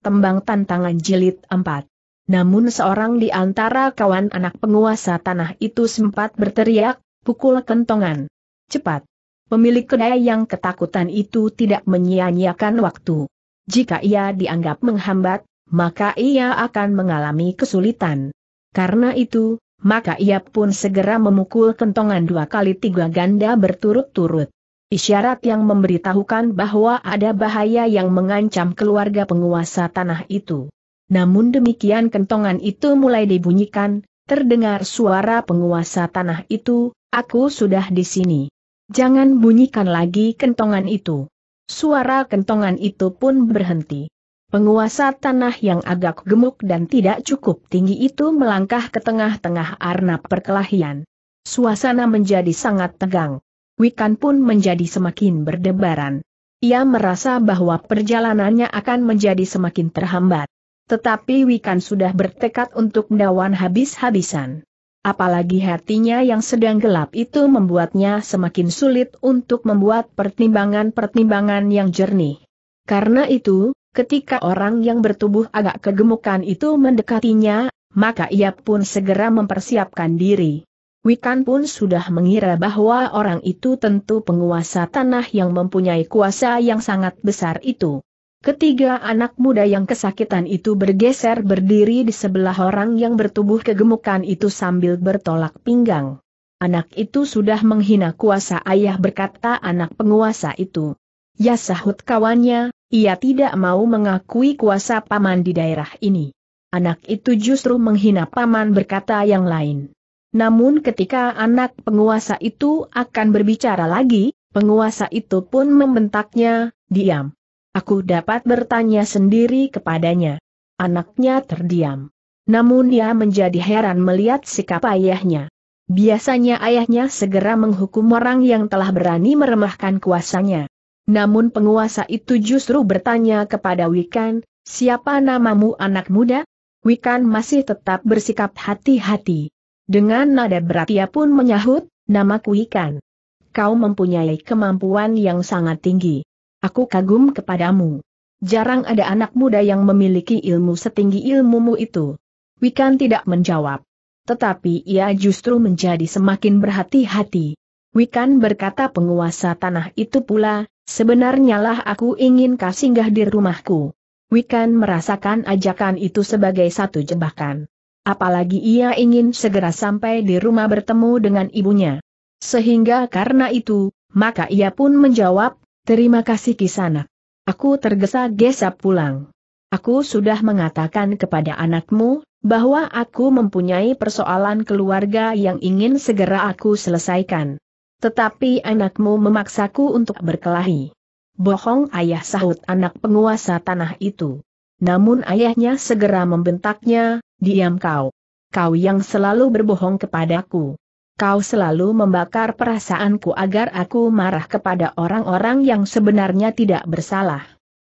Tembang Tantangan Jilid 4. Namun seorang di antara kawan anak penguasa tanah itu sempat berteriak, "Pukul kentongan! Cepat!" Pemilik kedai yang ketakutan itu tidak menyia-nyiakan waktu. Jika ia dianggap menghambat, maka ia akan mengalami kesulitan. Karena itu, maka ia pun segera memukul kentongan 2 kali 3 ganda berturut-turut. Isyarat yang memberitahukan bahwa ada bahaya yang mengancam keluarga penguasa tanah itu. Namun demikian kentongan itu mulai dibunyikan, terdengar suara penguasa tanah itu, "Aku sudah di sini. Jangan bunyikan lagi kentongan itu." Suara kentongan itu pun berhenti. Penguasa tanah yang agak gemuk dan tidak cukup tinggi itu melangkah ke tengah-tengah arnab perkelahian. Suasana menjadi sangat tegang. Wikan pun menjadi semakin berdebaran. Ia merasa bahwa perjalanannya akan menjadi semakin terhambat. Tetapi Wikan sudah bertekad untuk melawan habis-habisan. Apalagi hatinya yang sedang gelap itu membuatnya semakin sulit untuk membuat pertimbangan-pertimbangan yang jernih. Karena itu, ketika orang yang bertubuh agak kegemukan itu mendekatinya, maka ia pun segera mempersiapkan diri. Wikan pun sudah mengira bahwa orang itu tentu penguasa tanah yang mempunyai kuasa yang sangat besar itu. Ketiga anak muda yang kesakitan itu bergeser berdiri di sebelah orang yang bertubuh kegemukan itu sambil bertolak pinggang. "Anak itu sudah menghina kuasa ayah," berkata anak penguasa itu. "Ya," sahut kawannya, "ia tidak mau mengakui kuasa paman di daerah ini." "Anak itu justru menghina paman," berkata yang lain. Namun ketika anak penguasa itu akan berbicara lagi, penguasa itu pun membentaknya, "Diam. Aku dapat bertanya sendiri kepadanya." Anaknya terdiam. Namun ia menjadi heran melihat sikap ayahnya. Biasanya ayahnya segera menghukum orang yang telah berani meremehkan kuasanya. Namun penguasa itu justru bertanya kepada Wikan, "Siapa namamu, anak muda?" Wikan masih tetap bersikap hati-hati. Dengan nada berat ia pun menyahut, "Namaku Wikan. Kau mempunyai kemampuan yang sangat tinggi. Aku kagum kepadamu. Jarang ada anak muda yang memiliki ilmu setinggi ilmumu itu." Wikan tidak menjawab. Tetapi ia justru menjadi semakin berhati-hati. "Wikan," berkata penguasa tanah itu pula, "sebenarnya lah aku ingin kau singgah di rumahku." Wikan merasakan ajakan itu sebagai satu jebakan. Apalagi ia ingin segera sampai di rumah bertemu dengan ibunya. Sehingga karena itu, maka ia pun menjawab, "Terima kasih Kisanak. Aku tergesa-gesa pulang. Aku sudah mengatakan kepada anakmu, bahwa aku mempunyai persoalan keluarga yang ingin segera aku selesaikan. Tetapi anakmu memaksaku untuk berkelahi." "Bohong ayah," sahut anak penguasa tanah itu. Namun ayahnya segera membentaknya, "Diam kau. Kau yang selalu berbohong kepadaku. Kau selalu membakar perasaanku agar aku marah kepada orang-orang yang sebenarnya tidak bersalah.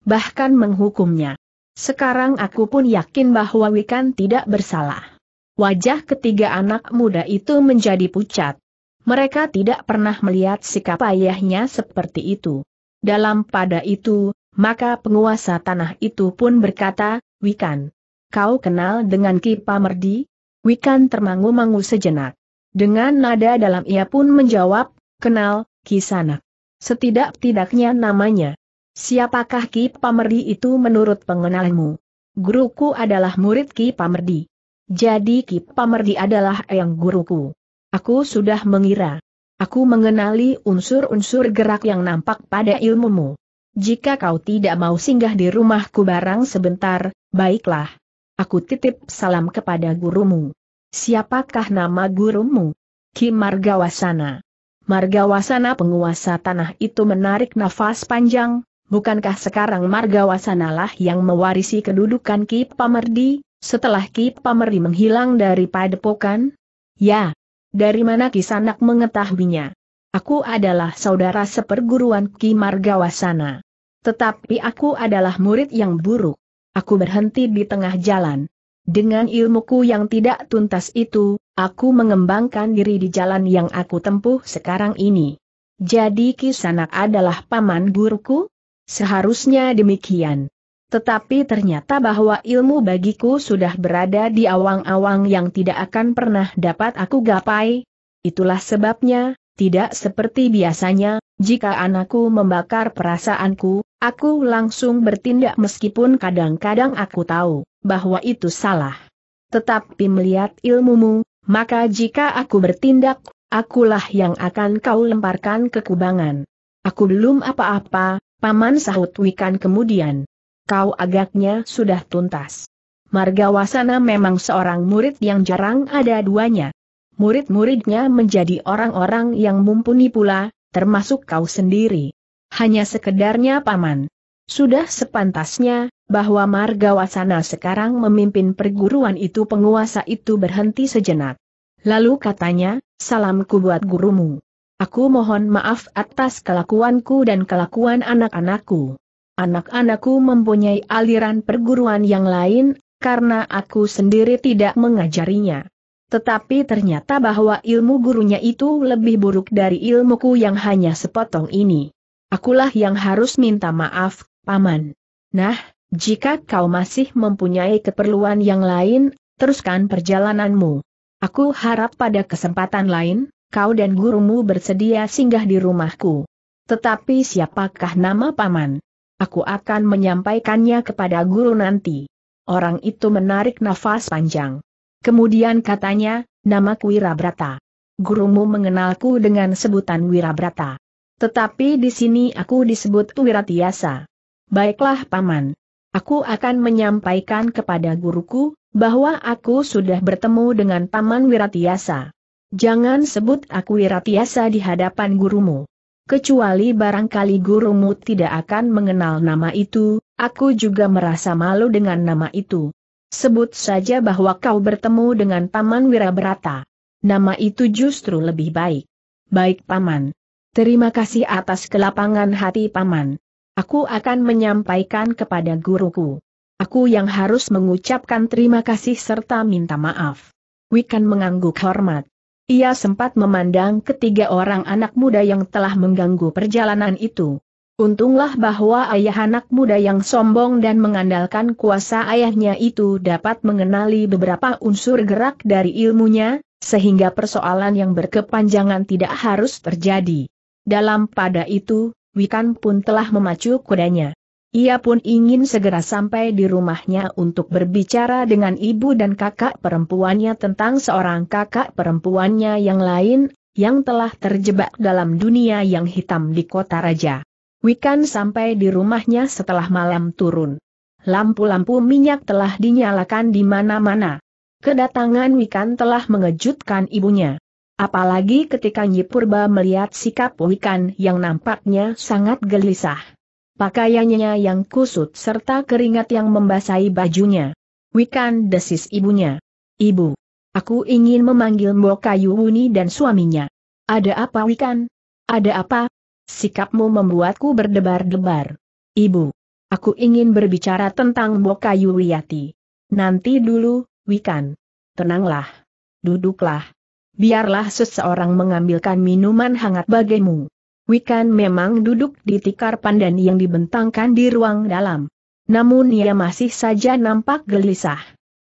Bahkan menghukumnya. Sekarang aku pun yakin bahwa Wikan tidak bersalah." Wajah ketiga anak muda itu menjadi pucat. Mereka tidak pernah melihat sikap ayahnya seperti itu. Dalam pada itu, maka penguasa tanah itu pun berkata, "Wikan. Kau kenal dengan Ki Pamardi?" Wikan termangu-mangu sejenak. Dengan nada dalam ia pun menjawab, "Kenal, Kisanak. Setidak-tidaknya namanya." "Siapakah Ki Pamardi itu menurut pengenalanmu?" "Guruku adalah murid Ki Pamardi." "Jadi Ki Pamardi adalah eyang guruku. Aku sudah mengira. Aku mengenali unsur-unsur gerak yang nampak pada ilmumu. Jika kau tidak mau singgah di rumahku barang sebentar, baiklah. Aku titip salam kepada gurumu." "Siapakah nama gurumu?" "Ki Margawasana." "Margawasana?" Penguasa tanah itu menarik nafas panjang. "Bukankah sekarang Margawasana lah yang mewarisi kedudukan Ki Pamardi, setelah Ki Pamardi menghilang dari padepokan?" "Ya." "Dari mana Kisanak mengetahuinya?" "Aku adalah saudara seperguruan Ki Margawasana. Tetapi aku adalah murid yang buruk. Aku berhenti di tengah jalan. Dengan ilmuku yang tidak tuntas itu, aku mengembangkan diri di jalan yang aku tempuh sekarang ini." "Jadi Kisanak adalah paman guruku?" "Seharusnya demikian. Tetapi ternyata bahwa ilmu bagiku sudah berada di awang-awang yang tidak akan pernah dapat aku gapai. Itulah sebabnya, tidak seperti biasanya, jika anakku membakar perasaanku, aku langsung bertindak meskipun kadang-kadang aku tahu bahwa itu salah. Tetapi melihat ilmumu, maka jika aku bertindak, akulah yang akan kau lemparkan ke kubangan. Aku belum apa-apa, Paman, sahut Wikan kemudian. Kau agaknya sudah tuntas. Margawasana memang seorang murid yang jarang ada duanya. Murid-muridnya menjadi orang-orang yang mumpuni pula, termasuk kau sendiri. Hanya sekedarnya, Paman. Sudah sepantasnya, bahwa Margawasana sekarang memimpin perguruan itu. Penguasa itu berhenti sejenak. Lalu katanya, salamku buat gurumu. Aku mohon maaf atas kelakuanku dan kelakuan anak-anakku. Anak-anakku mempunyai aliran perguruan yang lain, karena aku sendiri tidak mengajarinya. Tetapi ternyata bahwa ilmu gurunya itu lebih buruk dari ilmuku yang hanya sepotong ini. Akulah yang harus minta maaf, Paman. Nah, jika kau masih mempunyai keperluan yang lain, teruskan perjalananmu. Aku harap pada kesempatan lain, kau dan gurumu bersedia singgah di rumahku. Tetapi siapakah nama Paman? Aku akan menyampaikannya kepada guru nanti. Orang itu menarik nafas panjang. Kemudian katanya, namaku Wirabrata. Gurumu mengenalku dengan sebutan Wirabrata. Tetapi di sini aku disebut Wiratiasa. Baiklah, Paman. Aku akan menyampaikan kepada guruku bahwa aku sudah bertemu dengan Paman Wiratiasa. Jangan sebut aku Wiratiasa di hadapan gurumu. Kecuali barangkali gurumu tidak akan mengenal nama itu, aku juga merasa malu dengan nama itu. Sebut saja bahwa kau bertemu dengan Paman Wirabrata. Nama itu justru lebih baik. Baik, Paman. Terima kasih atas kelapangan hati, Paman. Aku akan menyampaikan kepada guruku. Aku yang harus mengucapkan terima kasih serta minta maaf. Wikan mengangguk hormat. Ia sempat memandang ketiga orang anak muda yang telah mengganggu perjalanan itu. Untunglah bahwa ayah anak muda yang sombong dan mengandalkan kuasa ayahnya itu dapat mengenali beberapa unsur gerak dari ilmunya, sehingga persoalan yang berkepanjangan tidak harus terjadi. Dalam pada itu, Wikan pun telah memacu kudanya. Ia pun ingin segera sampai di rumahnya untuk berbicara dengan ibu dan kakak perempuannya tentang seorang kakak perempuannya yang lain, yang telah terjebak dalam dunia yang hitam di kota raja. Wikan sampai di rumahnya setelah malam turun. Lampu-lampu minyak telah dinyalakan di mana-mana. Kedatangan Wikan telah mengejutkan ibunya. Apalagi ketika Nyi Purba melihat sikap Wikan yang nampaknya sangat gelisah. Pakaiannya yang kusut serta keringat yang membasahi bajunya. Wikan desis ibunya. Ibu, aku ingin memanggil Mbokayu Wuni dan suaminya. Ada apa, Wikan? Ada apa? Sikapmu membuatku berdebar-debar. Ibu, aku ingin berbicara tentang Mbokayu Wiyati. Nanti dulu, Wikan. Tenanglah. Duduklah. Biarlah seseorang mengambilkan minuman hangat bagimu. Wikan memang duduk di tikar pandan yang dibentangkan di ruang dalam. Namun ia masih saja nampak gelisah.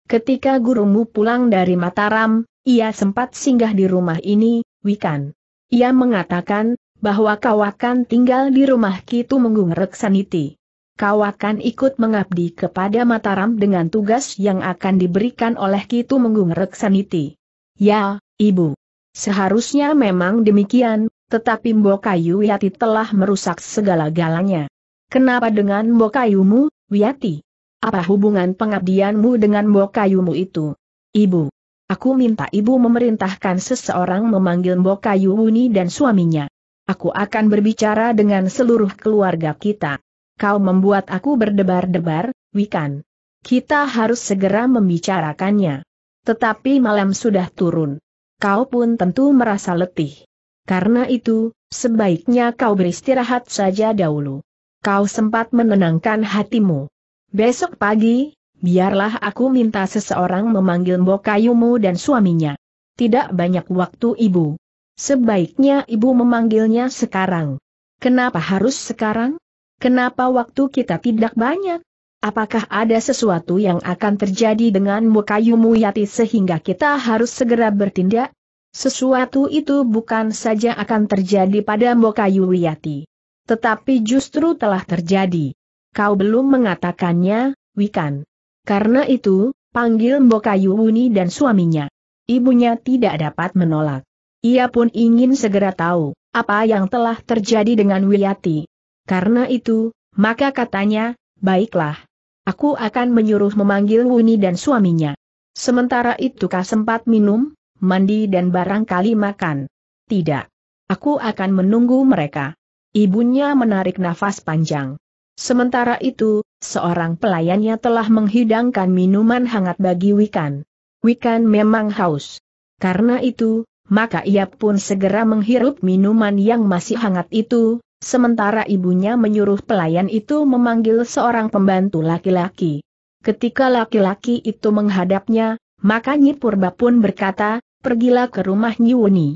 Ketika gurumu pulang dari Mataram, ia sempat singgah di rumah ini, Wikan. Ia mengatakan bahwa kau akan tinggal di rumah Ki Tumenggung Reksaniti. Kau akan ikut mengabdi kepada Mataram dengan tugas yang akan diberikan oleh Ki Tumenggung Reksaniti. Ya, Ibu. Seharusnya memang demikian. Tetapi Mbokayu Wiyati telah merusak segala-galanya. Kenapa dengan Mbokayumu, Wiyati? Apa hubungan pengabdianmu dengan Mbokayumu itu? Ibu, aku minta ibu memerintahkan seseorang memanggil Mbokayu Wuni dan suaminya. Aku akan berbicara dengan seluruh keluarga kita. Kau membuat aku berdebar-debar, Wikan. Kita harus segera membicarakannya. Tetapi malam sudah turun. Kau pun tentu merasa letih. Karena itu, sebaiknya kau beristirahat saja dahulu. Kau sempat menenangkan hatimu. Besok pagi, biarlah aku minta seseorang memanggil Mbokayumu dan suaminya. Tidak banyak waktu, Ibu. Sebaiknya Ibu memanggilnya sekarang. Kenapa harus sekarang? Kenapa waktu kita tidak banyak? Apakah ada sesuatu yang akan terjadi denganmu Kayumu Yati sehingga kita harus segera bertindak? Sesuatu itu bukan saja akan terjadi pada Kayu Yati, tetapi justru telah terjadi. Kau belum mengatakannya, Wikan. Karena itu, panggil Kayu Wuni dan suaminya. Ibunya tidak dapat menolak. Ia pun ingin segera tahu apa yang telah terjadi dengan Wirati. Karena itu, maka katanya, baiklah. Aku akan menyuruh memanggil Wuni dan suaminya. Sementara itu kau sempat minum, mandi dan barangkali makan. Tidak. Aku akan menunggu mereka. Ibunya menarik nafas panjang. Sementara itu, seorang pelayannya telah menghidangkan minuman hangat bagi Wikan. Wikan memang haus. Karena itu, maka ia pun segera menghirup minuman yang masih hangat itu, sementara ibunya menyuruh pelayan itu memanggil seorang pembantu laki-laki. Ketika laki-laki itu menghadapnya, maka Nyi Purba pun berkata, "Pergilah ke rumah Nyi Wuni.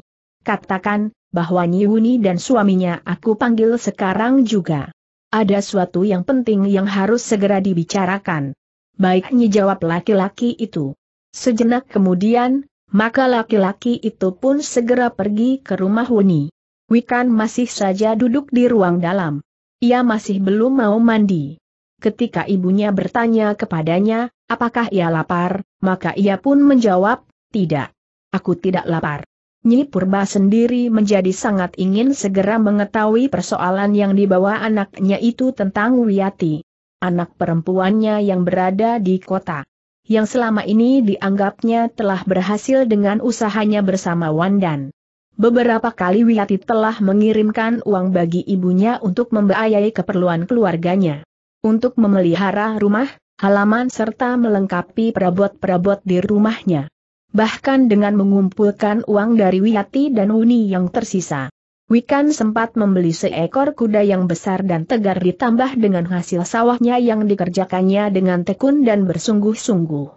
Katakan, bahwa Nyi Wuni dan suaminya aku panggil sekarang juga. Ada suatu yang penting yang harus segera dibicarakan." "Baik Nyi," jawab laki-laki itu. Sejenak kemudian, maka laki-laki itu pun segera pergi ke rumah Wuni. Wikan masih saja duduk di ruang dalam. Ia masih belum mau mandi. Ketika ibunya bertanya kepadanya, apakah ia lapar, maka ia pun menjawab, tidak. Aku tidak lapar. Nyi Purba sendiri menjadi sangat ingin segera mengetahui persoalan yang dibawa anaknya itu tentang Wiyati, anak perempuannya yang berada di kota, yang selama ini dianggapnya telah berhasil dengan usahanya bersama Wandan. Beberapa kali Wiyati telah mengirimkan uang bagi ibunya untuk membiayai keperluan keluarganya, untuk memelihara rumah, halaman serta melengkapi perabot-perabot di rumahnya. Bahkan dengan mengumpulkan uang dari Wiyati dan Wuni yang tersisa, Wikan sempat membeli seekor kuda yang besar dan tegar ditambah dengan hasil sawahnya yang dikerjakannya dengan tekun dan bersungguh-sungguh.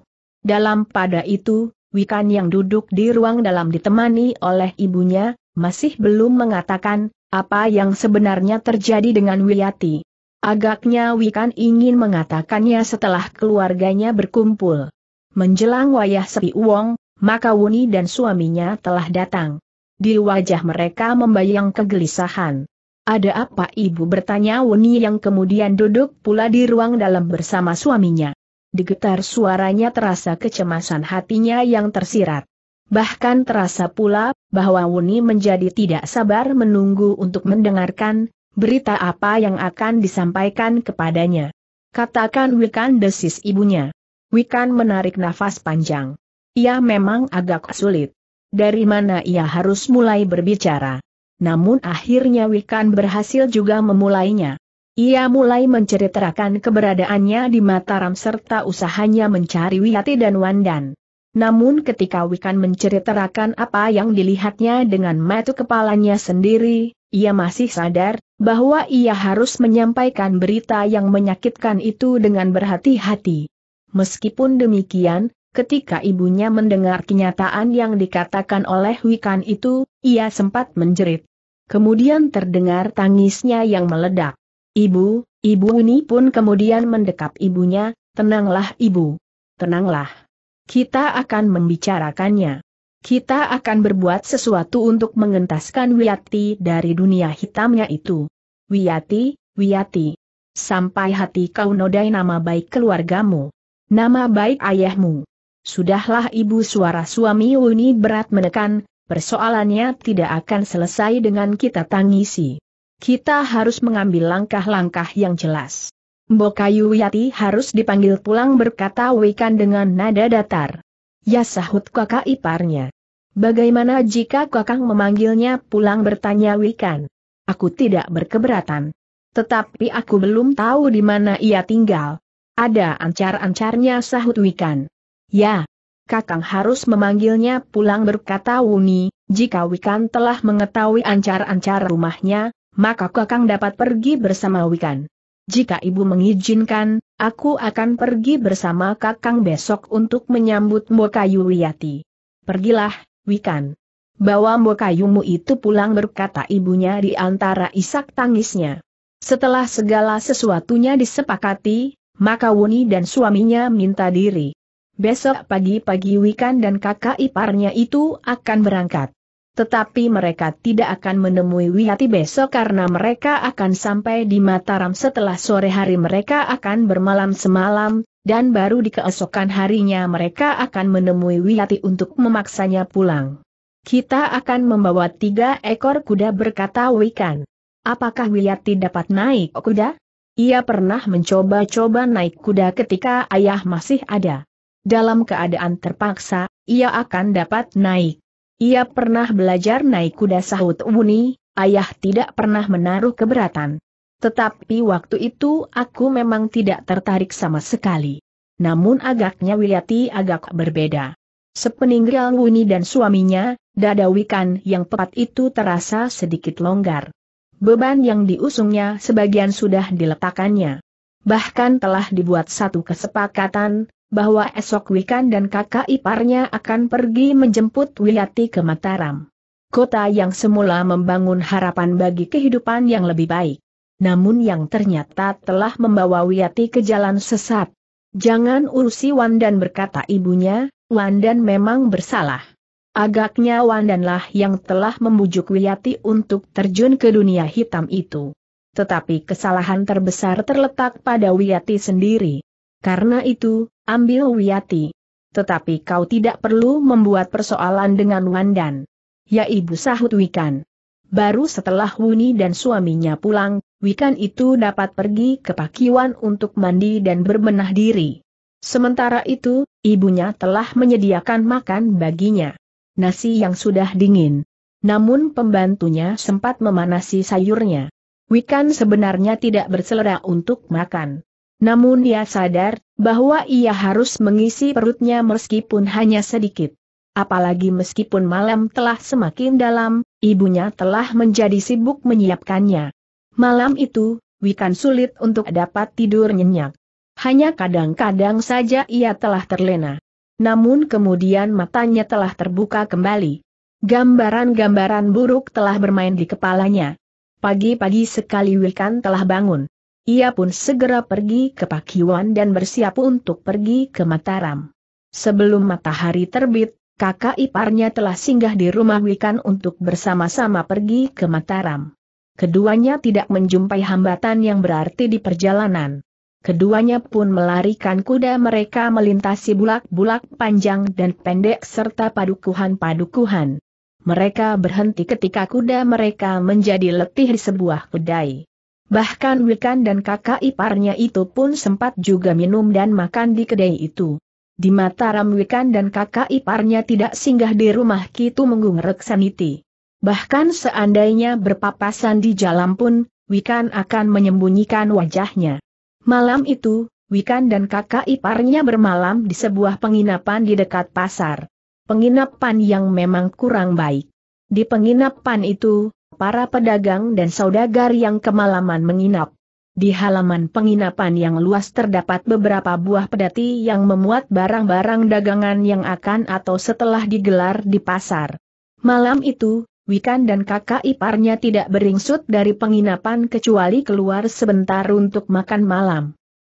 Dalam pada itu, Wikan yang duduk di ruang dalam ditemani oleh ibunya, masih belum mengatakan apa yang sebenarnya terjadi dengan Wiyati. Agaknya Wikan ingin mengatakannya setelah keluarganya berkumpul. Menjelang wayah sepi uwong, maka Wuni dan suaminya telah datang. Di wajah mereka membayang kegelisahan. Ada apa ibu? bertanya Wuni yang kemudian duduk pula di ruang dalam bersama suaminya. Digetar suaranya terasa kecemasan hatinya yang tersirat. Bahkan terasa pula bahwa Wuni menjadi tidak sabar menunggu untuk mendengarkan berita apa yang akan disampaikan kepadanya. Katakan Wikan, desis ibunya. Wikan menarik nafas panjang. Ia memang agak sulit. Dari mana ia harus mulai berbicara. Namun akhirnya Wikan berhasil juga memulainya. Ia mulai menceritakan keberadaannya di Mataram serta usahanya mencari Wiyati dan Wandan. Namun ketika Wikan menceritakan apa yang dilihatnya dengan mata kepalanya sendiri, ia masih sadar bahwa ia harus menyampaikan berita yang menyakitkan itu dengan berhati-hati. Meskipun demikian, ketika ibunya mendengar kenyataan yang dikatakan oleh Wikan itu, ia sempat menjerit. Kemudian terdengar tangisnya yang meledak. Ibu Wuni pun kemudian mendekap ibunya, tenanglah ibu. Tenanglah. Kita akan membicarakannya. Kita akan berbuat sesuatu untuk mengentaskan Wiyati dari dunia hitamnya itu. Wiyati. Sampai hati kau nodai nama baik keluargamu. Nama baik ayahmu. Sudahlah ibu, suara suami Wuni berat menekan, persoalannya tidak akan selesai dengan kita tangisi. Kita harus mengambil langkah-langkah yang jelas. Mbokayu Wiyati harus dipanggil pulang, berkata Wikan dengan nada datar. Ya, sahut kakak iparnya. Bagaimana jika kakak memanggilnya pulang, bertanya Wikan. Aku tidak berkeberatan. Tetapi aku belum tahu di mana ia tinggal. Ada ancar-ancarnya, sahut Wikan. Ya, kakang harus memanggilnya pulang, berkata Wuni. Jika Wikan telah mengetahui ancar-ancar rumahnya, maka kakang dapat pergi bersama Wikan. Jika ibu mengizinkan, aku akan pergi bersama kakang besok untuk menyambut Mbokayu Wiyati. Pergilah, Wikan. Bawa Mbokayumu itu pulang, berkata ibunya di antara isak tangisnya. Setelah segala sesuatunya disepakati, maka Wuni dan suaminya minta diri. Besok pagi-pagi Wikan dan kakak iparnya itu akan berangkat. Tetapi mereka tidak akan menemui Wiyati besok karena mereka akan sampai di Mataram setelah sore hari. Mereka akan bermalam semalam, dan baru di keesokan harinya mereka akan menemui Wiyati untuk memaksanya pulang. Kita akan membawa 3 ekor kuda, berkata Wikan. Apakah Wiyati dapat naik kuda? Ia pernah mencoba-coba naik kuda ketika ayah masih ada. Dalam keadaan terpaksa, ia akan dapat naik. Ia pernah belajar naik kuda, sahut Wuni. Ayah tidak pernah menaruh keberatan. Tetapi waktu itu aku memang tidak tertarik sama sekali. Namun agaknya Wiyati agak berbeda. Sepeninggal Wuni dan suaminya, dada Wikan yang pepat itu terasa sedikit longgar. Beban yang diusungnya sebagian sudah diletakkannya. Bahkan telah dibuat satu kesepakatan, bahwa esok Wikan dan kakak iparnya akan pergi menjemput Wiyati ke Mataram, kota yang semula membangun harapan bagi kehidupan yang lebih baik, namun yang ternyata telah membawa Wiyati ke jalan sesat. Jangan urusi Wandan, berkata ibunya, Wandan memang bersalah. Agaknya Wandanlah yang telah membujuk Wiyati untuk terjun ke dunia hitam itu. Tetapi kesalahan terbesar terletak pada Wiyati sendiri. Karena itu, ambil Wiyati. Tetapi kau tidak perlu membuat persoalan dengan Wandan. Ya ibu, sahut Wikan. Baru setelah Wuni dan suaminya pulang, Wikan itu dapat pergi ke Pakiwan untuk mandi dan berbenah diri. Sementara itu, ibunya telah menyediakan makan baginya. Nasi yang sudah dingin. Namun pembantunya sempat memanasi sayurnya. Wikan sebenarnya tidak berselera untuk makan. Namun dia sadar bahwa ia harus mengisi perutnya meskipun hanya sedikit. Apalagi meskipun malam telah semakin dalam, ibunya telah menjadi sibuk menyiapkannya. Malam itu, Wikan sulit untuk dapat tidur nyenyak. Hanya kadang-kadang saja ia telah terlena. Namun kemudian matanya telah terbuka kembali. Gambaran-gambaran buruk telah bermain di kepalanya. Pagi-pagi sekali Wikan telah bangun. Ia pun segera pergi ke Pakiwan dan bersiap untuk pergi ke Mataram. Sebelum matahari terbit, kakak iparnya telah singgah di rumah Wikan untuk bersama-sama pergi ke Mataram. Keduanya tidak menjumpai hambatan yang berarti di perjalanan. Keduanya pun melarikan kuda mereka melintasi bulak-bulak panjang dan pendek serta padukuhan-padukuhan. Mereka berhenti ketika kuda mereka menjadi letih di sebuah kedai. Bahkan Wikan dan kakak iparnya itu pun sempat juga minum dan makan di kedai itu. Di Mataram Wikan dan kakak iparnya tidak singgah di rumah Ki Tumenggung Reksaniti. Bahkan seandainya berpapasan di jalan pun, Wikan akan menyembunyikan wajahnya. Malam itu, Wikan dan kakak iparnya bermalam di sebuah penginapan di dekat pasar. Penginapan yang memang kurang baik. Di penginapan itu, para pedagang dan saudagar yang kemalaman menginap. Di halaman penginapan yang luas terdapat beberapa buah pedati yang memuat barang-barang dagangan yang akan atau setelah digelar di pasar. Malam itu, Wikan dan kakak iparnya tidak beringsut dari penginapan kecuali keluar sebentar untuk makan malam.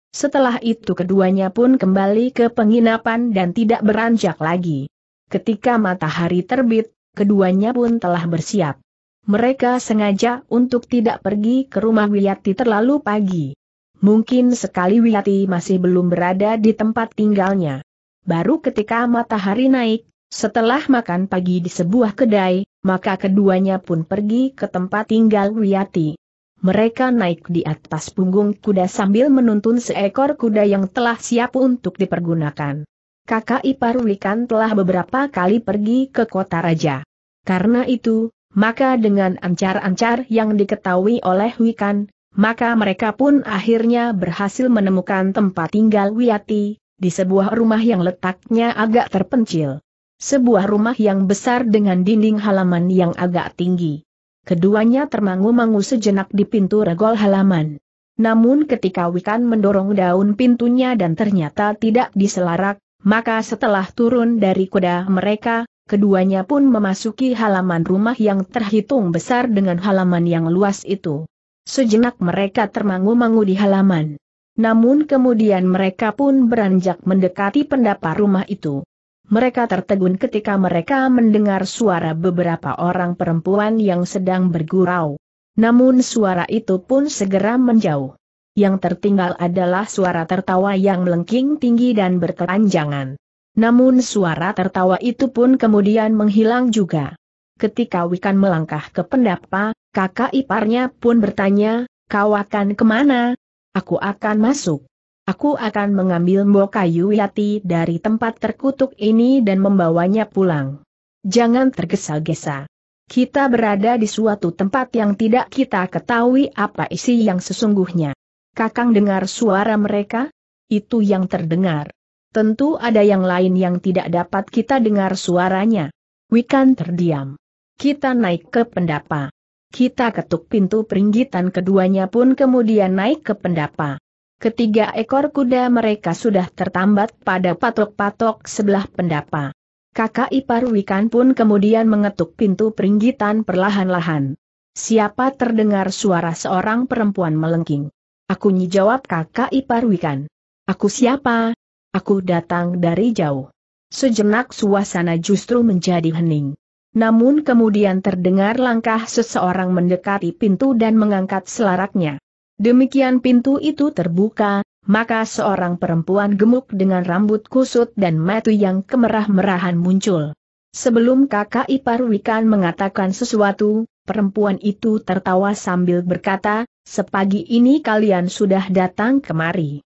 Setelah itu keduanya pun kembali ke penginapan dan tidak beranjak lagi. Ketika matahari terbit, keduanya pun telah bersiap. Mereka sengaja untuk tidak pergi ke rumah Wiyati terlalu pagi. Mungkin sekali Wiyati masih belum berada di tempat tinggalnya. Baru ketika matahari naik, setelah makan pagi di sebuah kedai, maka keduanya pun pergi ke tempat tinggal Wiyati. Mereka naik di atas punggung kuda sambil menuntun seekor kuda yang telah siap untuk dipergunakan. Kakak ipar Wikan telah beberapa kali pergi ke kota raja. Karena itu, maka dengan ancar-ancar yang diketahui oleh Wikan, maka mereka pun akhirnya berhasil menemukan tempat tinggal Wiyati, di sebuah rumah yang letaknya agak terpencil. Sebuah rumah yang besar dengan dinding halaman yang agak tinggi. Keduanya termangu-mangu sejenak di pintu regol halaman. Namun ketika Wikan mendorong daun pintunya dan ternyata tidak diselarak, maka setelah turun dari kuda mereka, keduanya pun memasuki halaman rumah yang terhitung besar dengan halaman yang luas itu. Sejenak mereka termangu-mangu di halaman. Namun kemudian mereka pun beranjak mendekati pendapa rumah itu. Mereka tertegun ketika mereka mendengar suara beberapa orang perempuan yang sedang bergurau. Namun suara itu pun segera menjauh. Yang tertinggal adalah suara tertawa yang melengking tinggi dan berkepanjangan. Namun suara tertawa itu pun kemudian menghilang juga. Ketika Wikan melangkah ke pendapa, kakak iparnya pun bertanya, "Kau akan kemana?" "Aku akan masuk. Aku akan mengambil Mbok Kayu Yati dari tempat terkutuk ini dan membawanya pulang. Jangan tergesa-gesa. Kita berada di suatu tempat yang tidak kita ketahui apa isi yang sesungguhnya." "Kakang dengar suara mereka?" "Itu yang terdengar. Tentu ada yang lain yang tidak dapat kita dengar suaranya." Wikan terdiam. Kita naik ke pendapa. Kita ketuk pintu peringgitan, keduanya pun kemudian naik ke pendapa. Ketiga ekor kuda mereka sudah tertambat pada patok-patok sebelah pendapa. Kakak ipar Wikan pun kemudian mengetuk pintu peringgitan perlahan-lahan. "Siapa?" terdengar suara seorang perempuan melengking. "Aku," jawab kakak ipar Wikan. "Aku siapa? Aku datang dari jauh." Sejenak suasana justru menjadi hening. Namun kemudian terdengar langkah seseorang mendekati pintu dan mengangkat selaraknya. Demikian pintu itu terbuka, maka seorang perempuan gemuk dengan rambut kusut dan mata yang kemerah-merahan muncul. Sebelum kakak ipar Wikan mengatakan sesuatu, perempuan itu tertawa sambil berkata, "Sepagi ini kalian sudah datang kemari.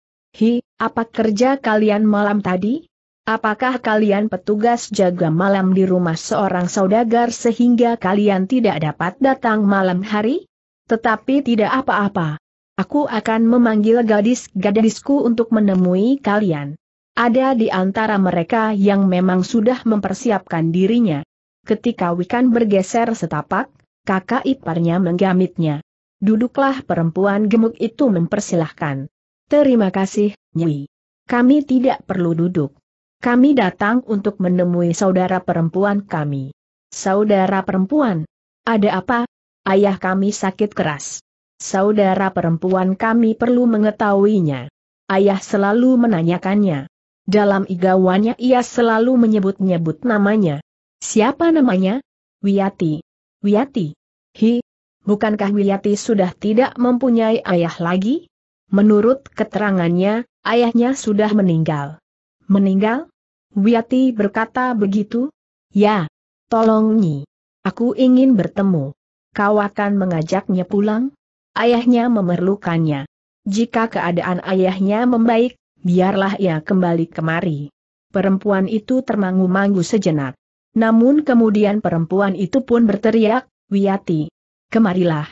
Apa kerja kalian malam tadi? Apakah kalian petugas jaga malam di rumah seorang saudagar sehingga kalian tidak dapat datang malam hari? Tetapi tidak apa-apa. Aku akan memanggil gadis-gadisku untuk menemui kalian." Ada di antara mereka yang memang sudah mempersiapkan dirinya. Ketika Wikan bergeser setapak, kakak iparnya menggamitnya. "Duduklah," perempuan gemuk itu mempersilahkan. "Terima kasih, Nyi. Kami tidak perlu duduk. Kami datang untuk menemui saudara perempuan kami." "Saudara perempuan? Ada apa?" "Ayah kami sakit keras. Saudara perempuan kami perlu mengetahuinya. Ayah selalu menanyakannya. Dalam igawannya ia selalu menyebut-nyebut namanya." "Siapa namanya?" "Wiyati." "Wiyati? Bukankah Wiyati sudah tidak mempunyai ayah lagi? Menurut keterangannya, ayahnya sudah meninggal." "Meninggal? Wiyati berkata begitu?" "Ya." "Tolong Nyi. Aku ingin bertemu." "Kau akan mengajaknya pulang? Ayahnya memerlukannya. Jika keadaan ayahnya membaik, biarlah ia kembali kemari." Perempuan itu termangu-mangu sejenak. Namun kemudian perempuan itu pun berteriak, "Wiyati, kemarilah."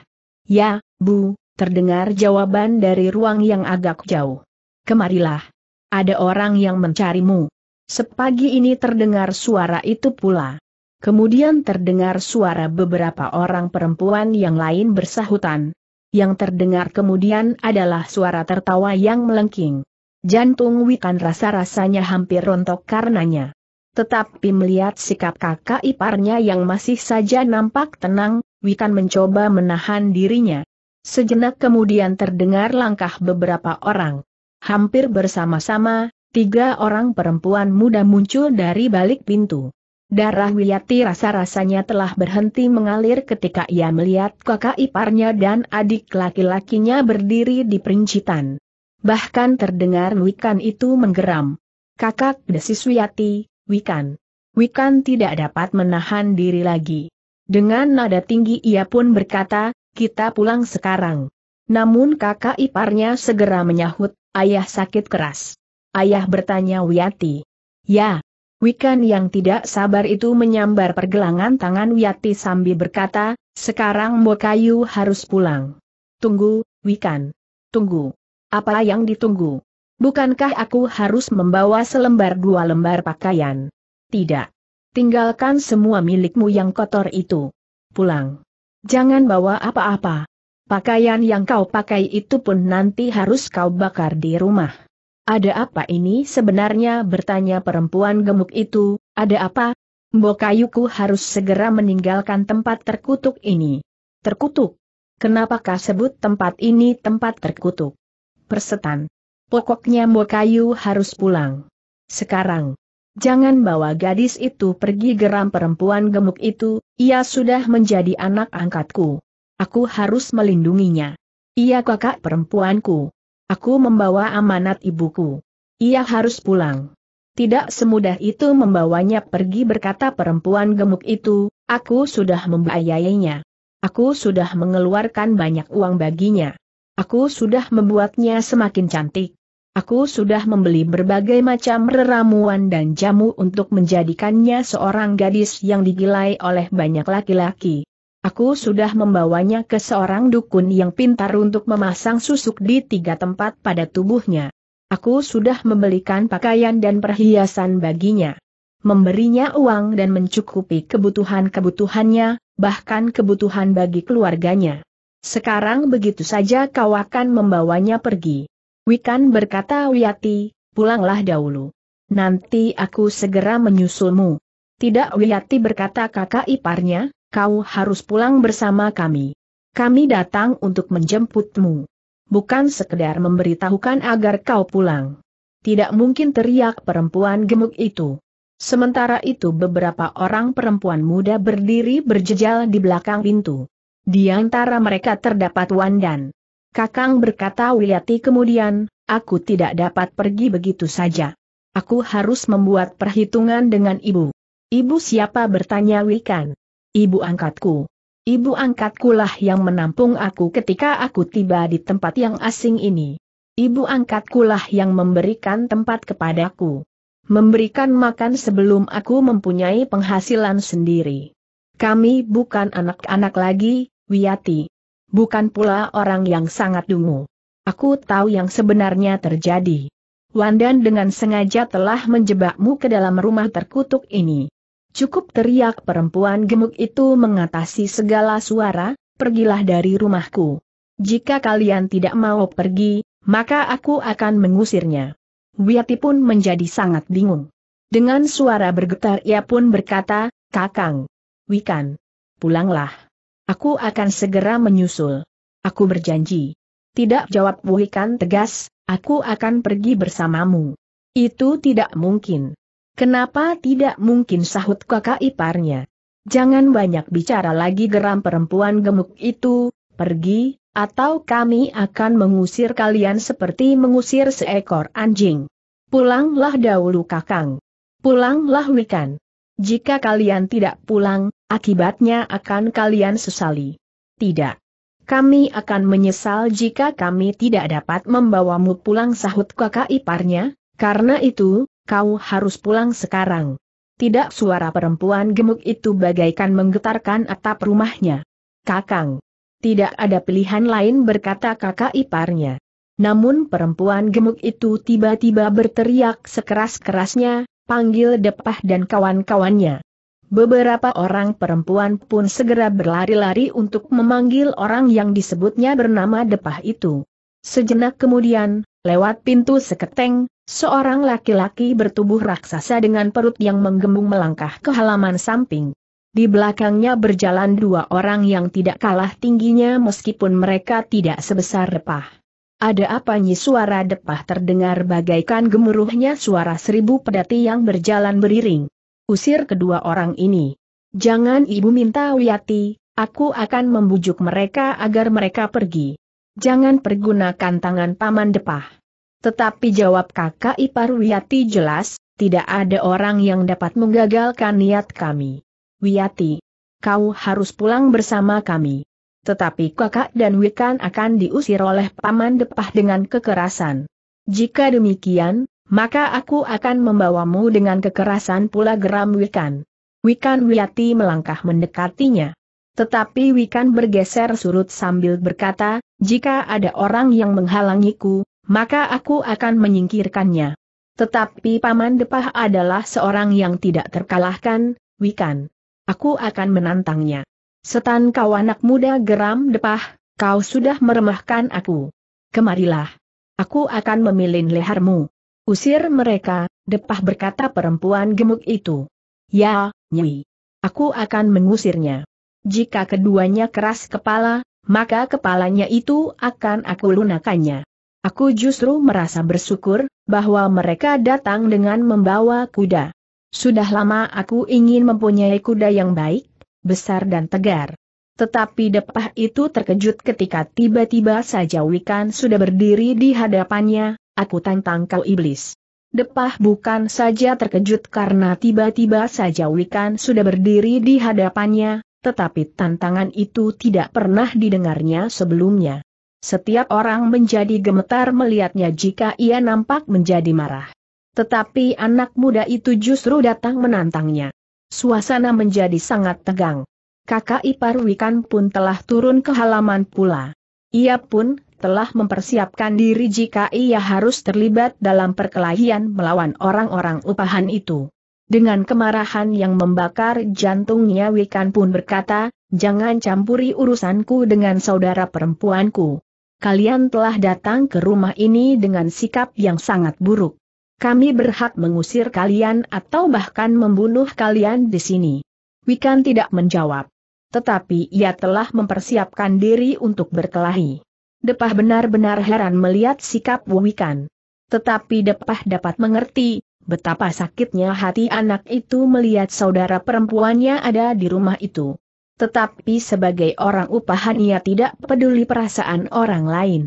"Ya, Bu," terdengar jawaban dari ruang yang agak jauh. "Kemarilah. Ada orang yang mencarimu." Sepagi ini terdengar suara itu pula. Kemudian terdengar suara beberapa orang perempuan yang lain bersahutan. Yang terdengar kemudian adalah suara tertawa yang melengking. Jantung Wikan rasa-rasanya hampir rontok karenanya. Tetapi melihat sikap kakak iparnya yang masih saja nampak tenang, Wikan mencoba menahan dirinya. Sejenak kemudian terdengar langkah beberapa orang. Hampir bersama-sama, tiga orang perempuan muda muncul dari balik pintu. Darah Wiyati rasa-rasanya telah berhenti mengalir ketika ia melihat kakak iparnya dan adik laki-lakinya berdiri di perincitan. Bahkan terdengar Wikan itu menggeram. "Kakak," desis Wiyati, "Wikan." Wikan tidak dapat menahan diri lagi. Dengan nada tinggi ia pun berkata, "Kita pulang sekarang." Namun kakak iparnya segera menyahut, "Ayah sakit keras." "Ayah?" bertanya Wiyati. "Ya." Wikan yang tidak sabar itu menyambar pergelangan tangan Wiyati sambil berkata, "Sekarang Mbok Kayu harus pulang." "Tunggu, Wikan. Tunggu. Apa yang ditunggu? Bukankah aku harus membawa selembar dua lembar pakaian?" "Tidak. Tinggalkan semua milikmu yang kotor itu. Pulang. Jangan bawa apa-apa. Pakaian yang kau pakai itu pun nanti harus kau bakar di rumah." "Ada apa ini sebenarnya?" bertanya perempuan gemuk itu. "Ada apa? Mbok Kayuku harus segera meninggalkan tempat terkutuk ini." "Terkutuk? Kenapakah sebut tempat ini tempat terkutuk?" "Persetan. Pokoknya Mbok Kayu harus pulang. Sekarang. Jangan bawa gadis itu pergi, geram perempuan gemuk itu, ia sudah menjadi anak angkatku. Aku harus melindunginya. Ia kakak perempuanku. Aku membawa amanat ibuku. Ia harus pulang. Tidak semudah itu membawanya pergi, berkata perempuan gemuk itu, aku sudah membiayainya. Aku sudah mengeluarkan banyak uang baginya. Aku sudah membuatnya semakin cantik. Aku sudah membeli berbagai macam ramuan dan jamu untuk menjadikannya seorang gadis yang digilai oleh banyak laki-laki. Aku sudah membawanya ke seorang dukun yang pintar untuk memasang susuk di 3 tempat pada tubuhnya. Aku sudah membelikan pakaian dan perhiasan baginya. Memberinya uang dan mencukupi kebutuhan-kebutuhannya, bahkan kebutuhan bagi keluarganya. Sekarang begitu saja kau akan membawanya pergi. Wikan, berkata Wiyati, pulanglah dahulu. Nanti aku segera menyusulmu. Tidak, Wiyati, berkata kakak iparnya, kau harus pulang bersama kami. Kami datang untuk menjemputmu. Bukan sekedar memberitahukan agar kau pulang. Tidak mungkin, teriak perempuan gemuk itu. Sementara itu beberapa orang perempuan muda berdiri berjejal di belakang pintu. Di antara mereka terdapat Wandan. Kakang, berkata Wiyati kemudian, aku tidak dapat pergi begitu saja. Aku harus membuat perhitungan dengan ibu. Ibu siapa, bertanya Wikan. Ibu angkatku. Ibu angkatkulah yang menampung aku ketika aku tiba di tempat yang asing ini. Ibu angkatkulah yang memberikan tempat kepadaku. Memberikan makan sebelum aku mempunyai penghasilan sendiri. Kami bukan anak-anak lagi, Wiyati. Bukan pula orang yang sangat dungu. Aku tahu yang sebenarnya terjadi. Wandan dengan sengaja telah menjebakmu ke dalam rumah terkutuk ini. Cukup, teriak perempuan gemuk itu mengatasi segala suara, pergilah dari rumahku. Jika kalian tidak mau pergi, maka aku akan mengusirnya. Wiyati pun menjadi sangat bingung. Dengan suara bergetar ia pun berkata, Kakang. Wikan, pulanglah. Aku akan segera menyusul. Aku berjanji. Tidak, jawab Wikan tegas, aku akan pergi bersamamu. Itu tidak mungkin. Kenapa tidak mungkin, sahut kakak iparnya. Jangan banyak bicara lagi, geram perempuan gemuk itu, pergi, atau kami akan mengusir kalian seperti mengusir seekor anjing. Pulanglah dahulu Kakang. Pulanglah Wikan. Jika kalian tidak pulang, akibatnya akan kalian sesali. Tidak. Kami akan menyesal jika kami tidak dapat membawamu pulang, sahut kakak iparnya, karena itu, kau harus pulang sekarang. Tidak, suara perempuan gemuk itu bagaikan menggetarkan atap rumahnya. Kakang. Tidak ada pilihan lain, berkata kakak iparnya. Namun perempuan gemuk itu tiba-tiba berteriak sekeras-kerasnya, panggil Depah dan kawan-kawannya. Beberapa orang perempuan pun segera berlari-lari untuk memanggil orang yang disebutnya bernama Depah itu. Sejenak kemudian, lewat pintu seketeng, seorang laki-laki bertubuh raksasa dengan perut yang menggembung melangkah ke halaman samping. Di belakangnya berjalan 2 orang yang tidak kalah tingginya meskipun mereka tidak sebesar Depah. Ada apa, nyi? Suara Depah terdengar bagaikan gemuruhnya suara 1000 pedati yang berjalan beriring. Usir kedua orang ini. Jangan, ibu, minta Wiyati, aku akan membujuk mereka agar mereka pergi. Jangan pergunakan tangan paman Depah. Tetapi, jawab kakak ipar Wiyati jelas, tidak ada orang yang dapat menggagalkan niat kami. Wiyati, kau harus pulang bersama kami. Tetapi kakak dan Wikan akan diusir oleh paman Depah dengan kekerasan. Jika demikian, maka aku akan membawamu dengan kekerasan pula, geram Wikan. Wiyati melangkah mendekatinya. Tetapi Wikan bergeser surut sambil berkata, jika ada orang yang menghalangiku, maka aku akan menyingkirkannya. Tetapi paman Depah adalah seorang yang tidak terkalahkan, Wikan. Aku akan menantangnya. Setan kau anak muda, geram Depah, kau sudah meremehkan aku. Kemarilah. Aku akan memilin lehermu. Usir mereka, Depah, berkata perempuan gemuk itu. Ya, Nyi. Aku akan mengusirnya. Jika keduanya keras kepala, maka kepalanya itu akan aku lunakannya. Aku justru merasa bersyukur bahwa mereka datang dengan membawa kuda. Sudah lama aku ingin mempunyai kuda yang baik, besar dan tegar. Tetapi Depah itu terkejut ketika tiba-tiba saja Wikan sudah berdiri di hadapannya. Aku tantang kau iblis. Depah bukan saja terkejut karena tiba-tiba saja Wikan sudah berdiri di hadapannya, tetapi tantangan itu tidak pernah didengarnya sebelumnya. Setiap orang menjadi gemetar melihatnya jika ia nampak menjadi marah. Tetapi anak muda itu justru datang menantangnya. Suasana menjadi sangat tegang. Kakak ipar Wikan pun telah turun ke halaman pula. Ia pun telah mempersiapkan diri jika ia harus terlibat dalam perkelahian melawan orang-orang upahan itu. Dengan kemarahan yang membakar jantungnya, Wikan pun berkata, "Jangan campuri urusanku dengan saudara perempuanku. Kalian telah datang ke rumah ini dengan sikap yang sangat buruk. Kami berhak mengusir kalian atau bahkan membunuh kalian di sini." Wikan tidak menjawab. Tetapi ia telah mempersiapkan diri untuk berkelahi. Depah benar-benar heran melihat sikap Wikan. Tetapi Depah dapat mengerti betapa sakitnya hati anak itu melihat saudara perempuannya ada di rumah itu. Tetapi sebagai orang upahan ia tidak peduli perasaan orang lain.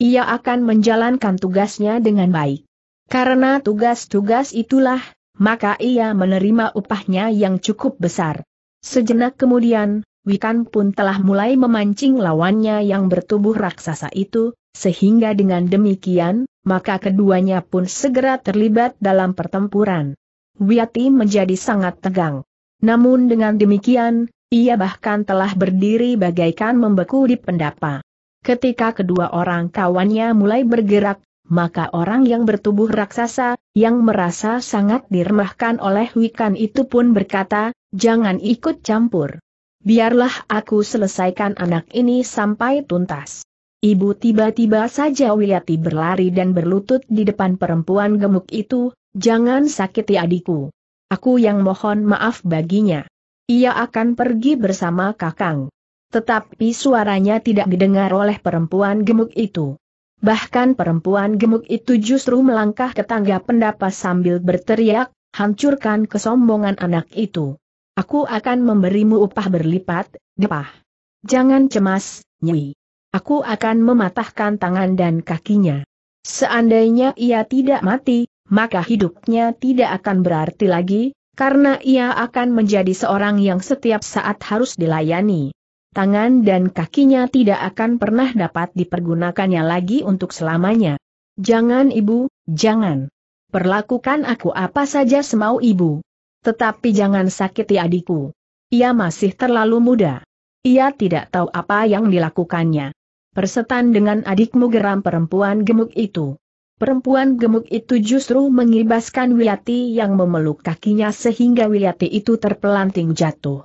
Ia akan menjalankan tugasnya dengan baik. Karena tugas-tugas itulah, maka ia menerima upahnya yang cukup besar. Sejenak kemudian, Wikan pun telah mulai memancing lawannya yang bertubuh raksasa itu, sehingga dengan demikian, maka keduanya pun segera terlibat dalam pertempuran. Wiati menjadi sangat tegang. Namun dengan demikian, ia bahkan telah berdiri bagaikan membeku di pendapa. Ketika kedua orang kawannya mulai bergerak, maka orang yang bertubuh raksasa, yang merasa sangat diremehkan oleh Wikan itu pun berkata, "Jangan ikut campur. Biarlah aku selesaikan anak ini sampai tuntas." Ibu tiba-tiba saja Wiyati berlari dan berlutut di depan perempuan gemuk itu, "Jangan sakiti adikku. Aku yang mohon maaf baginya. Ia akan pergi bersama Kakang." Tetapi suaranya tidak didengar oleh perempuan gemuk itu. Bahkan perempuan gemuk itu justru melangkah ke tangga pendapa sambil berteriak, "Hancurkan kesombongan anak itu. Aku akan memberimu upah berlipat, Depah. Jangan cemas, Nyi. Aku akan mematahkan tangan dan kakinya. Seandainya ia tidak mati, maka hidupnya tidak akan berarti lagi, karena ia akan menjadi seorang yang setiap saat harus dilayani. Tangan dan kakinya tidak akan pernah dapat dipergunakannya lagi untuk selamanya. Jangan ibu, jangan. Perlakukan aku apa saja semau ibu. Tetapi jangan sakiti adikku. Ia masih terlalu muda. Ia tidak tahu apa yang dilakukannya. Persetan dengan adikmu," geram perempuan gemuk itu. Perempuan gemuk itu justru mengibaskan Wiyati yang memeluk kakinya sehingga Wiyati itu terpelanting jatuh.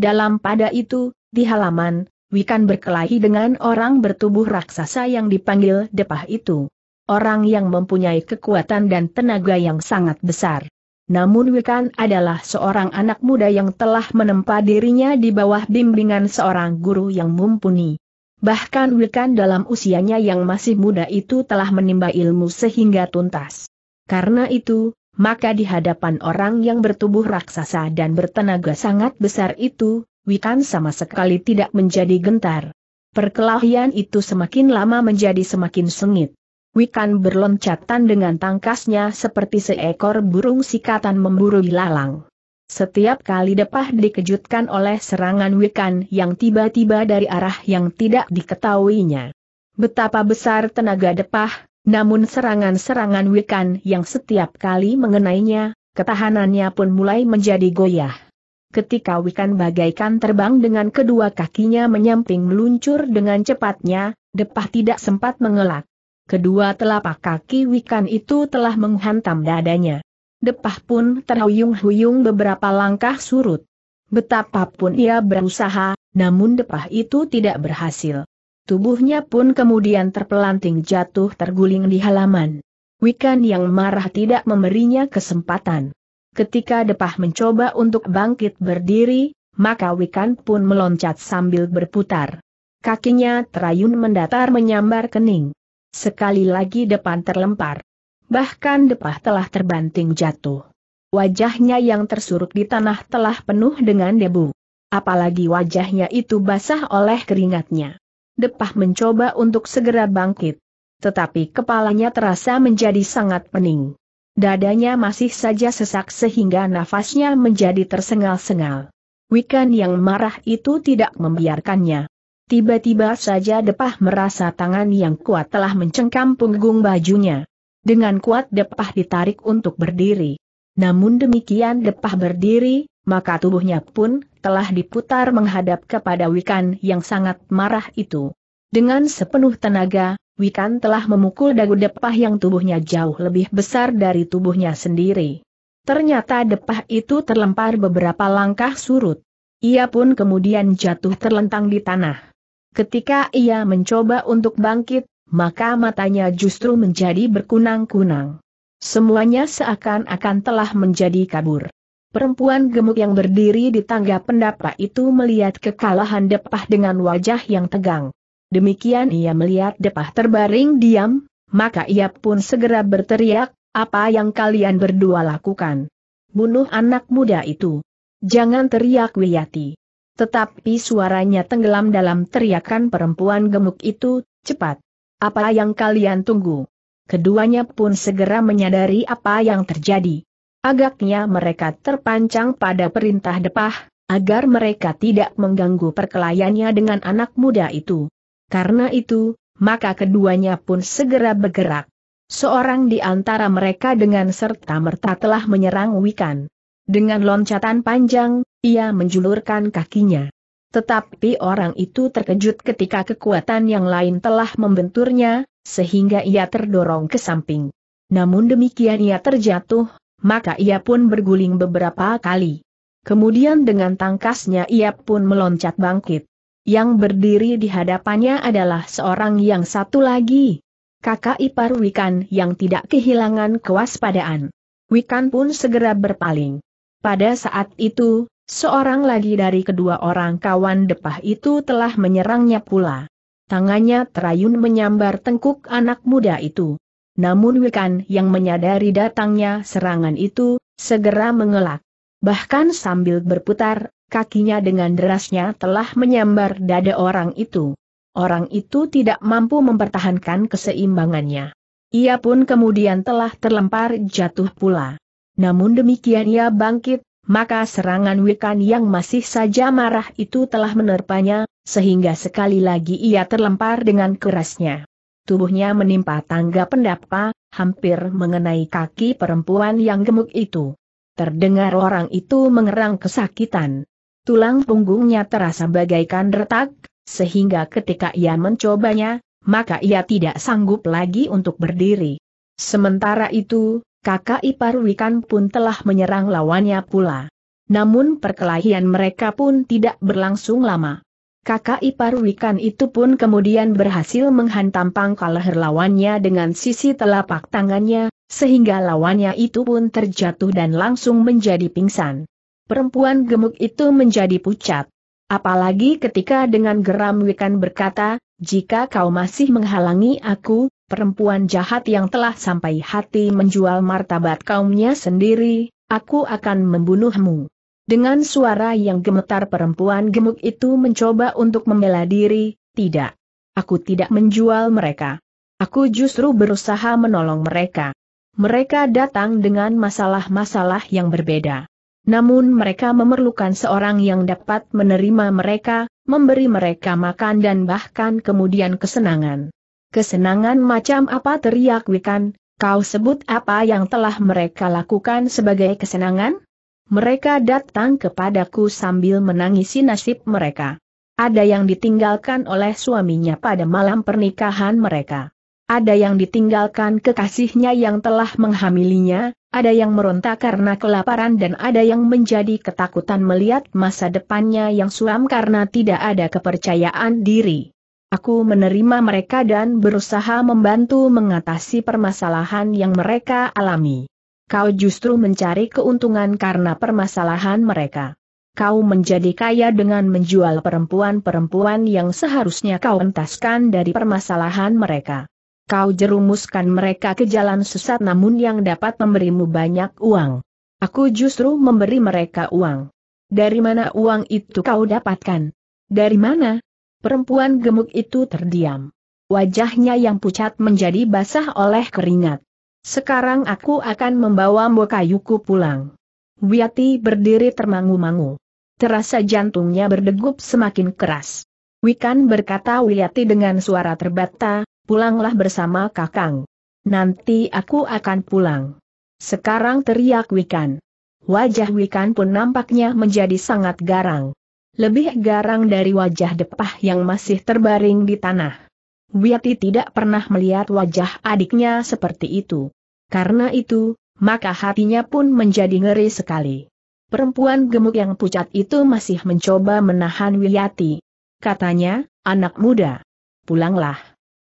Dalam pada itu, di halaman, Wikan berkelahi dengan orang bertubuh raksasa yang dipanggil Depah itu. Orang yang mempunyai kekuatan dan tenaga yang sangat besar. Namun Wikan adalah seorang anak muda yang telah menempa dirinya di bawah bimbingan seorang guru yang mumpuni. Bahkan Wikan dalam usianya yang masih muda itu telah menimba ilmu sehingga tuntas. Karena itu, maka di hadapan orang yang bertubuh raksasa dan bertenaga sangat besar itu, Wikan sama sekali tidak menjadi gentar. Perkelahian itu semakin lama menjadi semakin sengit. Wikan berloncatan dengan tangkasnya seperti seekor burung sikatan memburu ilalang. Setiap kali Depah dikejutkan oleh serangan Wikan yang tiba-tiba dari arah yang tidak diketahuinya. Betapa besar tenaga Depah, namun serangan-serangan Wikan yang setiap kali mengenainya, ketahanannya pun mulai menjadi goyah. Ketika Wikan bagaikan terbang dengan kedua kakinya menyamping meluncur dengan cepatnya, Depah tidak sempat mengelak. Kedua telapak kaki Wikan itu telah menghantam dadanya. Depah pun terhuyung-huyung beberapa langkah surut. Betapapun ia berusaha, namun Depah itu tidak berhasil. Tubuhnya pun kemudian terpelanting jatuh terguling di halaman. Wikan yang marah tidak memberinya kesempatan. Ketika Depah mencoba untuk bangkit berdiri, maka Wikan pun meloncat sambil berputar. Kakinya terayun mendatar menyambar kening. Sekali lagi depan terlempar. Bahkan Depah telah terbanting jatuh. Wajahnya yang tersurut di tanah telah penuh dengan debu. Apalagi wajahnya itu basah oleh keringatnya. Depah mencoba untuk segera bangkit. Tetapi kepalanya terasa menjadi sangat pening. Dadanya masih saja sesak sehingga nafasnya menjadi tersengal-sengal. Wikan yang marah itu tidak membiarkannya. Tiba-tiba saja Depah merasa tangan yang kuat telah mencengkam punggung bajunya. Dengan kuat Depah ditarik untuk berdiri. Namun demikian Depah berdiri, maka tubuhnya pun telah diputar menghadap kepada Wikan yang sangat marah itu. Dengan sepenuh tenaga, Wikan telah memukul dagu Depah yang tubuhnya jauh lebih besar dari tubuhnya sendiri. Ternyata Depah itu terlempar beberapa langkah surut. Ia pun kemudian jatuh terlentang di tanah. Ketika ia mencoba untuk bangkit, maka matanya justru menjadi berkunang-kunang. Semuanya seakan-akan telah menjadi kabur. Perempuan gemuk yang berdiri di tangga pendapa itu melihat kekalahan Depah dengan wajah yang tegang. Demikian ia melihat Depah terbaring diam, maka ia pun segera berteriak, "Apa yang kalian berdua lakukan? Bunuh anak muda itu!" "Jangan teriak, Wiyati." Tetapi suaranya tenggelam dalam teriakan perempuan gemuk itu, "Cepat! Apa yang kalian tunggu?" Keduanya pun segera menyadari apa yang terjadi. Agaknya mereka terpancang pada perintah Depah, agar mereka tidak mengganggu perkelahiannya dengan anak muda itu. Karena itu, maka keduanya pun segera bergerak. Seorang di antara mereka dengan serta-merta telah menyerang Wikan. Dengan loncatan panjang, ia menjulurkan kakinya. Tetapi orang itu terkejut ketika kekuatan yang lain telah membenturnya, sehingga ia terdorong ke samping. Namun demikian ia terjatuh, maka ia pun berguling beberapa kali. Kemudian dengan tangkasnya ia pun meloncat bangkit. Yang berdiri di hadapannya adalah seorang yang satu lagi, kakak ipar Wikan yang tidak kehilangan kewaspadaan. Wikan pun segera berpaling. Pada saat itu, seorang lagi dari kedua orang kawan Depah itu telah menyerangnya pula. Tangannya terayun menyambar tengkuk anak muda itu. Namun Wikan yang menyadari datangnya serangan itu, segera mengelak. Bahkan sambil berputar, kakinya dengan derasnya telah menyambar dada orang itu. Orang itu tidak mampu mempertahankan keseimbangannya. Ia pun kemudian telah terlempar jatuh pula. Namun demikian ia bangkit. Maka serangan Wikan yang masih saja marah itu telah menerpanya, sehingga sekali lagi ia terlempar dengan kerasnya. Tubuhnya menimpa tangga pendapa, hampir mengenai kaki perempuan yang gemuk itu. Terdengar orang itu mengerang kesakitan. Tulang punggungnya terasa bagaikan retak, sehingga ketika ia mencobanya, maka ia tidak sanggup lagi untuk berdiri. Sementara itu, kakak ipar Wikan pun telah menyerang lawannya pula. Namun perkelahian mereka pun tidak berlangsung lama. Kakak ipar Wikan itu pun kemudian berhasil menghantam pangkal leher lawannya dengan sisi telapak tangannya, sehingga lawannya itu pun terjatuh dan langsung menjadi pingsan. Perempuan gemuk itu menjadi pucat. Apalagi ketika dengan geram Wikan berkata, "Jika kau masih menghalangi aku, perempuan jahat yang telah sampai hati menjual martabat kaumnya sendiri, aku akan membunuhmu." Dengan suara yang gemetar perempuan gemuk itu mencoba untuk membela diri, "Tidak. Aku tidak menjual mereka. Aku justru berusaha menolong mereka. Mereka datang dengan masalah-masalah yang berbeda. Namun mereka memerlukan seorang yang dapat menerima mereka, memberi mereka makan dan bahkan kemudian kesenangan." "Kesenangan macam apa?" teriak Wikan. "Kau sebut apa yang telah mereka lakukan sebagai kesenangan? Mereka datang kepadaku sambil menangisi nasib mereka. Ada yang ditinggalkan oleh suaminya pada malam pernikahan mereka. Ada yang ditinggalkan kekasihnya yang telah menghamilinya, ada yang meronta karena kelaparan dan ada yang menjadi ketakutan melihat masa depannya yang suram karena tidak ada kepercayaan diri. Aku menerima mereka dan berusaha membantu mengatasi permasalahan yang mereka alami. Kau justru mencari keuntungan karena permasalahan mereka. Kau menjadi kaya dengan menjual perempuan-perempuan yang seharusnya kau entaskan dari permasalahan mereka. kau jerumuskan mereka ke jalan sesat namun yang dapat memberimu banyak uang. Aku justru memberi mereka uang. Dari mana uang itu kau dapatkan? Dari mana? Perempuan gemuk itu terdiam. Wajahnya yang pucat menjadi basah oleh keringat. Sekarang aku akan membawa Mbokayuku pulang. Wiyati berdiri termangu-mangu. Terasa jantungnya berdegup semakin keras. Wikan, berkata Wiyati dengan suara terbata, pulanglah bersama Kakang. Nanti aku akan pulang. Sekarang, teriak Wikan. Wajah Wikan pun nampaknya menjadi sangat garang. Lebih garang dari wajah Depah yang masih terbaring di tanah. Wiyati tidak pernah melihat wajah adiknya seperti itu. Karena itu, maka hatinya pun menjadi ngeri sekali. Perempuan gemuk yang pucat itu masih mencoba menahan Wiyati. Katanya, anak muda, pulanglah.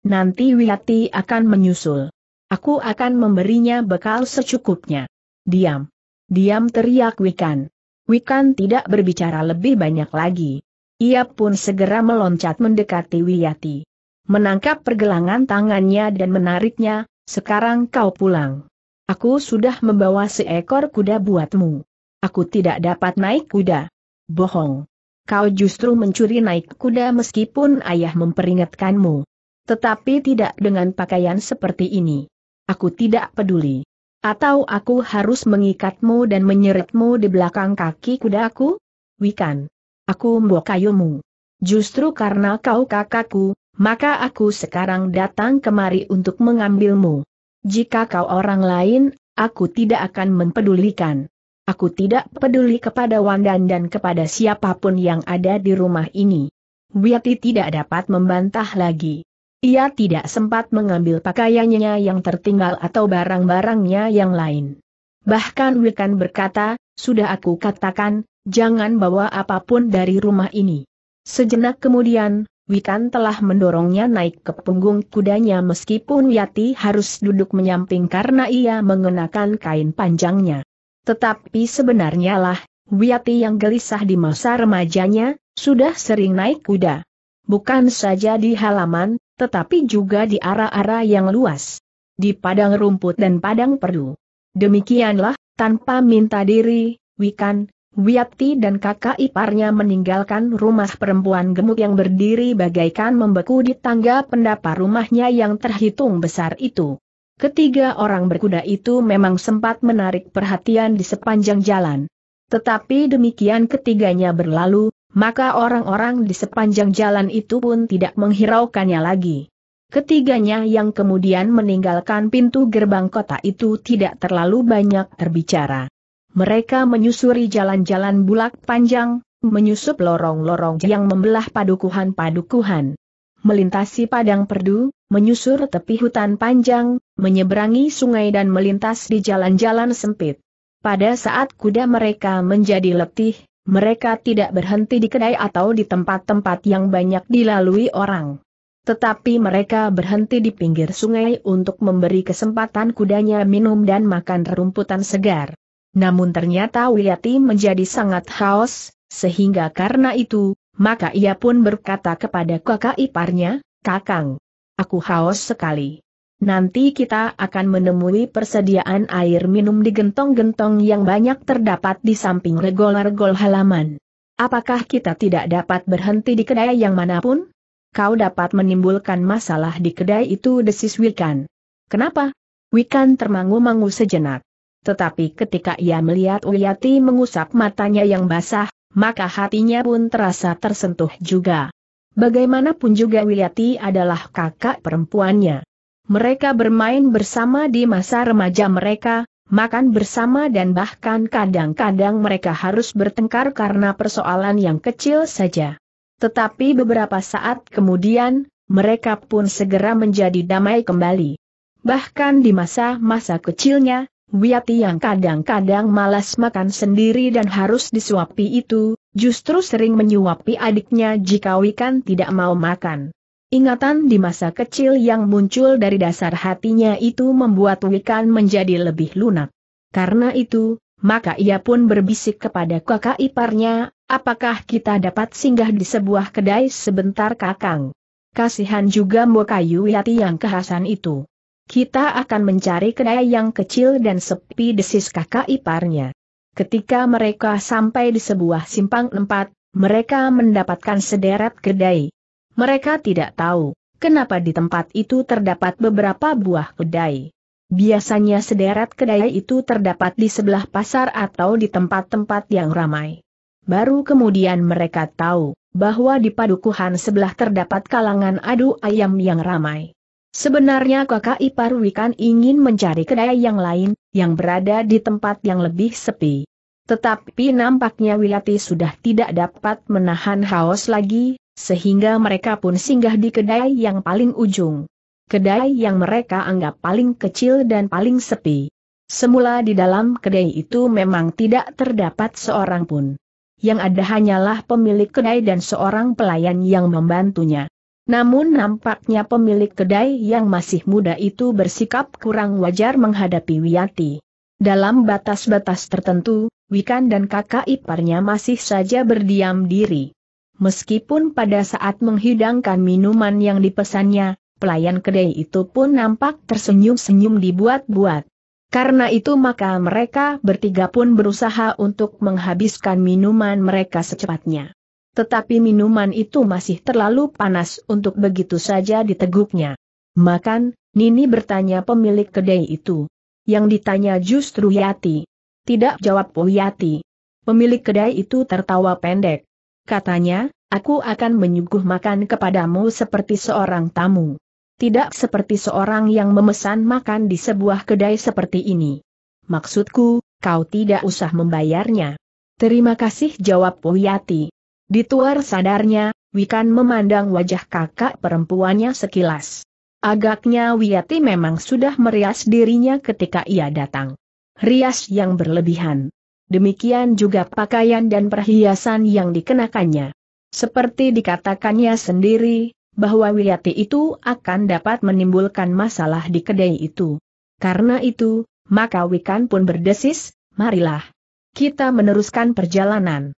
Nanti Wiyati akan menyusul. Aku akan memberinya bekal secukupnya. Diam. Diam, teriak Wikan. Wikan tidak berbicara lebih banyak lagi. Ia pun segera meloncat mendekati Wiyati. Menangkap pergelangan tangannya dan menariknya, sekarang kau pulang. Aku sudah membawa seekor kuda buatmu. Aku tidak dapat naik kuda. Bohong. Kau justru mencuri naik kuda meskipun ayah memperingatkanmu. Tetapi tidak dengan pakaian seperti ini. Aku tidak peduli. Atau aku harus mengikatmu dan menyeretmu di belakang kaki kudaku? Wikan. Aku Mbokayumu. Justru karena kau kakakku, maka aku sekarang datang kemari untuk mengambilmu. Jika kau orang lain, aku tidak akan mempedulikan. Aku tidak peduli kepada Wandan dan kepada siapapun yang ada di rumah ini. Wiyati tidak dapat membantah lagi. Ia tidak sempat mengambil pakaiannya yang tertinggal atau barang-barangnya yang lain. Bahkan Wikan berkata, sudah aku katakan, jangan bawa apapun dari rumah ini. Sejenak kemudian, Wikan telah mendorongnya naik ke punggung kudanya meskipun Wiyati harus duduk menyamping karena ia mengenakan kain panjangnya. Tetapi sebenarnya lah, Wiyati yang gelisah di masa remajanya, sudah sering naik kuda. Bukan saja di halaman, tetapi juga di arah-arah yang luas, di padang rumput dan padang perdu. Demikianlah, tanpa minta diri, Wikan, Wiyati dan kakak iparnya meninggalkan rumah perempuan gemuk yang berdiri bagaikan membeku di tangga pendapa rumahnya yang terhitung besar itu. Ketiga orang berkuda itu memang sempat menarik perhatian di sepanjang jalan. Tetapi demikian ketiganya berlalu, maka orang-orang di sepanjang jalan itu pun tidak menghiraukannya lagi. Ketiganya yang kemudian meninggalkan pintu gerbang kota itu tidak terlalu banyak berbicara. Mereka menyusuri jalan-jalan bulak panjang, menyusup lorong-lorong yang membelah padukuhan-padukuhan. Melintasi padang perdu, menyusur tepi hutan panjang, menyeberangi sungai dan melintas di jalan-jalan sempit. Pada saat kuda mereka menjadi letih, mereka tidak berhenti di kedai atau di tempat-tempat yang banyak dilalui orang. Tetapi mereka berhenti di pinggir sungai untuk memberi kesempatan kudanya minum dan makan rerumputan segar. Namun ternyata Wiyati menjadi sangat haus, sehingga karena itu, maka ia pun berkata kepada kakak iparnya, Kakang, aku haus sekali. Nanti kita akan menemui persediaan air minum di gentong-gentong yang banyak terdapat di samping regol-regol halaman. Apakah kita tidak dapat berhenti di kedai yang manapun? Kau dapat menimbulkan masalah di kedai itu, desis Wikan. Kenapa? Wikan termangu-mangu sejenak. Tetapi ketika ia melihat Wiyati mengusap matanya yang basah, maka hatinya pun terasa tersentuh juga. Bagaimanapun juga Wiyati adalah kakak perempuannya. Mereka bermain bersama di masa remaja mereka, makan bersama dan bahkan kadang-kadang mereka harus bertengkar karena persoalan yang kecil saja. Tetapi beberapa saat kemudian, mereka pun segera menjadi damai kembali. Bahkan di masa-masa kecilnya, Wiyati yang kadang-kadang malas makan sendiri dan harus disuapi itu, justru sering menyuapi adiknya jika Wikan tidak mau makan. Ingatan di masa kecil yang muncul dari dasar hatinya itu membuat Wikan menjadi lebih lunak. Karena itu, maka ia pun berbisik kepada kakak iparnya, apakah kita dapat singgah di sebuah kedai sebentar Kakang? Kasihan juga Mbokayu Yati yang kehasan itu. Kita akan mencari kedai yang kecil dan sepi, desis kakak iparnya. Ketika mereka sampai di sebuah simpang empat, mereka mendapatkan sederet kedai. Mereka tidak tahu kenapa di tempat itu terdapat beberapa buah kedai. Biasanya sederet kedai itu terdapat di sebelah pasar atau di tempat-tempat yang ramai. Baru kemudian mereka tahu bahwa di padukuhan sebelah terdapat kalangan adu ayam yang ramai. Sebenarnya kakak ipar Wikan ingin mencari kedai yang lain, yang berada di tempat yang lebih sepi. Tetapi nampaknya Wirati sudah tidak dapat menahan haus lagi, sehingga mereka pun singgah di kedai yang paling ujung. Kedai yang mereka anggap paling kecil dan paling sepi. Semula di dalam kedai itu memang tidak terdapat seorang pun. Yang ada hanyalah pemilik kedai dan seorang pelayan yang membantunya. Namun nampaknya pemilik kedai yang masih muda itu bersikap kurang wajar menghadapi Wirati. Dalam batas-batas tertentu, Wikan dan kakak iparnya masih saja berdiam diri. Meskipun pada saat menghidangkan minuman yang dipesannya, pelayan kedai itu pun nampak tersenyum-senyum dibuat-buat. Karena itu maka mereka bertiga pun berusaha untuk menghabiskan minuman mereka secepatnya. Tetapi minuman itu masih terlalu panas untuk begitu saja diteguknya. Makan, Nini bertanya pemilik kedai itu. Yang ditanya justru Yati. Tidak, jawab Yati. Pemilik kedai itu tertawa pendek. Katanya, aku akan menyuguh makan kepadamu seperti seorang tamu. Tidak seperti seorang yang memesan makan di sebuah kedai seperti ini. Maksudku, kau tidak usah membayarnya. Terima kasih, jawab Wirati. Di luar sadarnya, Wikan memandang wajah kakak perempuannya sekilas. Agaknya Wirati memang sudah merias dirinya ketika ia datang. Rias yang berlebihan. Demikian juga pakaian dan perhiasan yang dikenakannya. Seperti dikatakannya sendiri, bahwa Wirati itu akan dapat menimbulkan masalah di kedai itu. Karena itu, maka Wikan pun berdesis, marilah kita meneruskan perjalanan.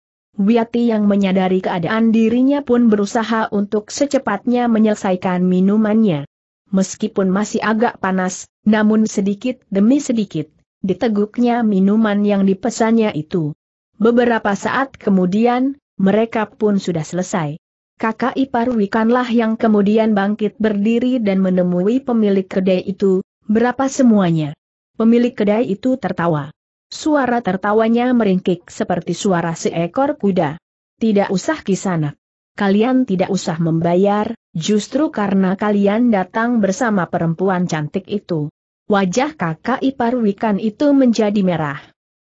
Wirati yang menyadari keadaan dirinya pun berusaha untuk secepatnya menyelesaikan minumannya. Meskipun masih agak panas, namun sedikit demi sedikit diteguknya minuman yang dipesannya itu. Beberapa saat kemudian, mereka pun sudah selesai. Kakak ipar Wikanlah yang kemudian bangkit berdiri dan menemui pemilik kedai itu. Berapa semuanya? Pemilik kedai itu tertawa. Suara tertawanya meringkik seperti suara seekor kuda. Tidak usah Kisanak. Kalian tidak usah membayar, justru karena kalian datang bersama perempuan cantik itu. Wajah kakak ipar Wikan itu menjadi merah.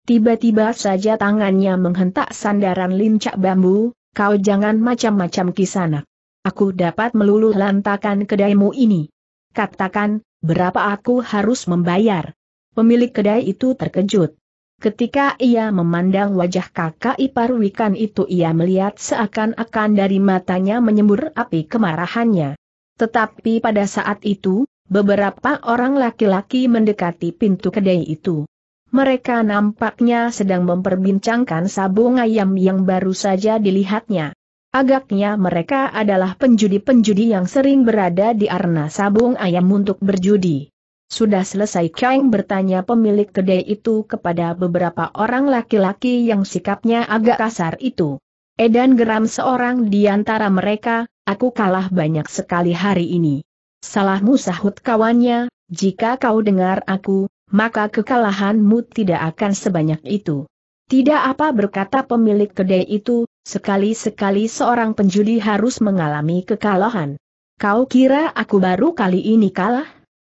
Tiba-tiba saja tangannya menghentak sandaran lincak bambu. Kau jangan macam-macam Kisanak. Aku dapat meluluh lantakan kedaimu ini. Katakan, berapa aku harus membayar? Pemilik kedai itu terkejut. Ketika ia memandang wajah kakak ipar Wikan itu, ia melihat seakan-akan dari matanya menyembur api kemarahannya. Tetapi pada saat itu, beberapa orang laki-laki mendekati pintu kedai itu. Mereka nampaknya sedang memperbincangkan sabung ayam yang baru saja dilihatnya. Agaknya mereka adalah penjudi-penjudi yang sering berada di arena sabung ayam untuk berjudi. Sudah selesai Kang, bertanya pemilik kedai itu kepada beberapa orang laki-laki yang sikapnya agak kasar itu. Edan, geram seorang di antara mereka, aku kalah banyak sekali hari ini. Salahmu, sahut kawannya, jika kau dengar aku, maka kekalahanmu tidak akan sebanyak itu. Tidak apa, berkata pemilik kedai itu, sekali-sekali seorang penjudi harus mengalami kekalahan. Kau kira aku baru kali ini kalah?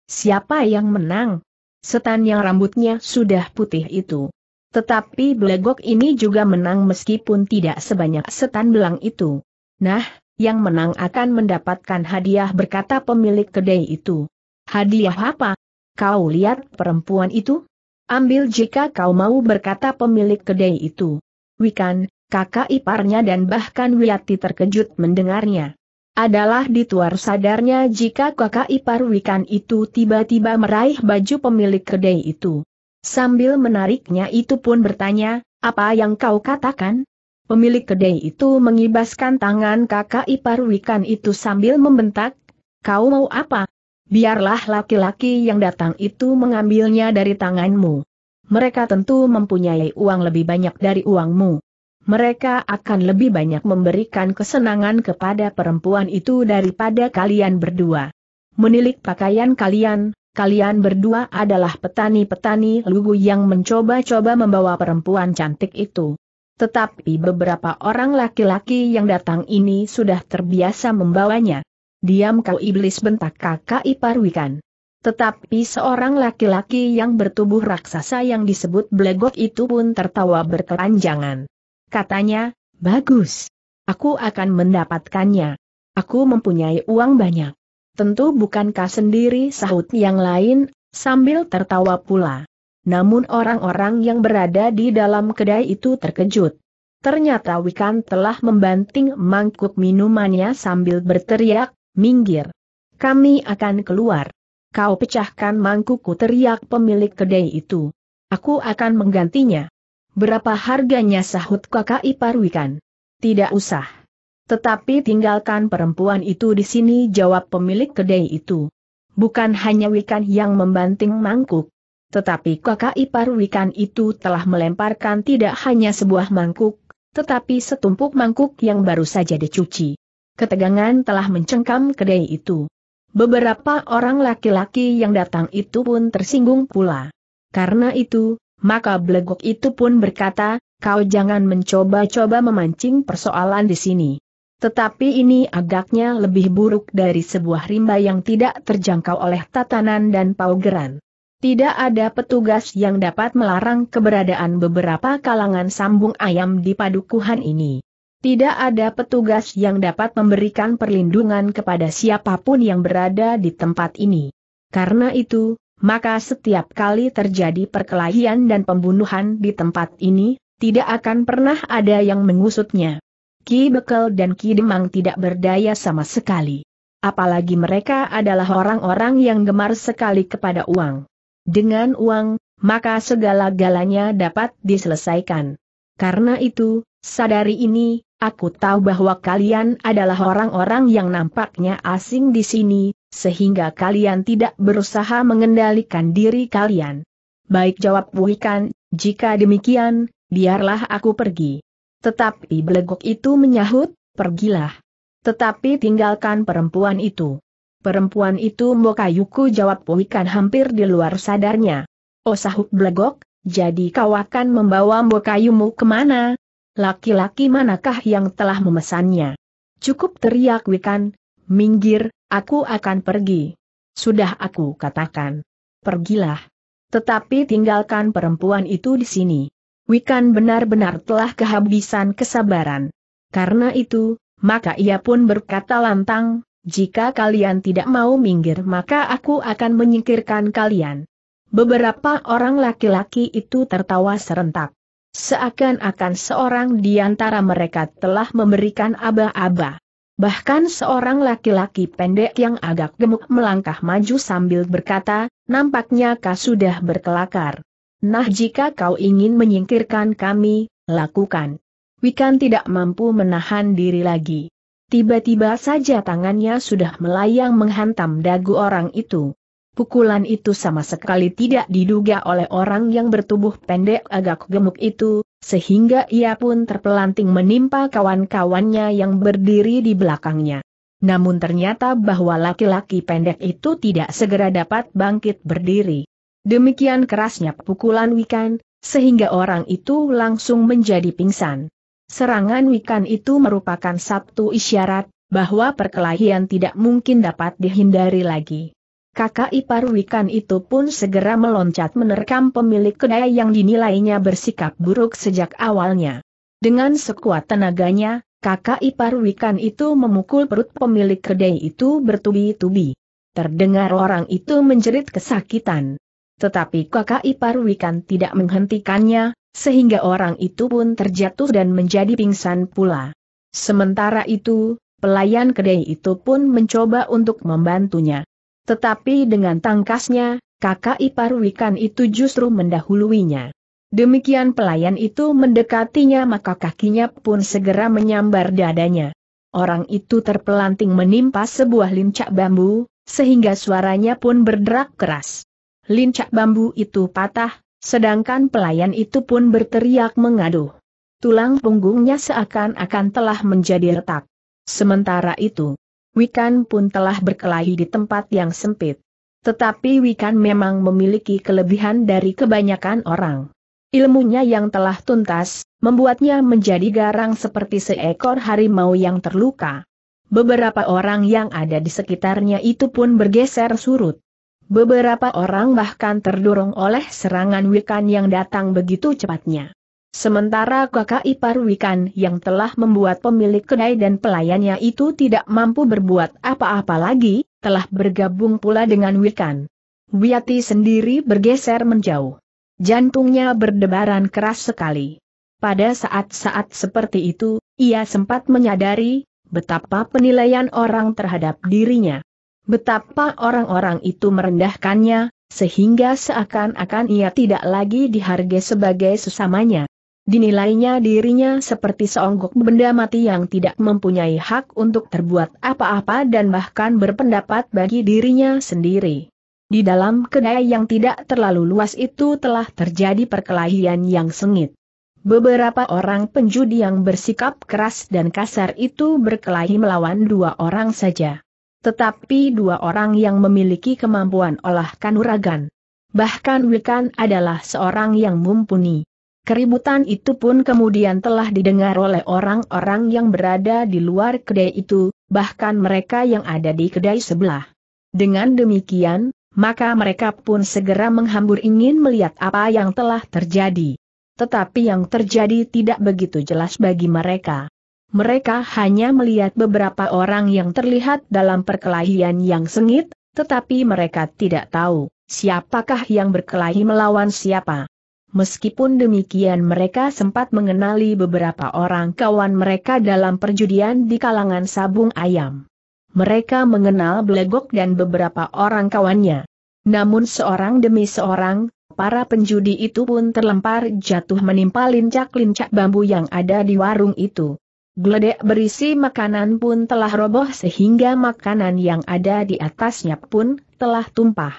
Siapa yang menang? Setan yang rambutnya sudah putih itu. Tetapi belegok ini juga menang meskipun tidak sebanyak setan belang itu. Nah, yang menang akan mendapatkan hadiah, berkata pemilik kedai itu. Hadiah apa? Kau lihat perempuan itu? Ambil jika kau mau, berkata pemilik kedai itu. Wikan, kakak iparnya dan bahkan Wirati terkejut mendengarnya. Adalah di luar sadarnya jika kakak ipar Wikan itu tiba-tiba meraih baju pemilik kedai itu. Sambil menariknya itu pun bertanya, apa yang kau katakan? Pemilik kedai itu mengibaskan tangan kakak ipar Wikan itu sambil membentak, "Kau mau apa? Biarlah laki-laki yang datang itu mengambilnya dari tanganmu. Mereka tentu mempunyai uang lebih banyak dari uangmu. Mereka akan lebih banyak memberikan kesenangan kepada perempuan itu daripada kalian berdua. Menilik pakaian kalian, kalian berdua adalah petani-petani lugu yang mencoba-coba membawa perempuan cantik itu. Tetapi beberapa orang laki-laki yang datang ini sudah terbiasa membawanya." "Diam kau iblis," bentak kakak ipar Wikan. Tetapi seorang laki-laki yang bertubuh raksasa yang disebut Blegok itu pun tertawa berkepanjangan. Katanya, "Bagus. Aku akan mendapatkannya. Aku mempunyai uang banyak." "Tentu bukankah sendiri," sahut yang lain, sambil tertawa pula. Namun orang-orang yang berada di dalam kedai itu terkejut. Ternyata Wikan telah membanting mangkuk minumannya sambil berteriak, "Minggir! Kami akan keluar! Kau pecahkan mangkukku!" teriak pemilik kedai itu. "Aku akan menggantinya." "Berapa harganya?" sahut kakak ipar Wikan. "Tidak usah. Tetapi tinggalkan perempuan itu di sini," jawab pemilik kedai itu. Bukan hanya Wikan yang membanting mangkuk, tetapi kakak ipar Wikan itu telah melemparkan tidak hanya sebuah mangkuk, tetapi setumpuk mangkuk yang baru saja dicuci. Ketegangan telah mencengkam kedai itu. Beberapa orang laki-laki yang datang itu pun tersinggung pula. Karena itu, maka Blegok itu pun berkata, "Kau jangan mencoba-coba memancing persoalan di sini. Tetapi ini agaknya lebih buruk dari sebuah rimba yang tidak terjangkau oleh tatanan dan paugeran. Tidak ada petugas yang dapat melarang keberadaan beberapa kalangan sambung ayam di padukuhan ini. Tidak ada petugas yang dapat memberikan perlindungan kepada siapapun yang berada di tempat ini. Karena itu, maka setiap kali terjadi perkelahian dan pembunuhan di tempat ini, tidak akan pernah ada yang mengusutnya." Ki Bekel dan Ki Demang tidak berdaya sama sekali. Apalagi mereka adalah orang-orang yang gemar sekali kepada uang. Dengan uang, maka segala-galanya dapat diselesaikan. Karena itu, sadari ini, aku tahu bahwa kalian adalah orang-orang yang nampaknya asing di sini, sehingga kalian tidak berusaha mengendalikan diri kalian. "Baik," jawab Wikan, "jika demikian, biarlah aku pergi." Tetapi Blegok itu menyahut, "Pergilah. Tetapi tinggalkan perempuan itu." "Perempuan itu mbokayuku," jawab Wikan hampir di luar sadarnya. "Oh," sahut Blegok, "jadi kau akan membawa mbokayumu kemana? Laki-laki manakah yang telah memesannya?" "Cukup," teriak Wikan, "minggir, aku akan pergi. Sudah aku katakan. Pergilah. Tetapi tinggalkan perempuan itu di sini." Wikan benar-benar telah kehabisan kesabaran. Karena itu, maka ia pun berkata lantang, "Jika kalian tidak mau minggir maka aku akan menyingkirkan kalian." Beberapa orang laki-laki itu tertawa serentak. Seakan-akan seorang di antara mereka telah memberikan aba-aba. Bahkan seorang laki-laki pendek yang agak gemuk melangkah maju sambil berkata, "Nampaknya kau sudah berkelakar. Nah, jika kau ingin menyingkirkan kami, lakukan." Wikan tidak mampu menahan diri lagi. Tiba-tiba saja tangannya sudah melayang menghantam dagu orang itu. Pukulan itu sama sekali tidak diduga oleh orang yang bertubuh pendek agak gemuk itu, sehingga ia pun terpelanting menimpa kawan-kawannya yang berdiri di belakangnya. Namun ternyata bahwa laki-laki pendek itu tidak segera dapat bangkit berdiri. Demikian kerasnya pukulan Wikan, sehingga orang itu langsung menjadi pingsan. Serangan Wikan itu merupakan satu isyarat bahwa perkelahian tidak mungkin dapat dihindari lagi. Kakak ipar Wikan itu pun segera meloncat menerkam pemilik kedai yang dinilainya bersikap buruk sejak awalnya. Dengan sekuat tenaganya, kakak ipar Wikan itu memukul perut pemilik kedai itu bertubi-tubi. Terdengar orang itu menjerit kesakitan. Tetapi kakak ipar Wikan tidak menghentikannya, sehingga orang itu pun terjatuh dan menjadi pingsan pula. Sementara itu, pelayan kedai itu pun mencoba untuk membantunya. Tetapi dengan tangkasnya, kakak ipar Wikan itu justru mendahuluinya. Demikian pelayan itu mendekatinya, maka kakinya pun segera menyambar dadanya. Orang itu terpelanting menimpa sebuah lincak bambu, sehingga suaranya pun berderak keras. Lincak bambu itu patah, sedangkan pelayan itu pun berteriak mengaduh. Tulang punggungnya seakan-akan telah menjadi retak. Sementara itu, Wikan pun telah berkelahi di tempat yang sempit. Tetapi Wikan memang memiliki kelebihan dari kebanyakan orang. Ilmunya yang telah tuntas, membuatnya menjadi garang seperti seekor harimau yang terluka. Beberapa orang yang ada di sekitarnya itu pun bergeser surut. Beberapa orang bahkan terdorong oleh serangan Wikan yang datang begitu cepatnya. Sementara kakak ipar Wikan yang telah membuat pemilik kedai dan pelayannya itu tidak mampu berbuat apa-apa lagi, telah bergabung pula dengan Wikan. Wiati sendiri bergeser menjauh. Jantungnya berdebaran keras sekali. Pada saat-saat seperti itu, ia sempat menyadari betapa penilaian orang terhadap dirinya. Betapa orang-orang itu merendahkannya, sehingga seakan-akan ia tidak lagi dihargai sebagai sesamanya. Dinilainya dirinya seperti seonggok benda mati yang tidak mempunyai hak untuk terbuat apa-apa dan bahkan berpendapat bagi dirinya sendiri. Di dalam kedai yang tidak terlalu luas itu telah terjadi perkelahian yang sengit. Beberapa orang penjudi yang bersikap keras dan kasar itu berkelahi melawan dua orang saja. Tetapi dua orang yang memiliki kemampuan olah kanuragan. Bahkan Wikan adalah seorang yang mumpuni. Keributan itu pun kemudian telah didengar oleh orang-orang yang berada di luar kedai itu, bahkan mereka yang ada di kedai sebelah. Dengan demikian, maka mereka pun segera menghambur ingin melihat apa yang telah terjadi. Tetapi yang terjadi tidak begitu jelas bagi mereka. Mereka hanya melihat beberapa orang yang terlihat dalam perkelahian yang sengit, tetapi mereka tidak tahu siapakah yang berkelahi melawan siapa. Meskipun demikian mereka sempat mengenali beberapa orang kawan mereka dalam perjudian di kalangan sabung ayam. Mereka mengenal Belegok dan beberapa orang kawannya. Namun seorang demi seorang, para penjudi itu pun terlempar jatuh menimpa lincak-lincak bambu yang ada di warung itu. Geledek berisi makanan pun telah roboh sehingga makanan yang ada di atasnya pun telah tumpah.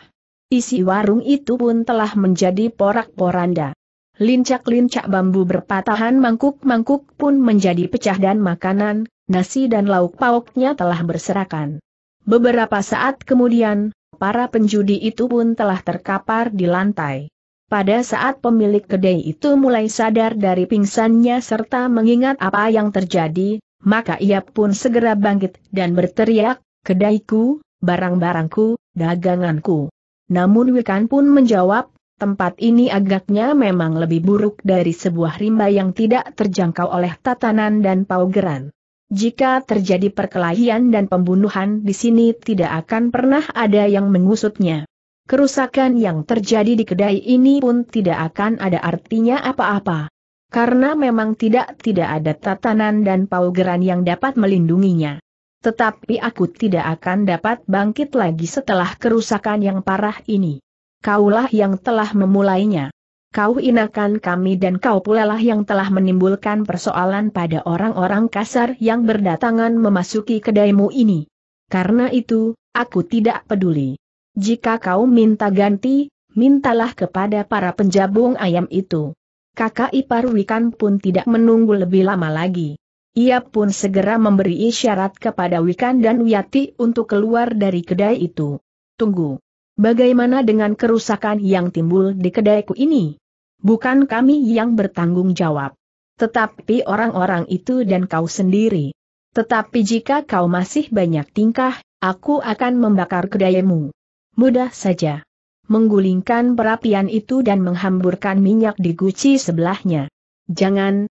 Isi warung itu pun telah menjadi porak-poranda. Lincak-lincak bambu berpatahan, mangkuk-mangkuk pun menjadi pecah dan makanan, nasi dan lauk pauknya telah berserakan. Beberapa saat kemudian, para penjudi itu pun telah terkapar di lantai. Pada saat pemilik kedai itu mulai sadar dari pingsannya serta mengingat apa yang terjadi, maka ia pun segera bangkit dan berteriak, "Kedaiku, barang-barangku, daganganku." Namun Wikan pun menjawab, "Tempat ini agaknya memang lebih buruk dari sebuah rimba yang tidak terjangkau oleh tatanan dan paugeran. Jika terjadi perkelahian dan pembunuhan di sini tidak akan pernah ada yang mengusutnya. Kerusakan yang terjadi di kedai ini pun tidak akan ada artinya apa-apa. Karena memang tidak ada tatanan dan paugeran yang dapat melindunginya. Tetapi aku tidak akan dapat bangkit lagi setelah kerusakan yang parah ini. Kaulah yang telah memulainya. Kau hinakan kami dan kau pula lah yang telah menimbulkan persoalan pada orang-orang kasar yang berdatangan memasuki kedaimu ini. Karena itu, aku tidak peduli. Jika kau minta ganti, mintalah kepada para penjabung ayam itu." Kakak ipar Wikan pun tidak menunggu lebih lama lagi. Ia pun segera memberi isyarat kepada Wikan dan Wiati untuk keluar dari kedai itu. "Tunggu. Bagaimana dengan kerusakan yang timbul di kedaiku ini? Bukan kami yang bertanggung jawab. Tetapi orang-orang itu dan kau sendiri. Tetapi jika kau masih banyak tingkah, aku akan membakar kedaimu." Mudah saja. Menggulingkan perapian itu dan menghamburkan minyak di guci sebelahnya. Jangan.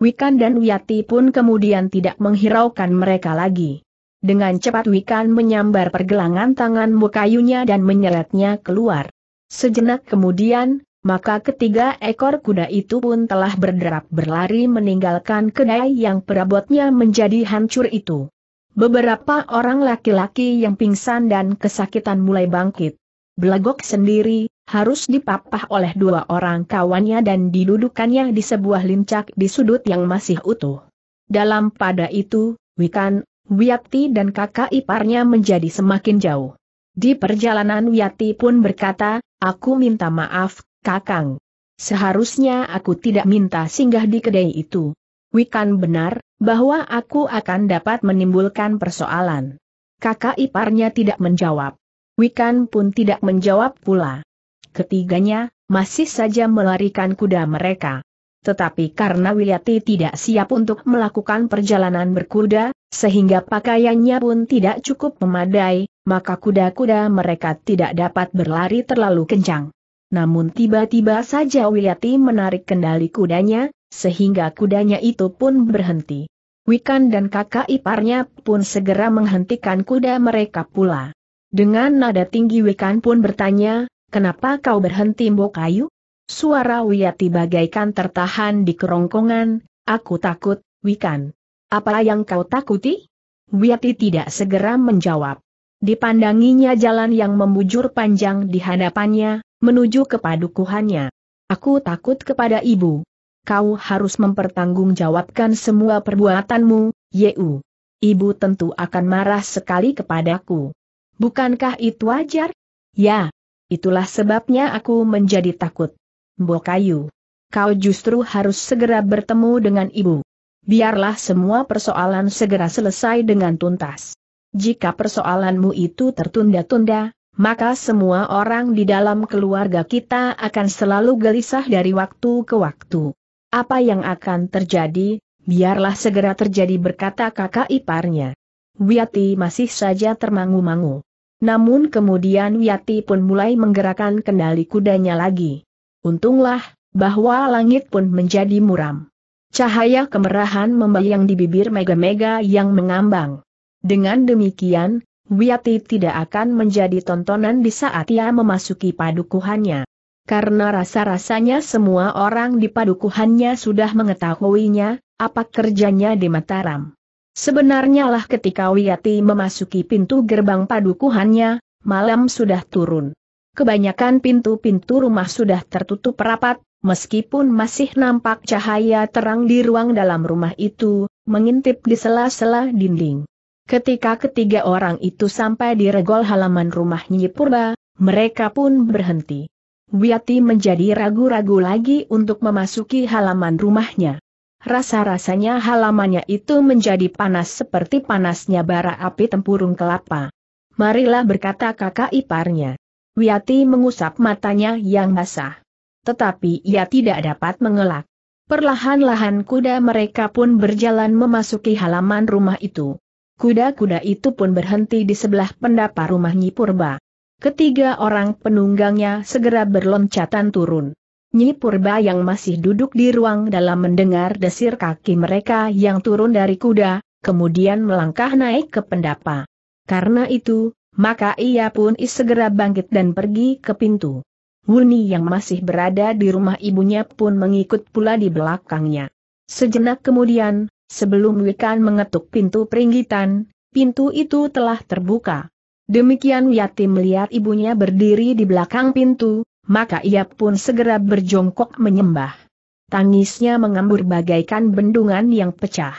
Wikan dan Wiati pun kemudian tidak menghiraukan mereka lagi. Dengan cepat Wikan menyambar pergelangan tanganmu kayunya dan menyeretnya keluar. Sejenak kemudian, maka ketiga ekor kuda itu pun telah berderap berlari meninggalkan kedai yang perabotnya menjadi hancur itu. Beberapa orang laki-laki yang pingsan dan kesakitan mulai bangkit. Belagok sendiri, harus dipapah oleh dua orang kawannya dan didudukannya di sebuah lincak di sudut yang masih utuh. Dalam pada itu, Wikan, Wiyati dan kakak iparnya menjadi semakin jauh. Di perjalanan Wiyati pun berkata, "Aku minta maaf, Kakang. Seharusnya aku tidak minta singgah di kedai itu. Wikan benar, bahwa aku akan dapat menimbulkan persoalan." Kakak iparnya tidak menjawab. Wikan pun tidak menjawab pula. Ketiganya, masih saja melarikan kuda mereka. Tetapi karena Wiyati tidak siap untuk melakukan perjalanan berkuda, sehingga pakaiannya pun tidak cukup memadai, maka kuda-kuda mereka tidak dapat berlari terlalu kencang. Namun tiba-tiba saja Wiyati menarik kendali kudanya, sehingga kudanya itu pun berhenti. Wikan dan kakak iparnya pun segera menghentikan kuda mereka pula. Dengan nada tinggi Wikan pun bertanya, "Kenapa kau berhenti, Mbok Kayu?" Suara Wiyati bagaikan tertahan di kerongkongan. "Aku takut, Wikan." "Apa yang kau takuti?" Wiyati tidak segera menjawab. Dipandanginya jalan yang membujur panjang di hadapannya, menuju ke padukuhannya. "Aku takut kepada ibu." "Kau harus mempertanggungjawabkan semua perbuatanmu, Yu. Ibu tentu akan marah sekali kepadaku. Bukankah itu wajar?" "Ya, itulah sebabnya aku menjadi takut. Mbok Kayu, kau justru harus segera bertemu dengan ibu. Biarlah semua persoalan segera selesai dengan tuntas. Jika persoalanmu itu tertunda-tunda, maka semua orang di dalam keluarga kita akan selalu gelisah dari waktu ke waktu. Apa yang akan terjadi, biarlah segera terjadi," berkata kakak iparnya. Wiyati masih saja termangu-mangu. Namun kemudian Wiyati pun mulai menggerakkan kendali kudanya lagi. Untunglah, bahwa langit pun menjadi muram. Cahaya kemerahan membayang di bibir mega-mega yang mengambang. Dengan demikian, Wiyati tidak akan menjadi tontonan di saat ia memasuki padukuhannya. Karena rasa-rasanya semua orang di padukuhannya sudah mengetahuinya, apa kerjanya di Mataram. Sebenarnya lah ketika Wiyati memasuki pintu gerbang padukuhannya, malam sudah turun. Kebanyakan pintu-pintu rumah sudah tertutup rapat, meskipun masih nampak cahaya terang di ruang dalam rumah itu, mengintip di sela-sela dinding. Ketika ketiga orang itu sampai di regol halaman rumah Nyi Purba, mereka pun berhenti. Wiyati menjadi ragu-ragu lagi untuk memasuki halaman rumahnya. Rasa-rasanya halamannya itu menjadi panas seperti panasnya bara api tempurung kelapa. "Marilah," berkata kakak iparnya. Wiyati mengusap matanya yang basah. Tetapi ia tidak dapat mengelak. Perlahan-lahan kuda mereka pun berjalan memasuki halaman rumah itu. Kuda-kuda itu pun berhenti di sebelah pendapa rumah Nyi Purba. Ketiga orang penunggangnya segera berloncatan turun. Nyi Purba yang masih duduk di ruang dalam mendengar desir kaki mereka yang turun dari kuda, kemudian melangkah naik ke pendapa. Karena itu, maka ia pun segera bangkit dan pergi ke pintu. Wuni yang masih berada di rumah ibunya pun mengikut pula di belakangnya. Sejenak kemudian, sebelum Wikan mengetuk pintu peringgitan, pintu itu telah terbuka. Demikian Wiyati melihat ibunya berdiri di belakang pintu, maka ia pun segera berjongkok menyembah. Tangisnya mengembur bagaikan bendungan yang pecah.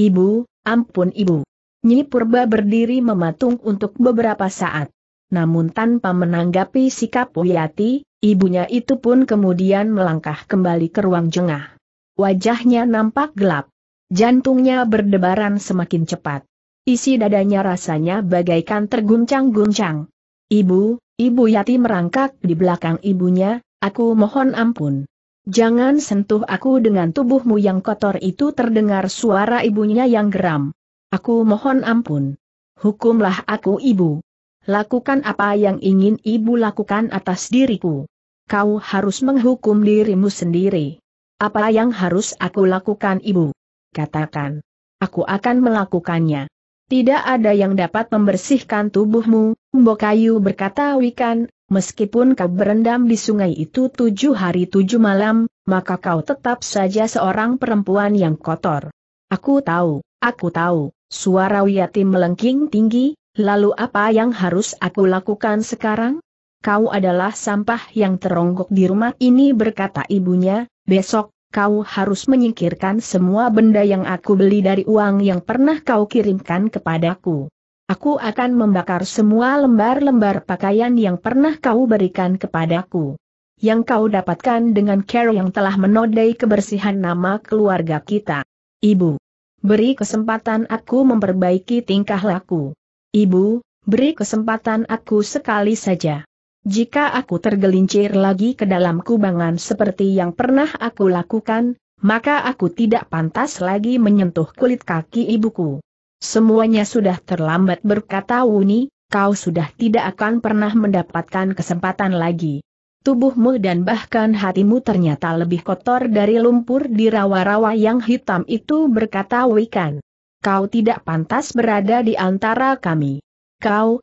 "Ibu, ampun ibu." Nyi Purba berdiri mematung untuk beberapa saat. Namun tanpa menanggapi sikap Wiyati, ibunya itu pun kemudian melangkah kembali ke ruang jengah. Wajahnya nampak gelap. Jantungnya berdebaran semakin cepat. Isi dadanya rasanya bagaikan terguncang-guncang. "Ibu," Ibu Wiyati merangkak di belakang ibunya, "aku mohon ampun. Jangan sentuh aku dengan tubuhmu yang kotor itu," terdengar suara ibunya yang geram. "Aku mohon ampun. Hukumlah aku, Ibu. Lakukan apa yang ingin Ibu lakukan atas diriku. Kau harus menghukum dirimu sendiri." "Apa yang harus aku lakukan, Ibu? Katakan. Aku akan melakukannya." "Tidak ada yang dapat membersihkan tubuhmu, Mbok Kayu," berkata Wikan. "Meskipun kau berendam di sungai itu 7 hari 7 malam, maka kau tetap saja seorang perempuan yang kotor." "Aku tahu, aku tahu." Suara Wiyati melengking tinggi. "Lalu apa yang harus aku lakukan sekarang?" kau adalah sampah yang teronggok di rumah ini," berkata ibunya, "besok, kau harus menyingkirkan semua benda yang aku beli dari uang yang pernah kau kirimkan kepadaku. Aku akan membakar semua lembar-lembar pakaian yang pernah kau berikan kepadaku. Yang kau dapatkan dengan cara yang telah menodai kebersihan nama keluarga kita. Ibu, beri kesempatan aku memperbaiki tingkah laku. Ibu, beri kesempatan aku sekali saja. Jika aku tergelincir lagi ke dalam kubangan seperti yang pernah aku lakukan, maka aku tidak pantas lagi menyentuh kulit kaki ibuku." "Semuanya sudah terlambat," berkata Wuni, "kau sudah tidak akan pernah mendapatkan kesempatan lagi. Tubuhmu dan bahkan hatimu ternyata lebih kotor dari lumpur di rawa-rawa yang hitam itu," berkata Wikan. "Kau tidak pantas berada di antara kami. Kau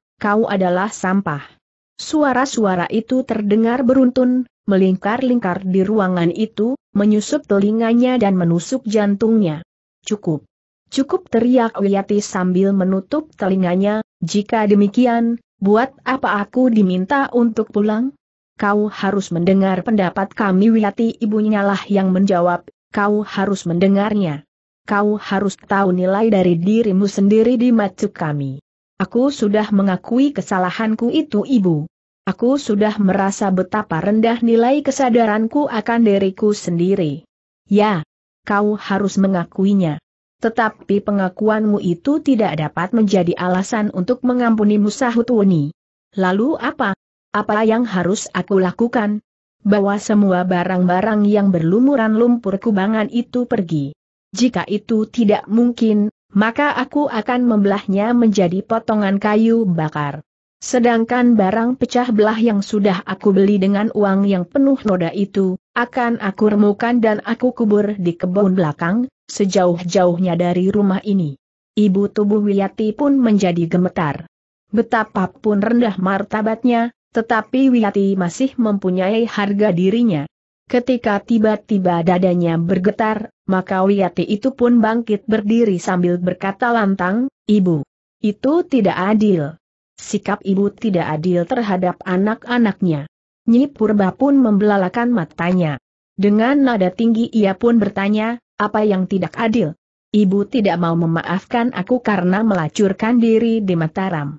adalah sampah." Suara-suara itu terdengar beruntun, melingkar-lingkar di ruangan itu, menyusup telinganya dan menusuk jantungnya. "Cukup. Cukup," teriak Wiyati sambil menutup telinganya, "jika demikian, buat apa aku diminta untuk pulang? Kau harus mendengar pendapat kami." "Wiyati," ibunya lah yang menjawab, "kau harus mendengarnya. Kau harus tahu nilai dari dirimu sendiri di mata kami. Aku sudah mengakui kesalahanku itu, Ibu. Aku sudah merasa betapa rendah nilai kesadaranku akan diriku sendiri." "Ya, kau harus mengakuinya. Tetapi pengakuanmu itu tidak dapat menjadi alasan untuk mengampunimu," sahut Wuni. "Lalu apa? Apa yang harus aku lakukan?" "Bawa semua barang-barang yang berlumuran lumpur kubangan itu pergi. Jika itu tidak mungkin, maka aku akan membelahnya menjadi potongan kayu bakar. Sedangkan barang pecah belah yang sudah aku beli dengan uang yang penuh noda itu, akan aku remukan dan aku kubur di kebun belakang, sejauh-jauhnya dari rumah ini." Ibu tubuh Wiyati pun menjadi gemetar. Betapapun rendah martabatnya, tetapi Wiyati masih mempunyai harga dirinya. Ketika tiba-tiba dadanya bergetar, maka Wiyati itu pun bangkit berdiri sambil berkata lantang, "Ibu, itu tidak adil. Sikap ibu tidak adil terhadap anak-anaknya." Nyi Purba pun membelalakan matanya. Dengan nada tinggi ia pun bertanya, "Apa yang tidak adil?" "Ibu tidak mau memaafkan aku karena melacurkan diri di Mataram.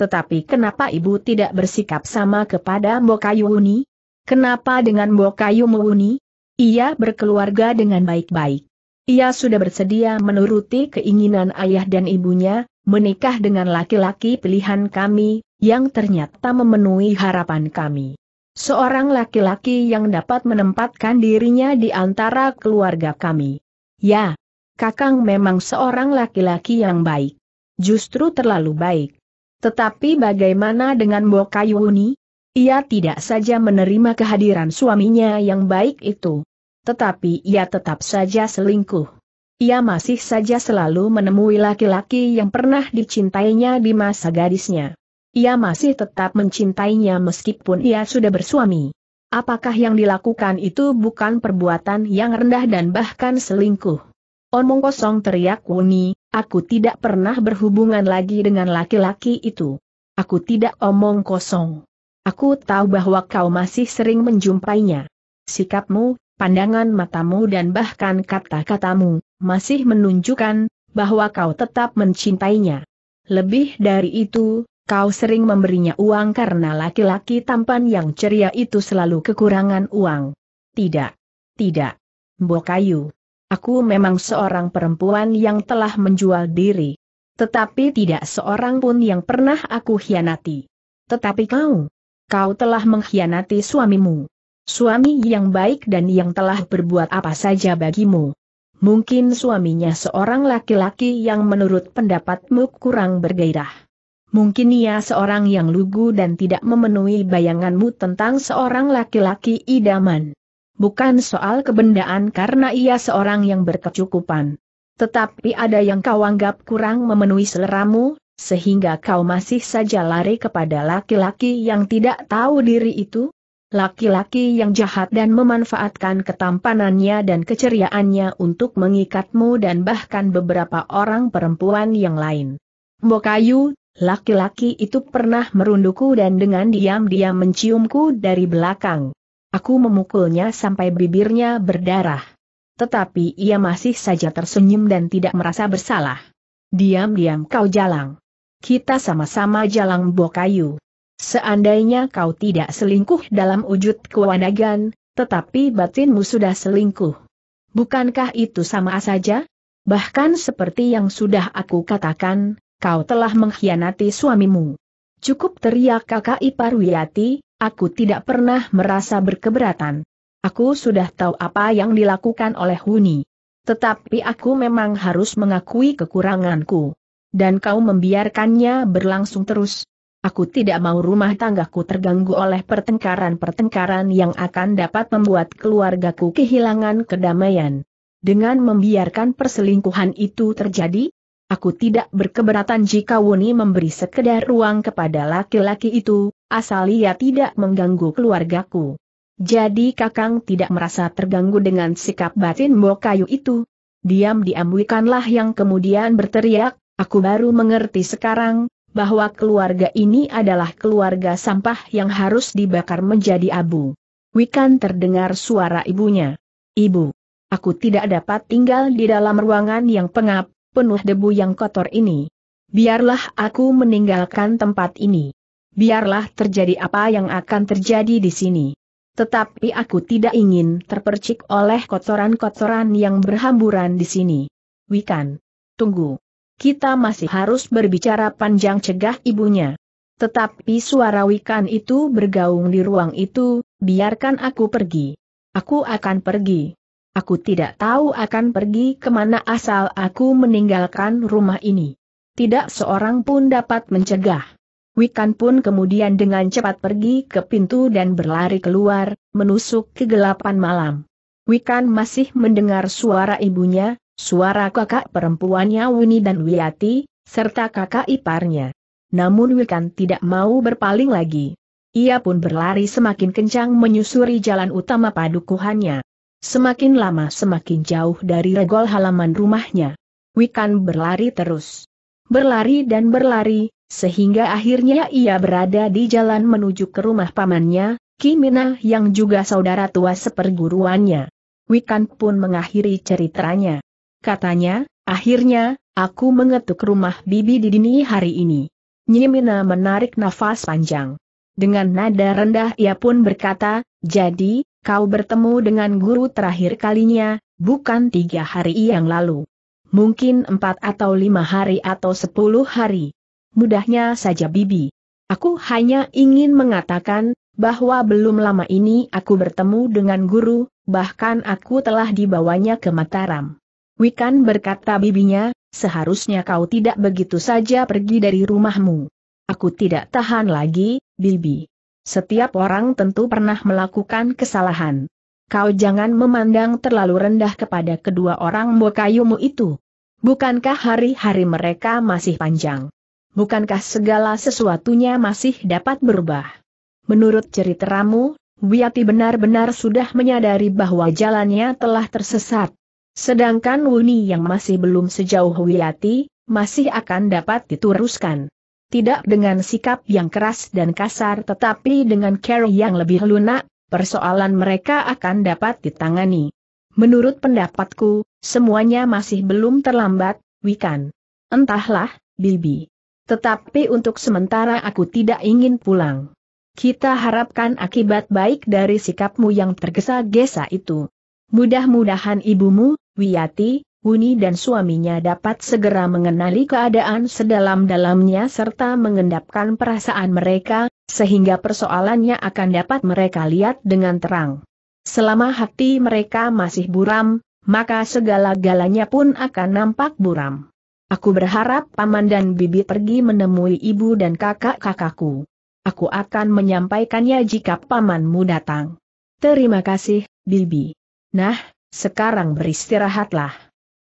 Tetapi kenapa ibu tidak bersikap sama kepada Mbokayu Wuni? Kenapa dengan Mbokayu Wuni? Ia berkeluarga dengan baik-baik. Ia sudah bersedia menuruti keinginan ayah dan ibunya, menikah dengan laki-laki pilihan kami, yang ternyata memenuhi harapan kami. Seorang laki-laki yang dapat menempatkan dirinya di antara keluarga kami." "Ya, Kakang memang seorang laki-laki yang baik. Justru terlalu baik. Tetapi bagaimana dengan Mbokayu Wuni? Ia tidak saja menerima kehadiran suaminya yang baik itu, tetapi ia tetap saja selingkuh. Ia masih saja selalu menemui laki-laki yang pernah dicintainya di masa gadisnya. Ia masih tetap mencintainya meskipun ia sudah bersuami. Apakah yang dilakukan itu bukan perbuatan yang rendah dan bahkan selingkuh?" "Omong kosong," teriak Wuni, "aku tidak pernah berhubungan lagi dengan laki-laki itu." "Aku tidak omong kosong. Aku tahu bahwa kau masih sering menjumpainya. Sikapmu, pandangan matamu dan bahkan kata-katamu, masih menunjukkan bahwa kau tetap mencintainya. Lebih dari itu, kau sering memberinya uang karena laki-laki tampan yang ceria itu selalu kekurangan uang." Tidak, Mbokayu. Aku memang seorang perempuan yang telah menjual diri. Tetapi tidak seorang pun yang pernah aku khianati." "Tetapi Kau telah mengkhianati suamimu. Suami yang baik dan yang telah berbuat apa saja bagimu. Mungkin suaminya seorang laki-laki yang menurut pendapatmu kurang bergairah. Mungkin ia seorang yang lugu dan tidak memenuhi bayanganmu tentang seorang laki-laki idaman. Bukan soal kebendaan karena ia seorang yang berkecukupan. Tetapi ada yang kau anggap kurang memenuhi seleramu, sehingga kau masih saja lari kepada laki-laki yang tidak tahu diri itu? Laki-laki yang jahat dan memanfaatkan ketampanannya dan keceriaannya untuk mengikatmu dan bahkan beberapa orang perempuan yang lain." "Mbokayu, Laki-laki itu pernah merundukku dan dengan diam-diam menciumku dari belakang. Aku memukulnya sampai bibirnya berdarah. Tetapi ia masih saja tersenyum dan tidak merasa bersalah. Diam-diam kau jalang. Kita sama-sama jalang bokayu. Seandainya kau tidak selingkuh dalam wujud kewanagan, tetapi batinmu sudah selingkuh. Bukankah itu sama saja? Bahkan seperti yang sudah aku katakan, kau telah mengkhianati suamimu. Cukup, teriak kakak ipar Wirati, aku tidak pernah merasa berkeberatan. Aku sudah tahu apa yang dilakukan oleh Huni. Tetapi aku memang harus mengakui kekuranganku. Dan kau membiarkannya berlangsung terus. Aku tidak mau rumah tanggaku terganggu oleh pertengkaran-pertengkaran yang akan dapat membuat keluargaku kehilangan kedamaian. Dengan membiarkan perselingkuhan itu terjadi, aku tidak berkeberatan jika Wuni memberi sekedar ruang kepada laki-laki itu, asal ia tidak mengganggu keluargaku. Jadi Kakang tidak merasa terganggu dengan sikap batin bokayu itu. Diam-diam Wikanlah yang kemudian berteriak, aku baru mengerti sekarang, bahwa keluarga ini adalah keluarga sampah yang harus dibakar menjadi abu. Wikan terdengar suara ibunya. Ibu. Aku tidak dapat tinggal di dalam ruangan yang pengap, penuh debu yang kotor ini. Biarlah aku meninggalkan tempat ini. Biarlah terjadi apa yang akan terjadi di sini. Tetapi aku tidak ingin terpercik oleh kotoran-kotoran yang berhamburan di sini. Wikan, tunggu. Kita masih harus berbicara panjang, cegah ibunya. Tetapi suara Wikan itu bergaung di ruang itu, biarkan aku pergi. Aku akan pergi. Aku tidak tahu akan pergi kemana asal aku meninggalkan rumah ini. Tidak seorang pun dapat mencegah. Wikan pun kemudian dengan cepat pergi ke pintu dan berlari keluar, menusuk kegelapan malam. Wikan masih mendengar suara ibunya, suara kakak perempuannya Wuni dan Wirati, serta kakak iparnya. Namun Wikan tidak mau berpaling lagi. Ia pun berlari semakin kencang menyusuri jalan utama padukuhannya. Semakin lama semakin jauh dari regol halaman rumahnya. Wikan berlari terus. Berlari dan berlari, sehingga akhirnya ia berada di jalan menuju ke rumah pamannya, Ki Mina yang juga saudara tua seperguruannya. Wikan pun mengakhiri ceritanya. Katanya, akhirnya, aku mengetuk rumah bibi di dini hari ini. Nyi Mina menarik nafas panjang. Dengan nada rendah ia pun berkata, jadi, kau bertemu dengan guru terakhir kalinya, bukan 3 hari yang lalu. Mungkin 4 atau 5 hari atau 10 hari. Mudahnya saja bibi. Aku hanya ingin mengatakan, bahwa belum lama ini aku bertemu dengan guru, bahkan aku telah dibawanya ke Mataram. Wikan, berkata bibinya, seharusnya kau tidak begitu saja pergi dari rumahmu. Aku tidak tahan lagi, bibi. Setiap orang tentu pernah melakukan kesalahan. Kau jangan memandang terlalu rendah kepada kedua orang bokayumu itu. Bukankah hari-hari mereka masih panjang? Bukankah segala sesuatunya masih dapat berubah? Menurut ceritamu, Wirati benar-benar sudah menyadari bahwa jalannya telah tersesat. Sedangkan Wuni yang masih belum sejauh Wirati, masih akan dapat diteruskan. Tidak dengan sikap yang keras dan kasar tetapi dengan cara yang lebih lunak, persoalan mereka akan dapat ditangani. Menurut pendapatku, semuanya masih belum terlambat, Wikan. Entahlah, bibi. Tetapi untuk sementara aku tidak ingin pulang. Kita harapkan akibat baik dari sikapmu yang tergesa-gesa itu. Mudah-mudahan ibumu, Wirati, Wuni dan suaminya dapat segera mengenali keadaan sedalam-dalamnya serta mengendapkan perasaan mereka, sehingga persoalannya akan dapat mereka lihat dengan terang. Selama hati mereka masih buram, maka segala-galanya pun akan nampak buram. Aku berharap paman dan bibi pergi menemui ibu dan kakak-kakakku. Aku akan menyampaikannya jika pamanmu datang. Terima kasih, bibi. Nah, sekarang beristirahatlah.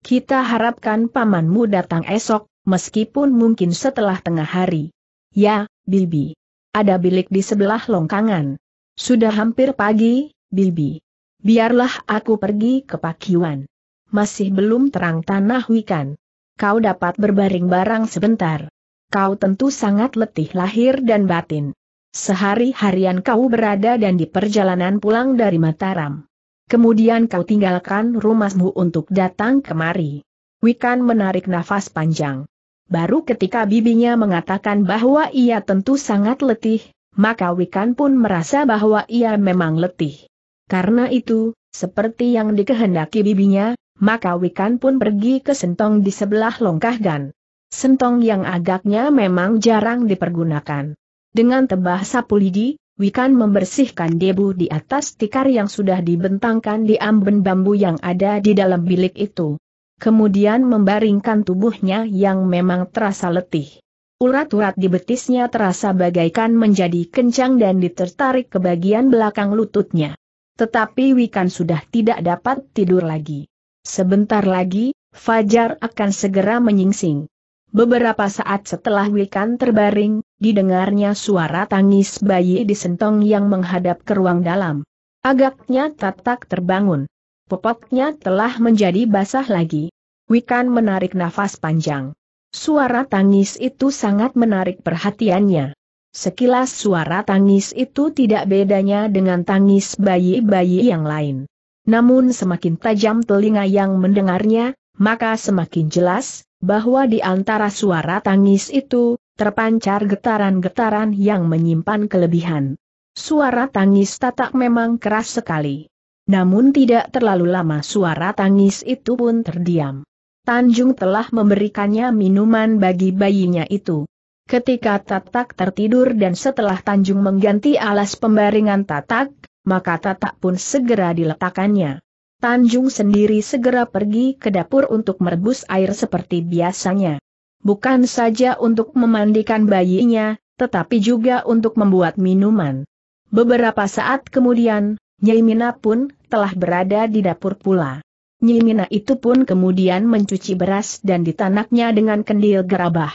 Kita harapkan pamanmu datang esok, meskipun mungkin setelah tengah hari. Ya, bibi. Ada bilik di sebelah longkangan. Sudah hampir pagi, bibi. Biarlah aku pergi ke pakiwan. Masih belum terang tanah Wikan. Kau dapat berbaring-barang sebentar. kau tentu sangat letih lahir dan batin. Sehari-harian kau berada dan di perjalanan pulang dari Mataram. Kemudian kau tinggalkan rumahmu untuk datang kemari." Wikan menarik nafas panjang. Baru ketika bibinya mengatakan bahwa ia tentu sangat letih, maka Wikan pun merasa bahwa ia memang letih. Karena itu, seperti yang dikehendaki bibinya, maka Wikan pun pergi ke sentong di sebelah Longkah Gan. Sentong yang agaknya memang jarang dipergunakan. Dengan tebah sapu lidi, Wikan membersihkan debu di atas tikar yang sudah dibentangkan di amben bambu yang ada di dalam bilik itu. Kemudian membaringkan tubuhnya yang memang terasa letih. Urat-urat di betisnya terasa bagaikan menjadi kencang dan ditertarik ke bagian belakang lututnya. Tetapi Wikan sudah tidak dapat tidur lagi. Sebentar lagi, fajar akan segera menyingsing. Beberapa saat setelah Wikan terbaring, didengarnya suara tangis bayi di sentong yang menghadap ke ruang dalam. Agaknya Tatak terbangun. Popoknya telah menjadi basah lagi. Wikan menarik nafas panjang. Suara tangis itu sangat menarik perhatiannya. Sekilas suara tangis itu tidak bedanya dengan tangis bayi-bayi yang lain. Namun semakin tajam telinga yang mendengarnya, maka semakin jelas bahwa di antara suara tangis itu terpancar getaran-getaran yang menyimpan kelebihan. Suara tangis Tatak memang keras sekali. Namun tidak terlalu lama suara tangis itu pun terdiam. Tanjung telah memberikannya minuman bagi bayinya itu. Ketika Tatak tertidur dan setelah Tanjung mengganti alas pembaringan Tatak, maka Tatak pun segera diletakkannya. Tanjung sendiri segera pergi ke dapur untuk merebus air seperti biasanya. Bukan saja untuk memandikan bayinya, tetapi juga untuk membuat minuman. Beberapa saat kemudian, Nyi Mina pun telah berada di dapur pula. Nyi Mina itu pun kemudian mencuci beras dan ditanaknya dengan kendil gerabah.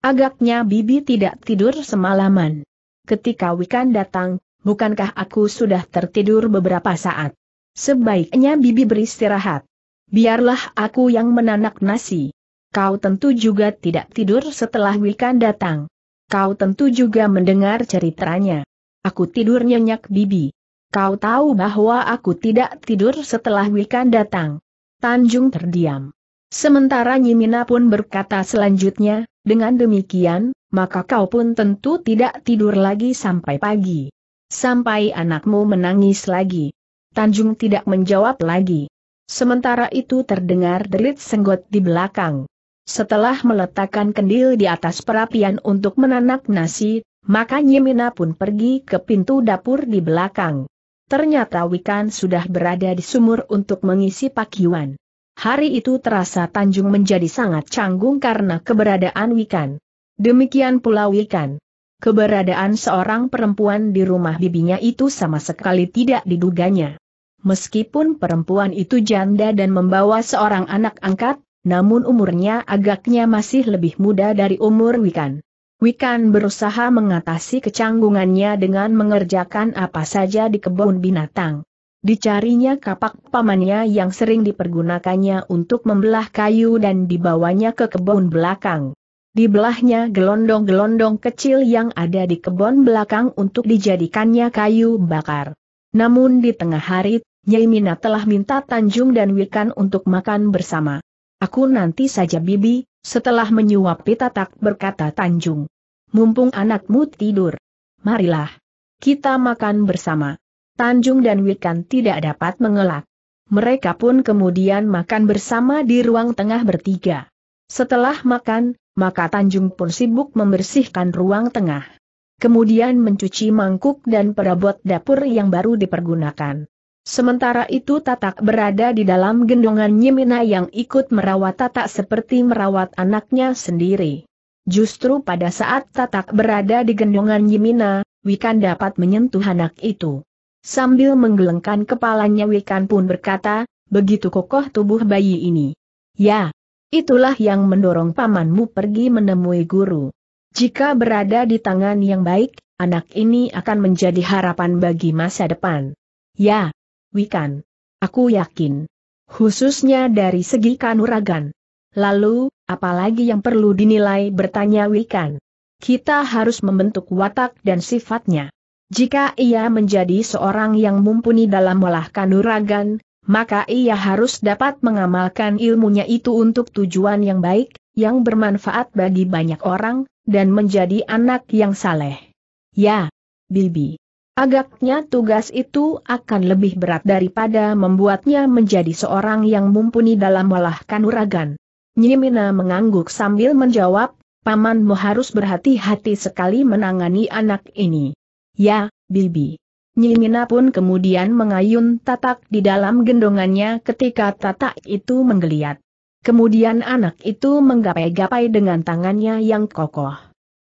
Agaknya bibi tidak tidur semalaman. Ketika Wikan datang, bukankah aku sudah tertidur beberapa saat? Sebaiknya bibi beristirahat. Biarlah aku yang menanak nasi. Kau tentu juga tidak tidur setelah Wikan datang. Kau tentu juga mendengar ceritanya. Aku tidur nyenyak bibi. Kau tahu bahwa aku tidak tidur setelah Wikan datang. Tanjung terdiam. Sementara Nyi Mina pun berkata selanjutnya, dengan demikian, maka kau pun tentu tidak tidur lagi sampai pagi. Sampai anakmu menangis lagi. Tanjung tidak menjawab lagi. Sementara itu terdengar derit senggot di belakang. Setelah meletakkan kendil di atas perapian untuk menanak nasi, maka Nyi Mina pun pergi ke pintu dapur di belakang. Ternyata Wikan sudah berada di sumur untuk mengisi pakiwan. Hari itu terasa Tanjung menjadi sangat canggung karena keberadaan Wikan. Demikian pula Wikan. Keberadaan seorang perempuan di rumah bibinya itu sama sekali tidak diduganya. Meskipun perempuan itu janda dan membawa seorang anak angkat, namun umurnya agaknya masih lebih muda dari umur Wikan. Wikan berusaha mengatasi kecanggungannya dengan mengerjakan apa saja di kebun binatang. Dicarinya kapak pamannya yang sering dipergunakannya untuk membelah kayu dan dibawanya ke kebun belakang. Dibelahnya gelondong-gelondong kecil yang ada di kebun belakang untuk dijadikannya kayu bakar. Namun di tengah hari, Nyi Mina telah minta Tanjung dan Wikan untuk makan bersama. "Aku nanti saja bibi," setelah menyuapi Tatak berkata Tanjung. "Mumpung anakmu tidur. Marilah. Kita makan bersama." Tanjung dan Wikan tidak dapat mengelak. Mereka pun kemudian makan bersama di ruang tengah bertiga. Setelah makan, maka Tanjung pun sibuk membersihkan ruang tengah. Kemudian mencuci mangkuk dan perabot dapur yang baru dipergunakan. Sementara itu Tatak berada di dalam gendongan Nyi Mina yang ikut merawat Tatak seperti merawat anaknya sendiri. Justru pada saat Tatak berada di gendongan Nyi Mina, Wikan dapat menyentuh anak itu. Sambil menggelengkan kepalanya Wikan pun berkata, "Begitu kokoh tubuh bayi ini. Ya, itulah yang mendorong pamanmu pergi menemui guru. Jika berada di tangan yang baik, anak ini akan menjadi harapan bagi masa depan." "Ya, Wikan. Aku yakin. Khususnya dari segi kanuragan. Lalu, apalagi yang perlu dinilai, bertanya Wikan. Kita harus membentuk watak dan sifatnya. Jika ia menjadi seorang yang mumpuni dalam olah kanuragan, maka ia harus dapat mengamalkan ilmunya itu untuk tujuan yang baik, yang bermanfaat bagi banyak orang, dan menjadi anak yang saleh. Ya, Bibi. Agaknya tugas itu akan lebih berat daripada membuatnya menjadi seorang yang mumpuni dalam olah kanuragan. Nyi Mina mengangguk sambil menjawab, Pamanmu harus berhati-hati sekali menangani anak ini. Ya, Bibi. Nyi Mina pun kemudian mengayun tatak di dalam gendongannya ketika tatak itu menggeliat. Kemudian anak itu menggapai-gapai dengan tangannya yang kokoh.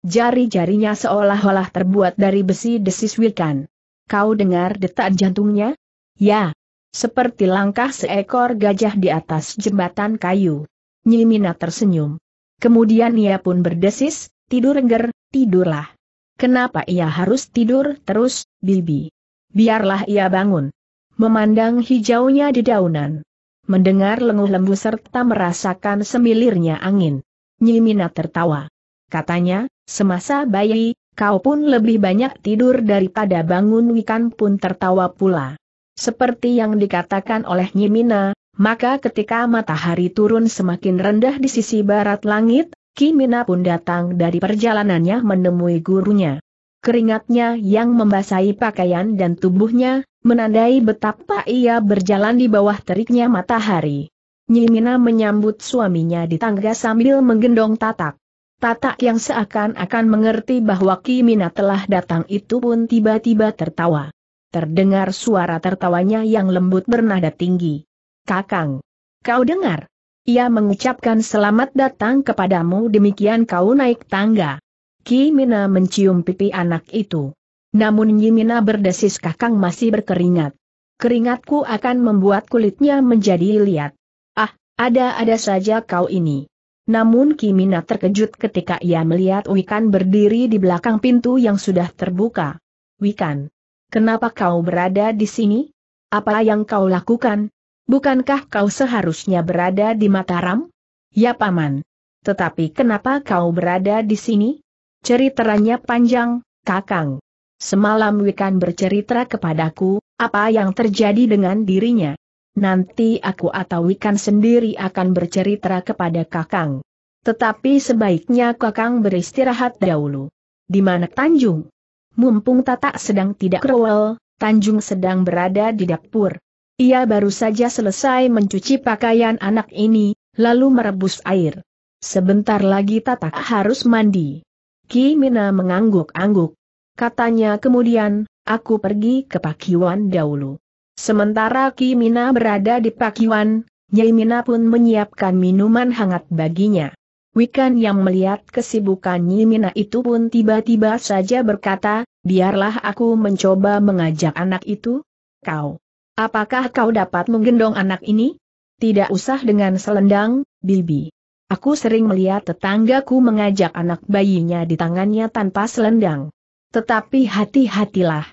Jari-jarinya seolah-olah terbuat dari besi, desis Wikan. Kau dengar detak jantungnya? Ya. Seperti langkah seekor gajah di atas jembatan kayu. Nyi Mina tersenyum. Kemudian ia pun berdesis, tidur Engger, tidurlah. Kenapa ia harus tidur terus, Bibi? Biarlah ia bangun. Memandang hijaunya dedaunan. Mendengar lenguh lembu serta merasakan semilirnya angin. Nyi Mina tertawa. Katanya, semasa bayi, kau pun lebih banyak tidur daripada bangun. Wikan pun tertawa pula. Seperti yang dikatakan oleh Nyi Mina, maka ketika matahari turun semakin rendah di sisi barat langit, Ki Mina pun datang dari perjalanannya menemui gurunya. Keringatnya yang membasahi pakaian dan tubuhnya, menandai betapa ia berjalan di bawah teriknya matahari. Nyi Mina menyambut suaminya di tangga sambil menggendong tatak. Tatak yang seakan-akan mengerti bahwa Ki Mina telah datang itu pun tiba-tiba tertawa. Terdengar suara tertawanya yang lembut bernada tinggi. Kakang, kau dengar? Ia mengucapkan selamat datang kepadamu, demikian kau naik tangga. Ki Mina mencium pipi anak itu. Namun Nyi Mina berdesis kakang masih berkeringat. Keringatku akan membuat kulitnya menjadi liat. Ah, ada-ada saja kau ini. Namun Ki Mina terkejut ketika ia melihat Wikan berdiri di belakang pintu yang sudah terbuka. Wikan, kenapa kau berada di sini? Apa yang kau lakukan? Bukankah kau seharusnya berada di Mataram? Ya Paman. Tetapi kenapa kau berada di sini? Ceritanya panjang, Kakang. Semalam Wikan bercerita kepadaku, apa yang terjadi dengan dirinya. Nanti aku atau Wikan sendiri akan bercerita kepada Kakang. Tetapi sebaiknya Kakang beristirahat dahulu. Di mana Tanjung? Mumpung Tatak sedang tidak rewel, Tanjung sedang berada di dapur. Ia baru saja selesai mencuci pakaian anak ini, lalu merebus air. Sebentar lagi Tatak harus mandi. Ki Mina mengangguk-angguk. Katanya kemudian, aku pergi ke Pakiwan dahulu. Sementara Ki Mina berada di Pakiwan, Nyi Mina pun menyiapkan minuman hangat baginya. Wikan yang melihat kesibukan Nyi Mina itu pun tiba-tiba saja berkata, biarlah aku mencoba mengajak anak itu. Kau, apakah kau dapat menggendong anak ini? Tidak usah dengan selendang, Bibi. Aku sering melihat tetanggaku mengajak anak bayinya di tangannya tanpa selendang. Tetapi hati-hatilah.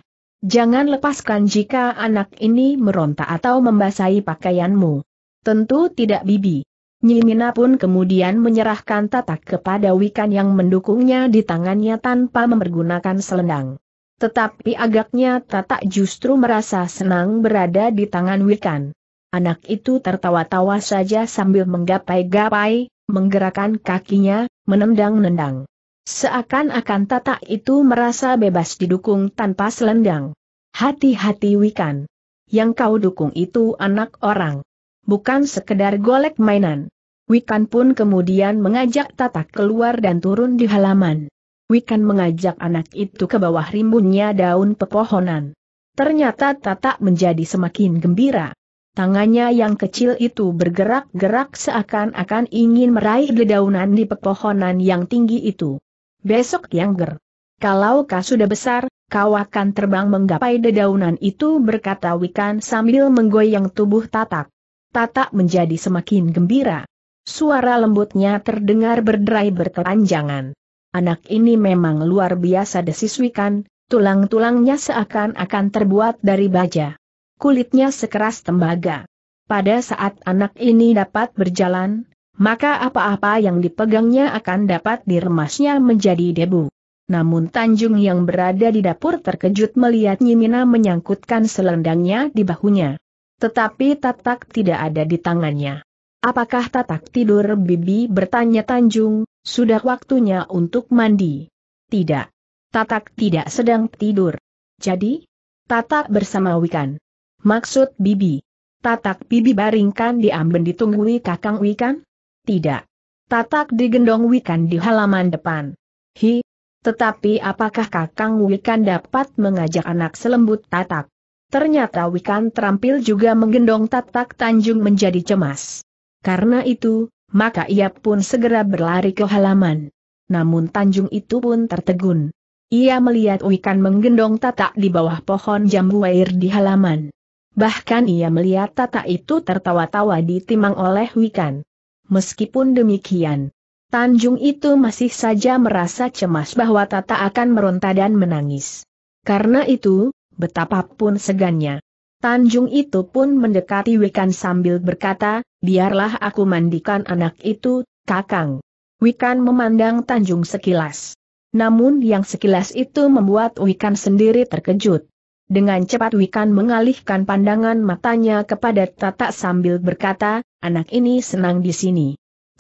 Jangan lepaskan jika anak ini meronta atau membasahi pakaianmu. Tentu tidak, Bibi. Nyi Mina pun kemudian menyerahkan tatak kepada Wikan yang mendukungnya di tangannya tanpa mempergunakan selendang. Tetapi agaknya tatak justru merasa senang berada di tangan Wikan. Anak itu tertawa-tawa saja sambil menggapai-gapai, menggerakkan kakinya, menendang-nendang. Seakan-akan tatak itu merasa bebas didukung tanpa selendang. Hati-hati Wikan. Yang kau dukung itu anak orang. Bukan sekedar golek mainan. Wikan pun kemudian mengajak tatak keluar dan turun di halaman. Wikan mengajak anak itu ke bawah rimbunnya daun pepohonan. Ternyata tatak menjadi semakin gembira. Tangannya yang kecil itu bergerak-gerak seakan-akan ingin meraih dedaunan di pepohonan yang tinggi itu. Besok yang ger. Kalau kau sudah besar, kau akan terbang menggapai dedaunan itu, berkata Wikan sambil menggoyang tubuh tatak. Tatak menjadi semakin gembira. Suara lembutnya terdengar berderai berkepanjangan. Anak ini memang luar biasa, desis Wikan, tulang-tulangnya seakan-akan terbuat dari baja. Kulitnya sekeras tembaga. Pada saat anak ini dapat berjalan, maka apa-apa yang dipegangnya akan dapat diremasnya menjadi debu. Namun Tanjung yang berada di dapur terkejut melihat Nyi Mina menyangkutkan selendangnya di bahunya. Tetapi tatak tidak ada di tangannya. "Apakah tatak tidur, Bibi?" bertanya Tanjung. "Sudah waktunya untuk mandi." "Tidak. Tatak tidak sedang tidur." "Jadi?" "Tatak bersama Wikan." "Maksud Bibi?" "Tatak Bibi baringkan di amben ditunggui Kakang Wikan?" "Tidak. Tatak digendong Wikan di halaman depan." "Hi. Tetapi apakah Kakang Wikan dapat mengajak anak selembut Tatak?" Ternyata Wikan terampil juga menggendong Tatak. Tanjung menjadi cemas. Karena itu, maka ia pun segera berlari ke halaman. Namun Tanjung itu pun tertegun. Ia melihat Wikan menggendong Tatak di bawah pohon jambu air di halaman. Bahkan ia melihat Tatak itu tertawa-tawa ditimang oleh Wikan. Meskipun demikian, Tanjung itu masih saja merasa cemas bahwa Tata akan meronta dan menangis. Karena itu, betapapun segannya, Tanjung itu pun mendekati Wikan sambil berkata, "Biarlah aku mandikan anak itu, Kakang." Wikan memandang Tanjung sekilas. Namun yang sekilas itu membuat Wikan sendiri terkejut. Dengan cepat Wikan mengalihkan pandangan matanya kepada Tata sambil berkata, "Anak ini senang di sini.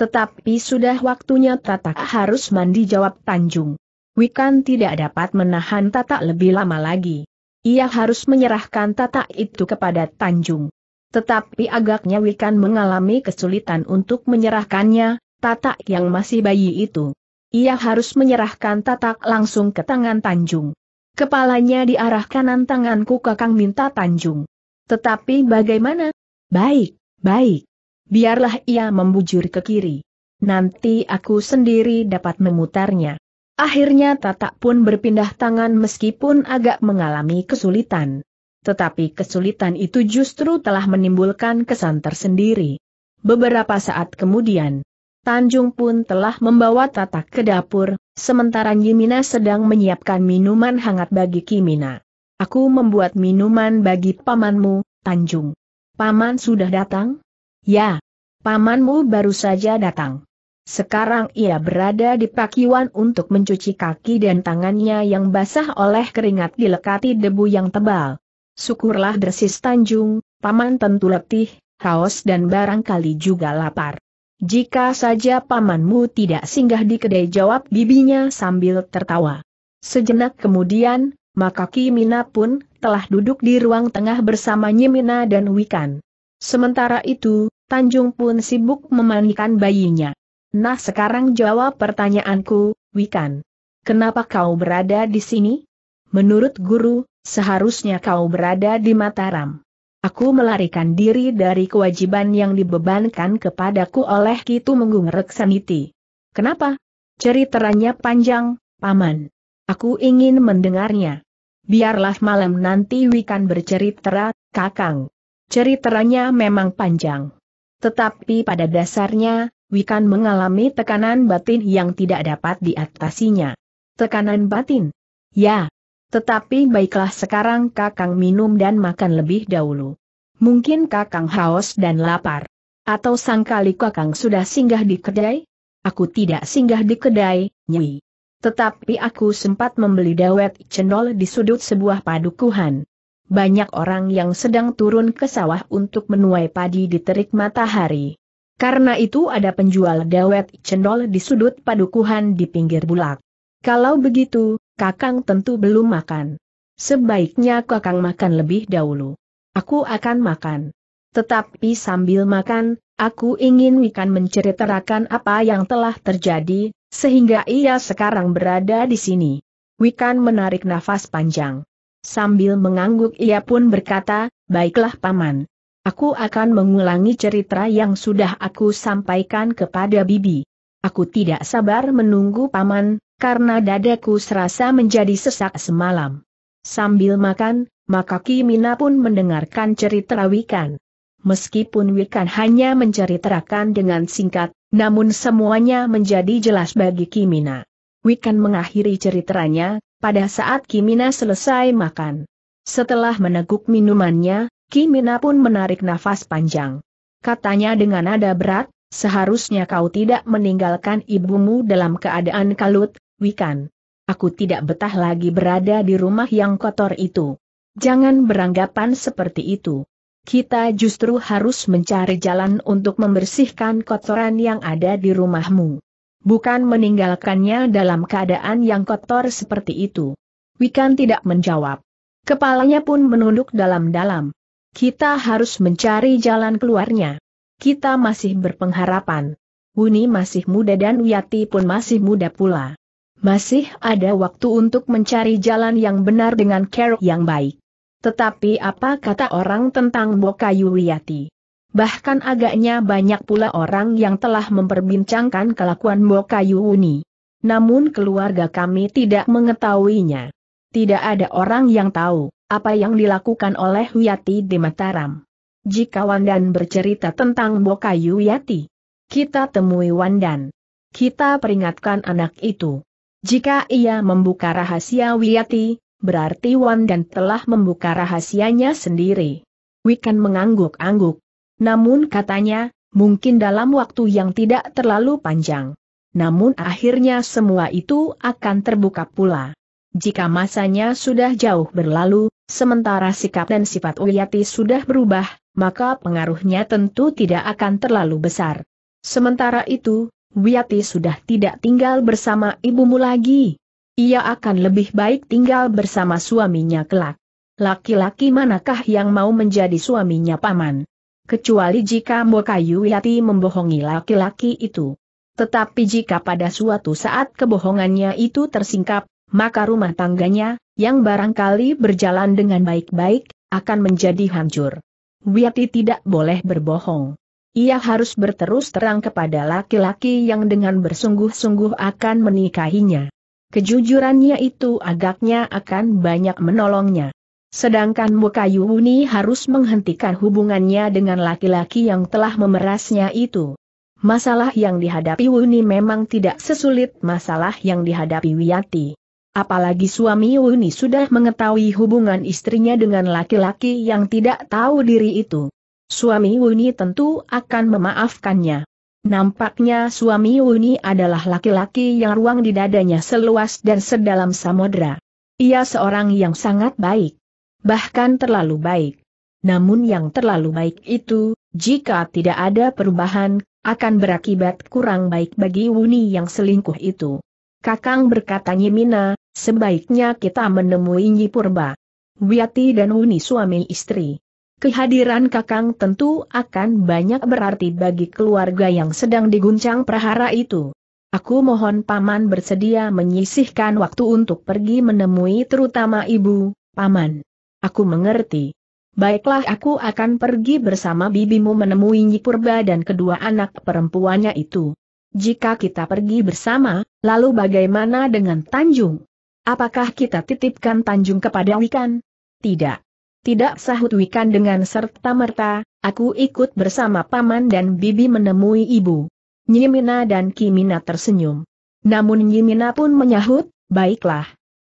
Tetapi sudah waktunya Tatak harus mandi," jawab Tanjung. Wikan tidak dapat menahan Tatak lebih lama lagi. Ia harus menyerahkan Tatak itu kepada Tanjung. Tetapi agaknya Wikan mengalami kesulitan untuk menyerahkannya, Tatak yang masih bayi itu. Ia harus menyerahkan Tatak langsung ke tangan Tanjung. "Kepalanya di arah kanan tanganku, Kakang," minta Tanjung. "Tetapi bagaimana?" Baik. Biarlah ia membujur ke kiri. Nanti aku sendiri dapat memutarnya." Akhirnya Tatak pun berpindah tangan meskipun agak mengalami kesulitan. Tetapi kesulitan itu justru telah menimbulkan kesan tersendiri. Beberapa saat kemudian, Tanjung pun telah membawa Tatak ke dapur, sementara Nyi Mina sedang menyiapkan minuman hangat bagi Ki Mina. "Aku membuat minuman bagi pamanmu, Tanjung." "Paman sudah datang?" "Ya, pamanmu baru saja datang. Sekarang ia berada di pakiwan untuk mencuci kaki dan tangannya yang basah oleh keringat dilekati debu yang tebal." "Syukurlah," dersis Tanjung, "paman tentu letih, haus dan barangkali juga lapar." "Jika saja pamanmu tidak singgah di kedai," jawab bibinya sambil tertawa. Sejenak kemudian, maka Ki Mina pun telah duduk di ruang tengah bersama Nyi Mina dan Wikan. Sementara itu, Tanjung pun sibuk memandikan bayinya. "Nah, sekarang jawab pertanyaanku, Wikan. Kenapa kau berada di sini?" "Menurut guru, seharusnya kau berada di Mataram. Aku melarikan diri dari kewajiban yang dibebankan kepadaku oleh Ki Tumenggung Reksaniti." "Kenapa?" "Ceritanya panjang, Paman. Aku ingin mendengarnya." "Biarlah malam nanti Wikan bercerita, Kakang. Ceritanya memang panjang. Tetapi pada dasarnya, Wikan mengalami tekanan batin yang tidak dapat diatasinya." "Tekanan batin?" "Ya. Tetapi baiklah, sekarang Kakang minum dan makan lebih dahulu. Mungkin Kakang haus dan lapar. Atau sangkali Kakang sudah singgah di kedai?" "Aku tidak singgah di kedai, Nyi. Tetapi aku sempat membeli dawet cendol di sudut sebuah padukuhan. Banyak orang yang sedang turun ke sawah untuk menuai padi di terik matahari. Karena itu ada penjual dawet cendol di sudut padukuhan di pinggir bulak. Kalau begitu, Kakang tentu belum makan. Sebaiknya Kakang makan lebih dahulu." "Aku akan makan. Tetapi sambil makan, aku ingin Wikan menceritakan apa yang telah terjadi, sehingga ia sekarang berada di sini." Wikan menarik nafas panjang. Sambil mengangguk ia pun berkata, "Baiklah Paman. Aku akan mengulangi cerita yang sudah aku sampaikan kepada Bibi. Aku tidak sabar menunggu Paman, karena dadaku serasa menjadi sesak semalam." Sambil makan, maka Ki Mina pun mendengarkan cerita Wikan. Meskipun Wikan hanya menceritakan dengan singkat, namun semuanya menjadi jelas bagi Ki Mina. Wikan mengakhiri ceritanya pada saat Ki Mina selesai makan. Setelah meneguk minumannya, Ki Mina pun menarik nafas panjang. Katanya dengan nada berat, Seharusnya kau tidak meninggalkan ibumu dalam keadaan kalut, Wikan. Aku tidak betah lagi berada di rumah yang kotor itu. Jangan beranggapan seperti itu. Kita justru harus mencari jalan untuk membersihkan kotoran yang ada di rumahmu. Bukan meninggalkannya dalam keadaan yang kotor seperti itu. Wikan tidak menjawab. Kepalanya pun menunduk dalam-dalam. Kita harus mencari jalan keluarnya. Kita masih berpengharapan. Wuni masih muda dan Wiyati pun masih muda pula. Masih ada waktu untuk mencari jalan yang benar dengan cara yang baik. Tetapi apa kata orang tentang Bokayu Wiyati? Bahkan agaknya banyak pula orang yang telah memperbincangkan kelakuan Bokayu Wuni. Namun keluarga kami tidak mengetahuinya. Tidak ada orang yang tahu apa yang dilakukan oleh Wiyati di Mataram. Jika Wandan bercerita tentang Bokayu Wiyati, kita temui Wandan. Kita peringatkan anak itu. Jika ia membuka rahasia Wiyati, berarti Wandan telah membuka rahasianya sendiri. Wikan mengangguk-angguk. Namun katanya, mungkin dalam waktu yang tidak terlalu panjang. Namun akhirnya semua itu akan terbuka pula. Jika masanya sudah jauh berlalu, sementara sikap dan sifat Wiyati sudah berubah, maka pengaruhnya tentu tidak akan terlalu besar. Sementara itu, Wiyati sudah tidak tinggal bersama ibumu lagi. Ia akan lebih baik tinggal bersama suaminya kelak. Laki-laki manakah yang mau menjadi suaminya paman? Kecuali jika Bokayu Wiyati membohongi laki-laki itu. Tetapi jika pada suatu saat kebohongannya itu tersingkap, maka rumah tangganya, yang barangkali berjalan dengan baik-baik, akan menjadi hancur. Wiyati tidak boleh berbohong. Ia harus berterus terang kepada laki-laki yang dengan bersungguh-sungguh akan menikahinya. Kejujurannya itu agaknya akan banyak menolongnya. Sedangkan Bokayu Wuni harus menghentikan hubungannya dengan laki-laki yang telah memerasnya itu. Masalah yang dihadapi Wuni memang tidak sesulit masalah yang dihadapi Wiyati. Apalagi suami Wuni sudah mengetahui hubungan istrinya dengan laki-laki yang tidak tahu diri itu. Suami Wuni tentu akan memaafkannya. Nampaknya suami Wuni adalah laki-laki yang ruang di dadanya seluas dan sedalam samudra. Ia seorang yang sangat baik. Bahkan terlalu baik. Namun yang terlalu baik itu, jika tidak ada perubahan, akan berakibat kurang baik bagi Wuni yang selingkuh itu. Kakang, berkata Nyi Mina, sebaiknya kita menemui Nyi Purba. Wiyati dan Wuni suami istri. Kehadiran Kakang tentu akan banyak berarti bagi keluarga yang sedang diguncang prahara itu. Aku mohon Paman bersedia menyisihkan waktu untuk pergi menemui terutama Ibu, Paman. Aku mengerti. Baiklah, aku akan pergi bersama bibimu menemui Nyi Purba dan kedua anak perempuannya itu. Jika kita pergi bersama, lalu bagaimana dengan Tanjung? Apakah kita titipkan Tanjung kepada Wikan? Tidak. Tidak, sahut Wikan dengan serta-merta, aku ikut bersama Paman dan Bibi menemui Ibu. Nyi Mina dan Ki Mina tersenyum. Namun Nyi Mina pun menyahut, baiklah.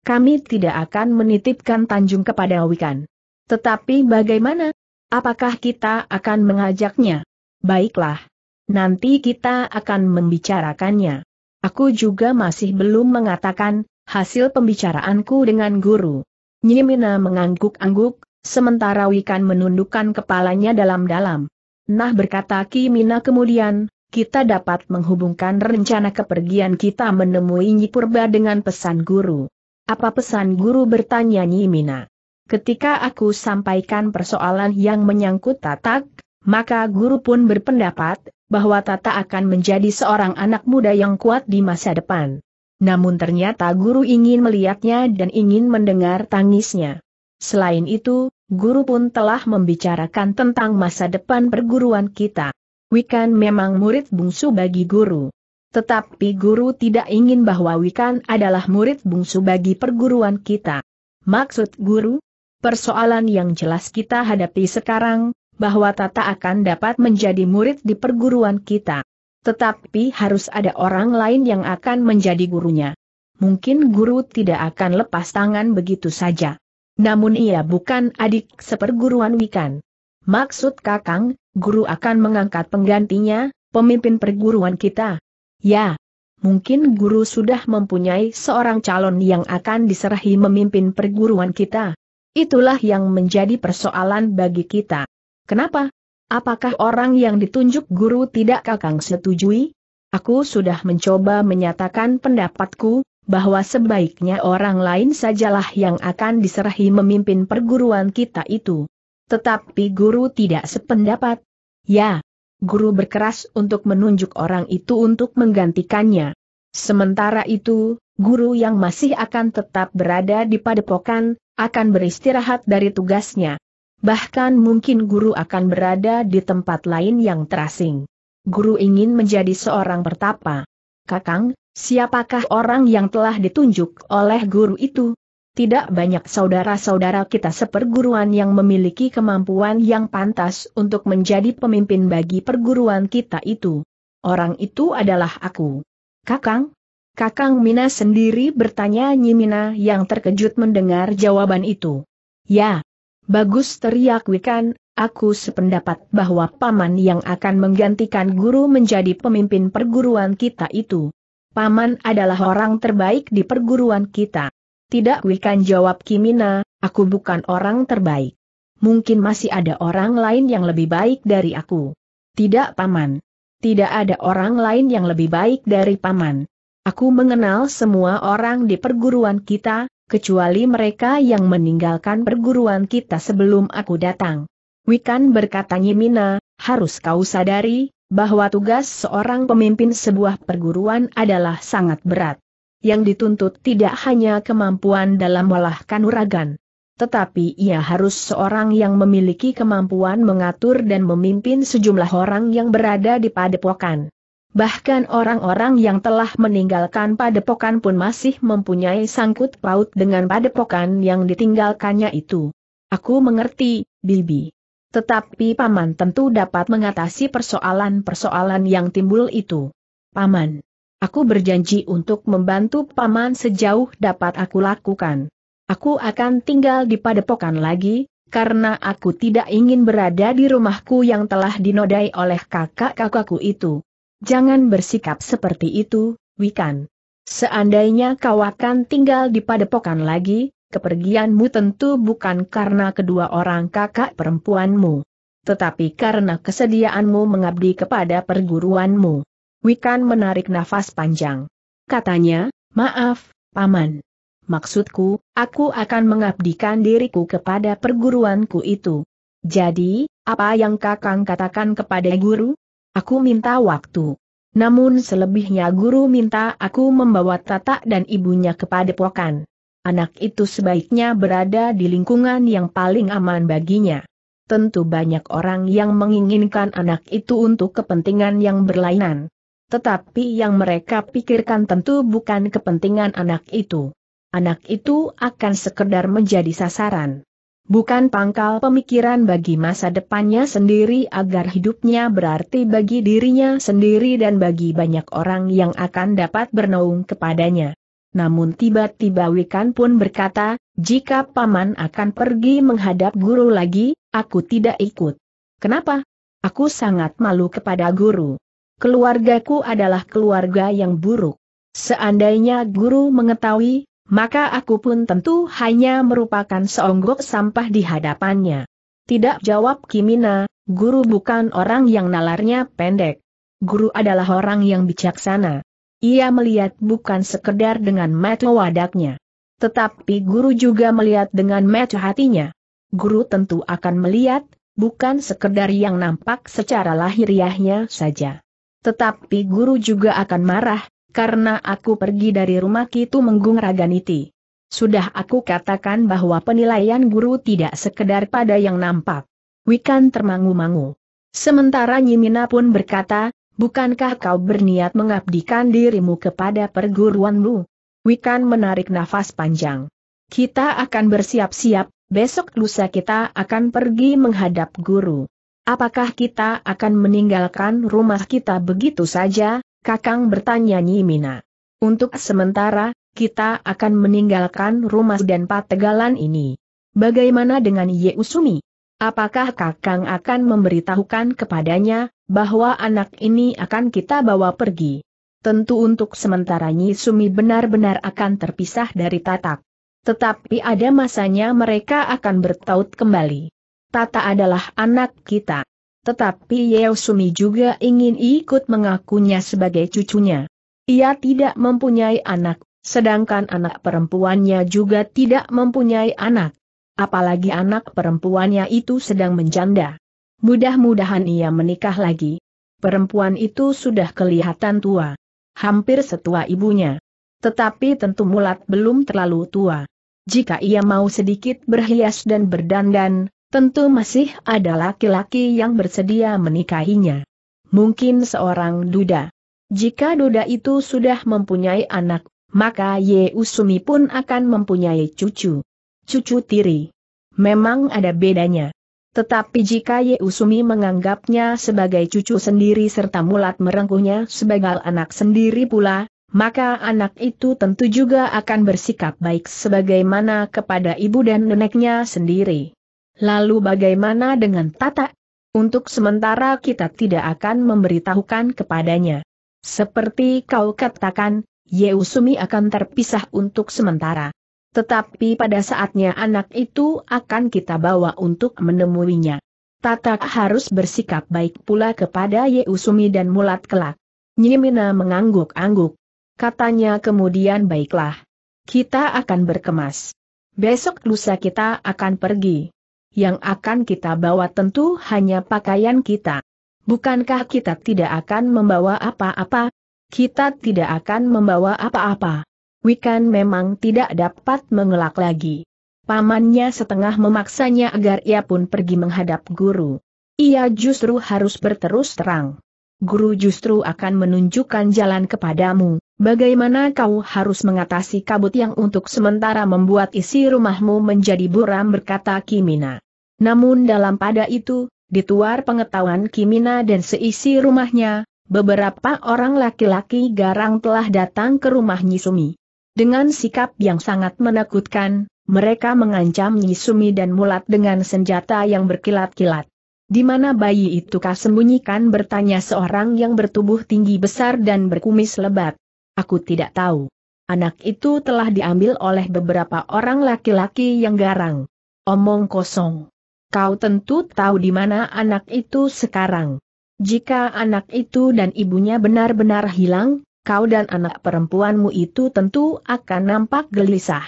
Kami tidak akan menitipkan Tanjung kepada Wikan. Tetapi bagaimana? Apakah kita akan mengajaknya? Baiklah. Nanti kita akan membicarakannya. Aku juga masih belum mengatakan hasil pembicaraanku dengan guru. Nyi Mina mengangguk-angguk. Sementara Wikan menundukkan kepalanya dalam-dalam. Nah, berkata Ki Mina kemudian, kita dapat menghubungkan rencana kepergian kita menemui Nyi Purba dengan pesan guru. Apa pesan guru, bertanya Nyi Mina. Ketika aku sampaikan persoalan yang menyangkut Tatak, maka guru pun berpendapat bahwa Tata akan menjadi seorang anak muda yang kuat di masa depan. Namun ternyata guru ingin melihatnya dan ingin mendengar tangisnya. Selain itu, guru pun telah membicarakan tentang masa depan perguruan kita. Wikan memang murid bungsu bagi guru. Tetapi guru tidak ingin bahwa Wikan adalah murid bungsu bagi perguruan kita. Maksud guru? Persoalan yang jelas kita hadapi sekarang, bahwa Tata akan dapat menjadi murid di perguruan kita. Tetapi harus ada orang lain yang akan menjadi gurunya. Mungkin guru tidak akan lepas tangan begitu saja. Namun ia bukan adik seperguruan Wikan. Maksud Kakang, guru akan mengangkat penggantinya, pemimpin perguruan kita. Ya, mungkin guru sudah mempunyai seorang calon yang akan diserahi memimpin perguruan kita. Itulah yang menjadi persoalan bagi kita. Kenapa? Apakah orang yang ditunjuk guru tidak Kakang setujui? Aku sudah mencoba menyatakan pendapatku, bahwa sebaiknya orang lain sajalah yang akan diserahi memimpin perguruan kita itu. Tetapi guru tidak sependapat. Ya, guru berkeras untuk menunjuk orang itu untuk menggantikannya. Sementara itu, guru yang masih akan tetap berada di padepokan, akan beristirahat dari tugasnya. Bahkan mungkin guru akan berada di tempat lain yang terasing. Guru ingin menjadi seorang pertapa. Kakang, siapakah orang yang telah ditunjuk oleh guru itu? Tidak banyak saudara-saudara kita seperguruan yang memiliki kemampuan yang pantas untuk menjadi pemimpin bagi perguruan kita itu. Orang itu adalah aku. Kakang? Kakang Mina sendiri, bertanya Nyi Mina yang terkejut mendengar jawaban itu. Ya, bagus, teriak Wikan, aku sependapat bahwa paman yang akan menggantikan guru menjadi pemimpin perguruan kita itu. Paman adalah orang terbaik di perguruan kita. Tidak Wikan, jawab Ki Mina, aku bukan orang terbaik. Mungkin masih ada orang lain yang lebih baik dari aku. Tidak paman. Tidak ada orang lain yang lebih baik dari paman. Aku mengenal semua orang di perguruan kita, kecuali mereka yang meninggalkan perguruan kita sebelum aku datang. Wikan, berkata Nyi Mina, harus kau sadari, bahwa tugas seorang pemimpin sebuah perguruan adalah sangat berat. Yang dituntut tidak hanya kemampuan dalam olah kanuragan. Tetapi ia harus seorang yang memiliki kemampuan mengatur dan memimpin sejumlah orang yang berada di padepokan. Bahkan orang-orang yang telah meninggalkan padepokan pun masih mempunyai sangkut paut dengan padepokan yang ditinggalkannya itu. Aku mengerti, Bibi. Tetapi paman tentu dapat mengatasi persoalan-persoalan yang timbul itu. Paman, aku berjanji untuk membantu paman sejauh dapat aku lakukan. Aku akan tinggal di padepokan lagi, karena aku tidak ingin berada di rumahku yang telah dinodai oleh kakak-kakakku itu. Jangan bersikap seperti itu, Wikan. Seandainya kau akan tinggal di padepokan lagi, kepergianmu tentu bukan karena kedua orang kakak perempuanmu, tetapi karena kesediaanmu mengabdi kepada perguruanmu. Wikan menarik nafas panjang. Katanya, maaf, paman. Maksudku, aku akan mengabdikan diriku kepada perguruanku itu. Jadi, apa yang kakang katakan kepada guru? Aku minta waktu. Namun selebihnya guru minta aku membawa Tata dan ibunya ke padepokan. Anak itu sebaiknya berada di lingkungan yang paling aman baginya. Tentu banyak orang yang menginginkan anak itu untuk kepentingan yang berlainan. Tetapi yang mereka pikirkan tentu bukan kepentingan anak itu. Anak itu akan sekedar menjadi sasaran. Bukan pangkal pemikiran bagi masa depannya sendiri, agar hidupnya berarti bagi dirinya sendiri dan bagi banyak orang yang akan dapat bernaung kepadanya. Namun tiba-tiba Wikan pun berkata, jika paman akan pergi menghadap guru lagi, aku tidak ikut. Kenapa? Aku sangat malu kepada guru. Keluargaku adalah keluarga yang buruk. Seandainya guru mengetahui, maka aku pun tentu hanya merupakan seonggok sampah di hadapannya. Tidak, jawab Ki Mina, guru bukan orang yang nalarnya pendek. Guru adalah orang yang bijaksana. Ia melihat bukan sekedar dengan mata wadaknya. Tetapi guru juga melihat dengan mata hatinya. Guru tentu akan melihat, bukan sekedar yang nampak secara lahiriahnya saja. Tetapi guru juga akan marah, karena aku pergi dari rumah Ki Tumenggung Reksaniti. Sudah aku katakan bahwa penilaian guru tidak sekedar pada yang nampak. Wikan termangu-mangu. Sementara Nyi Mina pun berkata, bukankah kau berniat mengabdikan dirimu kepada perguruanmu? Wikan menarik nafas panjang. Kita akan bersiap-siap, besok lusa kita akan pergi menghadap guru. Apakah kita akan meninggalkan rumah kita begitu saja? Kakang, bertanya Nyi Mina. Untuk sementara, kita akan meninggalkan rumah dan pategalan ini. Bagaimana dengan Yeusumi? Apakah Kakang akan memberitahukan kepadanya, bahwa anak ini akan kita bawa pergi. Tentu untuk sementara Nyi Sumi benar-benar akan terpisah dari Tatak. Tetapi ada masanya mereka akan bertaut kembali. Tata adalah anak kita. Tetapi Yeo Sumi juga ingin ikut mengakunya sebagai cucunya. Ia tidak mempunyai anak, sedangkan anak perempuannya juga tidak mempunyai anak. Apalagi anak perempuannya itu sedang menjanda. Mudah-mudahan ia menikah lagi. Perempuan itu sudah kelihatan tua. Hampir setua ibunya. Tetapi tentu Mulat belum terlalu tua. Jika ia mau sedikit berhias dan berdandan, tentu masih ada laki-laki yang bersedia menikahinya. Mungkin seorang duda. Jika duda itu sudah mempunyai anak, maka Ye Usumi pun akan mempunyai cucu. Cucu tiri. Memang ada bedanya. Tetapi jika Ye Usumi menganggapnya sebagai cucu sendiri serta Mulat merengkuhnya sebagai anak sendiri pula, maka anak itu tentu juga akan bersikap baik sebagaimana kepada ibu dan neneknya sendiri. Lalu bagaimana dengan Tata? Untuk sementara kita tidak akan memberitahukan kepadanya. Seperti kau katakan, Ye Usumi akan terpisah untuk sementara. Tetapi pada saatnya anak itu akan kita bawa untuk menemuinya. Tatak harus bersikap baik pula kepada Ye Usumi dan Mulat kelak. Nyi Mina mengangguk-angguk. Katanya kemudian, baiklah. Kita akan berkemas. Besok lusa kita akan pergi. Yang akan kita bawa tentu hanya pakaian kita. Bukankah kita tidak akan membawa apa-apa? Kita tidak akan membawa apa-apa. Wikan memang tidak dapat mengelak lagi. Pamannya setengah memaksanya agar ia pun pergi menghadap guru. Ia justru harus berterus terang. Guru justru akan menunjukkan jalan kepadamu, bagaimana kau harus mengatasi kabut yang untuk sementara membuat isi rumahmu menjadi buram, berkata Ki Mina. Namun dalam pada itu, dituar pengetahuan Ki Mina dan seisi rumahnya, beberapa orang laki-laki garang telah datang ke rumah Nyi Sumi. Dengan sikap yang sangat menakutkan, mereka mengancam Nyi Sumi dan Mulat dengan senjata yang berkilat-kilat. Di mana bayi itu kau sembunyikan, bertanya seorang yang bertubuh tinggi besar dan berkumis lebat. Aku tidak tahu. Anak itu telah diambil oleh beberapa orang laki-laki yang garang. Omong kosong. Kau tentu tahu di mana anak itu sekarang. Jika anak itu dan ibunya benar-benar hilang, kau dan anak perempuanmu itu tentu akan nampak gelisah,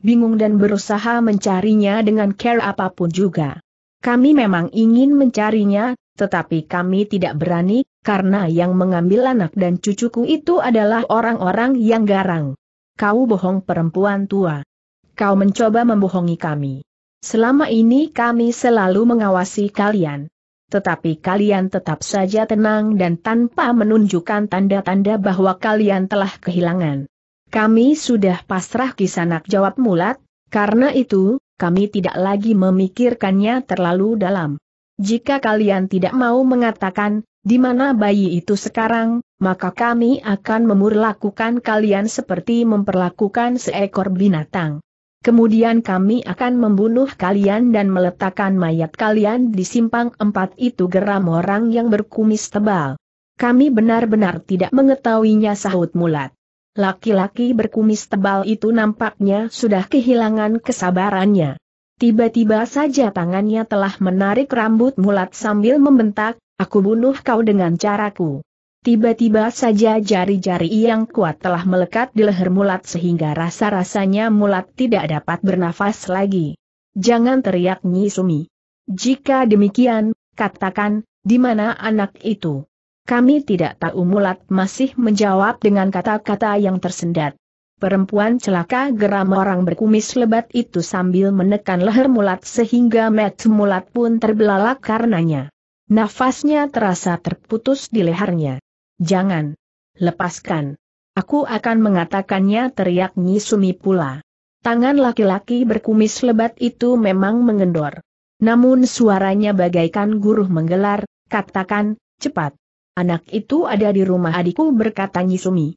bingung dan berusaha mencarinya dengan care apapun juga. Kami memang ingin mencarinya, tetapi kami tidak berani, karena yang mengambil anak dan cucuku itu adalah orang-orang yang garang. Kau bohong, perempuan tua. Kau mencoba membohongi kami. Selama ini kami selalu mengawasi kalian. Tetapi kalian tetap saja tenang dan tanpa menunjukkan tanda-tanda bahwa kalian telah kehilangan. Kami sudah pasrah kisanak, jawab Mulat, karena itu, kami tidak lagi memikirkannya terlalu dalam. Jika kalian tidak mau mengatakan di mana bayi itu sekarang, maka kami akan memperlakukan kalian seperti memperlakukan seekor binatang. Kemudian kami akan membunuh kalian dan meletakkan mayat kalian di simpang 4 itu, geram orang yang berkumis tebal. Kami benar-benar tidak mengetahuinya, sahut Mulat. Laki-laki berkumis tebal itu nampaknya sudah kehilangan kesabarannya. Tiba-tiba saja tangannya telah menarik rambut Mulat sambil membentak, "Aku bunuh kau dengan caraku." Tiba-tiba saja jari-jari yang kuat telah melekat di leher Mulat sehingga rasa-rasanya Mulat tidak dapat bernafas lagi. Jangan, teriak Nyi Sumi. Jika demikian, katakan, di mana anak itu? Kami tidak tahu. Mulat masih menjawab dengan kata-kata yang tersendat. Perempuan celaka, geram orang berkumis lebat itu sambil menekan leher Mulat sehingga mata Mulat pun terbelalak karenanya. Nafasnya terasa terputus di lehernya. Jangan. Lepaskan. Aku akan mengatakannya, teriak Nyi Sumi pula. Tangan laki-laki berkumis lebat itu memang mengendor. Namun suaranya bagaikan guruh menggelar, katakan, cepat. Anak itu ada di rumah adikku, berkata Nyi Sumi.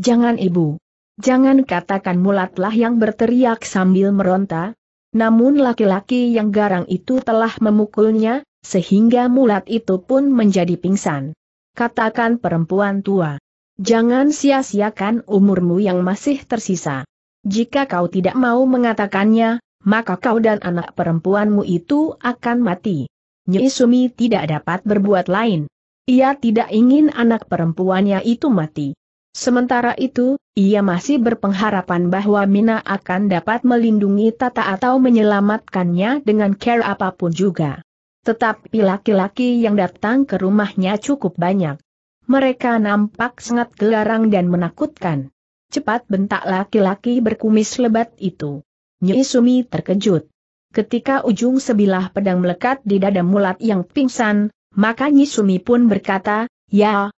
Jangan, ibu. Jangan, katakan Mulatlah yang berteriak sambil meronta. Namun laki-laki yang garang itu telah memukulnya, sehingga mulat itu pun menjadi pingsan. Katakan perempuan tua, jangan sia-siakan umurmu yang masih tersisa. Jika kau tidak mau mengatakannya, maka kau dan anak perempuanmu itu akan mati. Nyi Sumi tidak dapat berbuat lain. Ia tidak ingin anak perempuannya itu mati. Sementara itu, ia masih berpengharapan bahwa Mina akan dapat melindungi Tata atau menyelamatkannya dengan cara apapun juga. Tetapi laki-laki yang datang ke rumahnya cukup banyak. Mereka nampak sangat gelarang dan menakutkan. Cepat bentak laki-laki berkumis lebat itu. Nyi Sumi terkejut. Ketika ujung sebilah pedang melekat di dada mulat yang pingsan, maka Nyi Sumi pun berkata, Ya.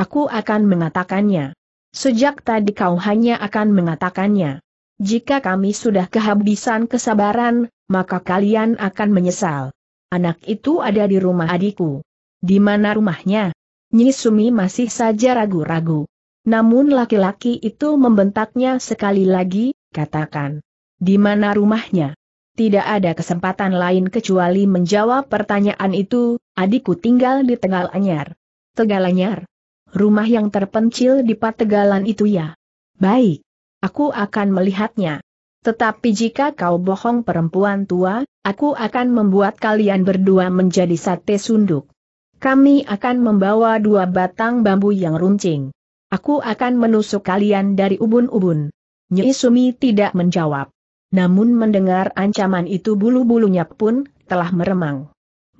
Aku akan mengatakannya. Sejak tadi kau hanya akan mengatakannya. Jika kami sudah kehabisan kesabaran, maka kalian akan menyesal. Anak itu ada di rumah adikku. Di mana rumahnya? Nyi Sumi masih saja ragu-ragu. Namun laki-laki itu membentaknya sekali lagi, katakan. Di mana rumahnya? Tidak ada kesempatan lain kecuali menjawab pertanyaan itu, adikku tinggal di Tegalanyar. Tegalanyar? Rumah yang terpencil di Pategalan itu ya. Baik, aku akan melihatnya. Tetapi jika kau bohong perempuan tua, aku akan membuat kalian berdua menjadi sate sunduk. Kami akan membawa dua batang bambu yang runcing. Aku akan menusuk kalian dari ubun-ubun. Nyi Sumi tidak menjawab. Namun mendengar ancaman itu bulu-bulunya pun telah meremang.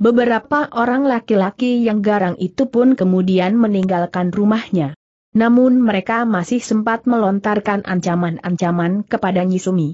Beberapa orang laki-laki yang garang itu pun kemudian meninggalkan rumahnya. Namun mereka masih sempat melontarkan ancaman-ancaman kepada Nyi Sumi.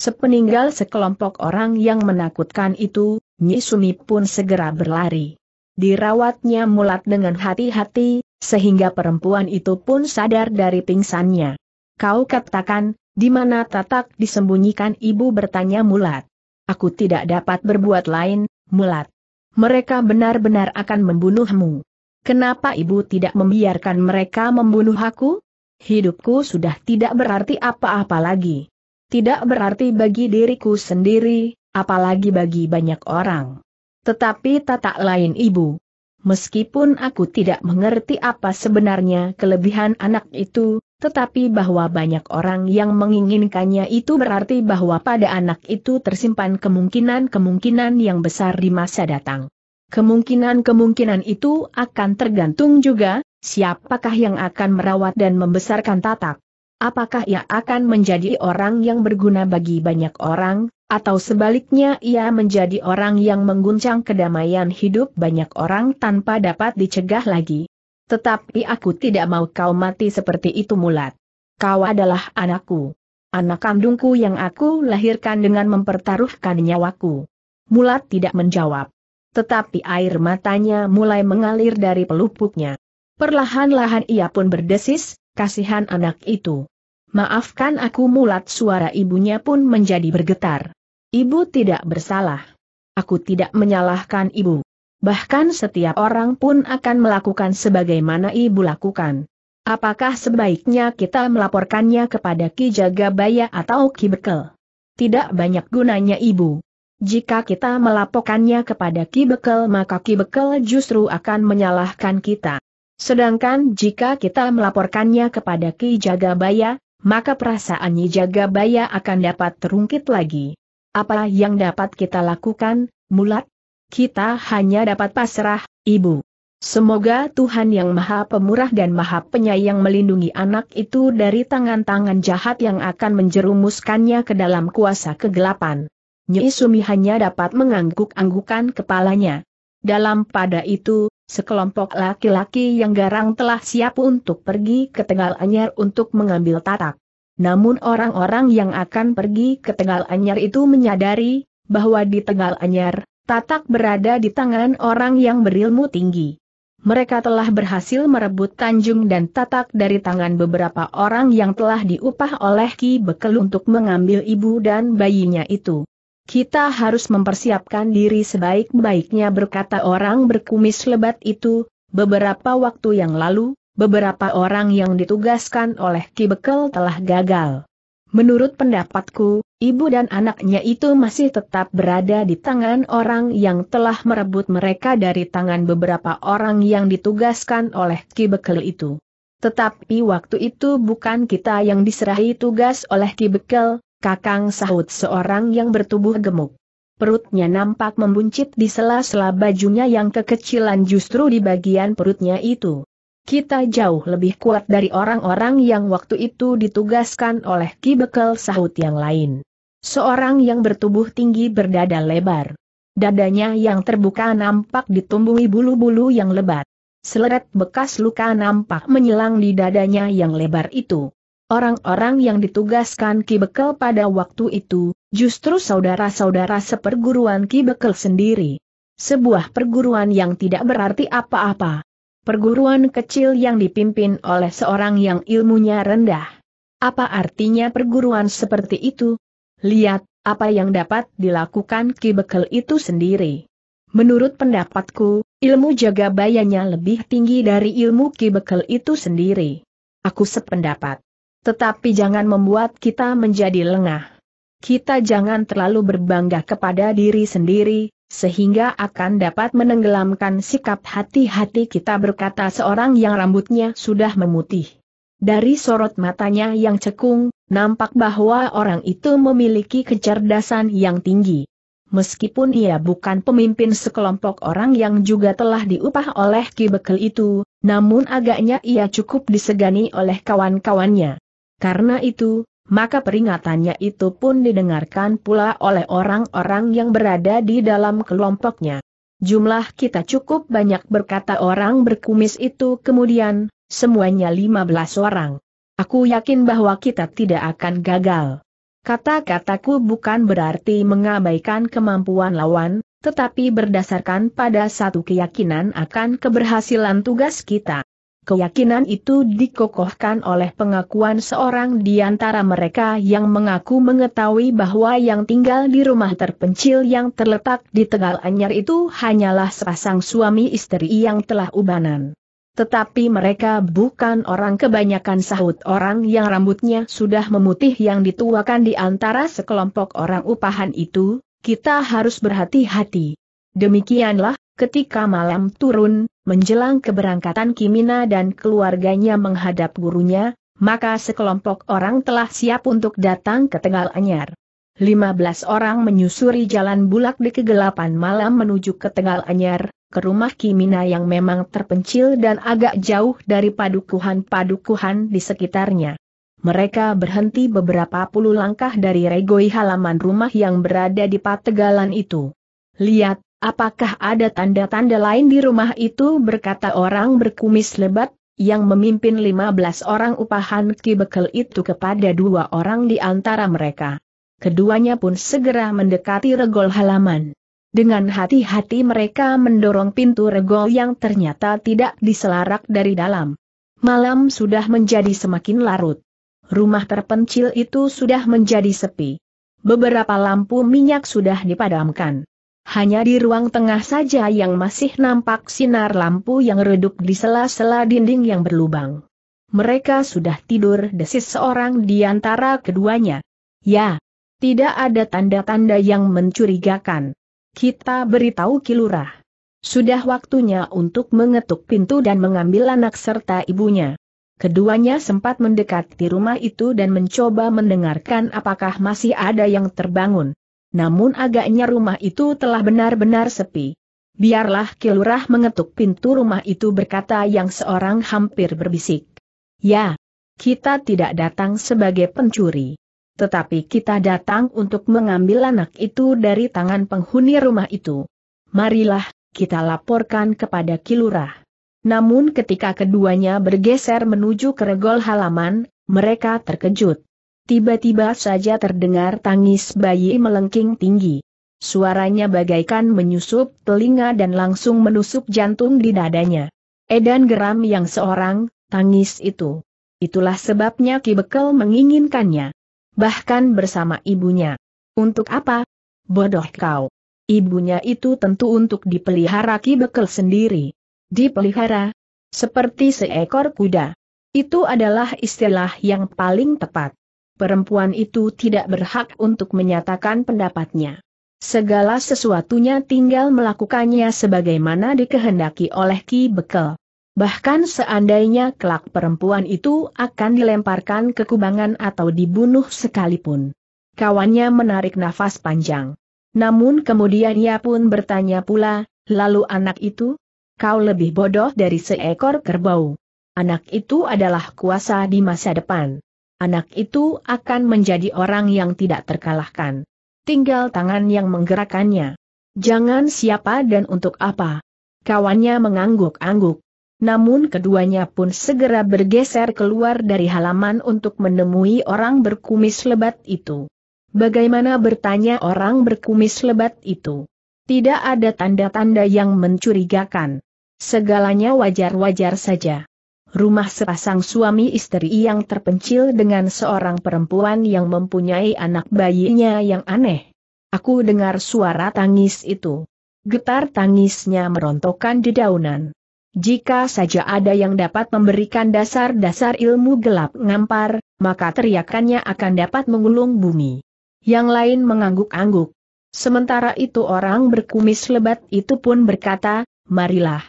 Sepeninggal sekelompok orang yang menakutkan itu, Nyi Sumi pun segera berlari. Dirawatnya mulat dengan hati-hati, sehingga perempuan itu pun sadar dari pingsannya. Kau katakan, di mana tatak disembunyikan ibu bertanya mulat. Aku tidak dapat berbuat lain, mulat. Mereka benar-benar akan membunuhmu. Kenapa ibu tidak membiarkan mereka membunuh aku? Hidupku sudah tidak berarti apa-apa lagi. Tidak berarti bagi diriku sendiri, apalagi bagi banyak orang. Tetapi tatak lain ibu. Meskipun aku tidak mengerti apa sebenarnya kelebihan anak itu, tetapi bahwa banyak orang yang menginginkannya itu berarti bahwa pada anak itu tersimpan kemungkinan-kemungkinan yang besar di masa datang. Kemungkinan-kemungkinan itu akan tergantung juga, siapakah yang akan merawat dan membesarkan tatak. Apakah ia akan menjadi orang yang berguna bagi banyak orang, atau sebaliknya ia menjadi orang yang mengguncang kedamaian hidup banyak orang tanpa dapat dicegah lagi. Tetapi aku tidak mau kau mati seperti itu mulat. Kau adalah anakku. Anak kandungku yang aku lahirkan dengan mempertaruhkan nyawaku. Mulat tidak menjawab. Tetapi air matanya mulai mengalir dari pelupuknya. Perlahan-lahan ia pun berdesis, kasihan anak itu. Maafkan aku mulat, suara ibunya pun menjadi bergetar. Ibu tidak bersalah. Aku tidak menyalahkan ibu. Bahkan setiap orang pun akan melakukan sebagaimana ibu lakukan. Apakah sebaiknya kita melaporkannya kepada Ki Jagabaya atau Ki Bekel? Tidak banyak gunanya ibu. Jika kita melaporkannya kepada Ki Bekel maka Ki Bekel justru akan menyalahkan kita. Sedangkan jika kita melaporkannya kepada Ki Jagabaya, maka perasaan Nyi Jagabaya akan dapat terungkit lagi. Apa yang dapat kita lakukan, mulat? Kita hanya dapat pasrah, ibu. Semoga Tuhan yang maha pemurah dan maha penyayang melindungi anak itu dari tangan-tangan jahat yang akan menjerumuskannya ke dalam kuasa kegelapan. Nyi Sumi hanya dapat mengangguk-anggukan kepalanya. Dalam pada itu, sekelompok laki-laki yang garang telah siap untuk pergi ke Tegalanyar untuk mengambil tatak. Namun orang-orang yang akan pergi ke Tegalanyar itu menyadari bahwa di Tegalanyar, tatak berada di tangan orang yang berilmu tinggi. Mereka telah berhasil merebut Tanjung dan tatak dari tangan beberapa orang yang telah diupah oleh Ki Bekel untuk mengambil ibu dan bayinya itu. Kita harus mempersiapkan diri sebaik-baiknya, berkata orang berkumis lebat itu. Beberapa waktu yang lalu, beberapa orang yang ditugaskan oleh Ki Bekel telah gagal. Menurut pendapatku, ibu dan anaknya itu masih tetap berada di tangan orang yang telah merebut mereka dari tangan beberapa orang yang ditugaskan oleh Ki Bekel itu. Tetapi waktu itu bukan kita yang diserahi tugas oleh Ki Bekel, Kakang, sahut seorang yang bertubuh gemuk. Perutnya nampak membuncit di sela-sela bajunya yang kekecilan justru di bagian perutnya itu. Kita jauh lebih kuat dari orang-orang yang waktu itu ditugaskan oleh Ki Bekel, sahut yang lain. Seorang yang bertubuh tinggi berdada lebar. Dadanya yang terbuka nampak ditumbuhi bulu-bulu yang lebat. Seleret bekas luka nampak menyilang di dadanya yang lebar itu. Orang-orang yang ditugaskan Ki Bekel pada waktu itu, justru saudara-saudara seperguruan Ki Bekel sendiri. Sebuah perguruan yang tidak berarti apa-apa. Perguruan kecil yang dipimpin oleh seorang yang ilmunya rendah. Apa artinya perguruan seperti itu? Lihat, apa yang dapat dilakukan Ki Bekel itu sendiri. Menurut pendapatku, ilmu Jagabayanya lebih tinggi dari ilmu Ki Bekel itu sendiri. Aku sependapat. Tetapi jangan membuat kita menjadi lengah. Kita jangan terlalu berbangga kepada diri sendiri, sehingga akan dapat menenggelamkan sikap hati-hati kita, berkata seorang yang rambutnya sudah memutih. Dari sorot matanya yang cekung, nampak bahwa orang itu memiliki kecerdasan yang tinggi. Meskipun ia bukan pemimpin sekelompok orang yang juga telah diupah oleh Ki Bekel itu, namun agaknya ia cukup disegani oleh kawan-kawannya. Karena itu, maka peringatannya itu pun didengarkan pula oleh orang-orang yang berada di dalam kelompoknya. Jumlah kita cukup banyak, berkata orang berkumis itu kemudian, semuanya 15 orang. Aku yakin bahwa kita tidak akan gagal. Kata-kataku bukan berarti mengabaikan kemampuan lawan, tetapi berdasarkan pada satu keyakinan akan keberhasilan tugas kita. Keyakinan itu dikokohkan oleh pengakuan seorang di antara mereka yang mengaku mengetahui bahwa yang tinggal di rumah terpencil yang terletak di Tegalanyar itu hanyalah sepasang suami istri yang telah ubanan. Tetapi mereka bukan orang kebanyakan, sahut orang yang rambutnya sudah memutih yang dituakan di antara sekelompok orang upahan itu. Kita harus berhati-hati. Demikianlah, ketika malam turun, menjelang keberangkatan Ki Mina dan keluarganya menghadap gurunya, maka sekelompok orang telah siap untuk datang ke Tegalanyar. 15 orang menyusuri jalan bulak di kegelapan malam menuju ke Tegalanyar, ke rumah Ki Mina yang memang terpencil dan agak jauh dari padukuhan-padukuhan di sekitarnya. Mereka berhenti beberapa puluh langkah dari regoi halaman rumah yang berada di pategalan itu. Lihat, apakah ada tanda-tanda lain di rumah itu, berkata orang berkumis lebat, yang memimpin 15 orang upahan Ki Bekel itu kepada 2 orang di antara mereka. Keduanya pun segera mendekati regol halaman. Dengan hati-hati mereka mendorong pintu regol yang ternyata tidak diselarak dari dalam. Malam sudah menjadi semakin larut. Rumah terpencil itu sudah menjadi sepi. Beberapa lampu minyak sudah dipadamkan. Hanya di ruang tengah saja yang masih nampak sinar lampu yang redup di sela-sela dinding yang berlubang. Mereka sudah tidur, desis seorang di antara keduanya. Ya, tidak ada tanda-tanda yang mencurigakan. Kita beritahu Ki Lurah. Sudah waktunya untuk mengetuk pintu dan mengambil anak serta ibunya. Keduanya sempat mendekati rumah itu dan mencoba mendengarkan apakah masih ada yang terbangun. Namun agaknya rumah itu telah benar-benar sepi. Biarlah Ki Lurah mengetuk pintu rumah itu, berkata yang seorang hampir berbisik. Ya, kita tidak datang sebagai pencuri. Tetapi kita datang untuk mengambil anak itu dari tangan penghuni rumah itu. Marilah, kita laporkan kepada Ki Lurah. Namun ketika keduanya bergeser menuju ke regol halaman, mereka terkejut. Tiba-tiba saja terdengar tangis bayi melengking tinggi. Suaranya bagaikan menyusup telinga dan langsung menusuk jantung di dadanya. Edan geram yang seorang, tangis itu. Itulah sebabnya Ki Bekel menginginkannya. Bahkan bersama ibunya. Untuk apa? Bodoh kau. Ibunya itu tentu untuk dipelihara Ki Bekel sendiri. Dipelihara? Seperti seekor kuda. Itu adalah istilah yang paling tepat. perempuan itu tidak berhak untuk menyatakan pendapatnya. Segala sesuatunya tinggal melakukannya sebagaimana dikehendaki oleh Ki Bekel. Bahkan seandainya kelak perempuan itu akan dilemparkan ke kubangan atau dibunuh sekalipun. Kawannya menarik nafas panjang. Namun kemudian ia pun bertanya pula, "Lalu anak itu? Kau lebih bodoh dari seekor kerbau. Anak itu adalah kuasa di masa depan. Anak itu akan menjadi orang yang tidak terkalahkan. Tinggal tangan yang menggerakannya. Jangan siapa dan untuk apa." Kawannya mengangguk-angguk. Namun keduanya pun segera bergeser keluar dari halaman untuk menemui orang berkumis lebat itu. Bagaimana bertanya orang berkumis lebat itu? Tidak ada tanda-tanda yang mencurigakan. Segalanya wajar-wajar saja. Rumah sepasang suami istri yang terpencil dengan seorang perempuan yang mempunyai anak bayinya yang aneh. Aku dengar suara tangis itu. Getar tangisnya merontokkan dedaunan. Jika saja ada yang dapat memberikan dasar-dasar ilmu gelap ngampar, maka teriakannya akan dapat mengulung bumi. Yang lain mengangguk-angguk. Sementara itu orang berkumis lebat itu pun berkata, "Marilah.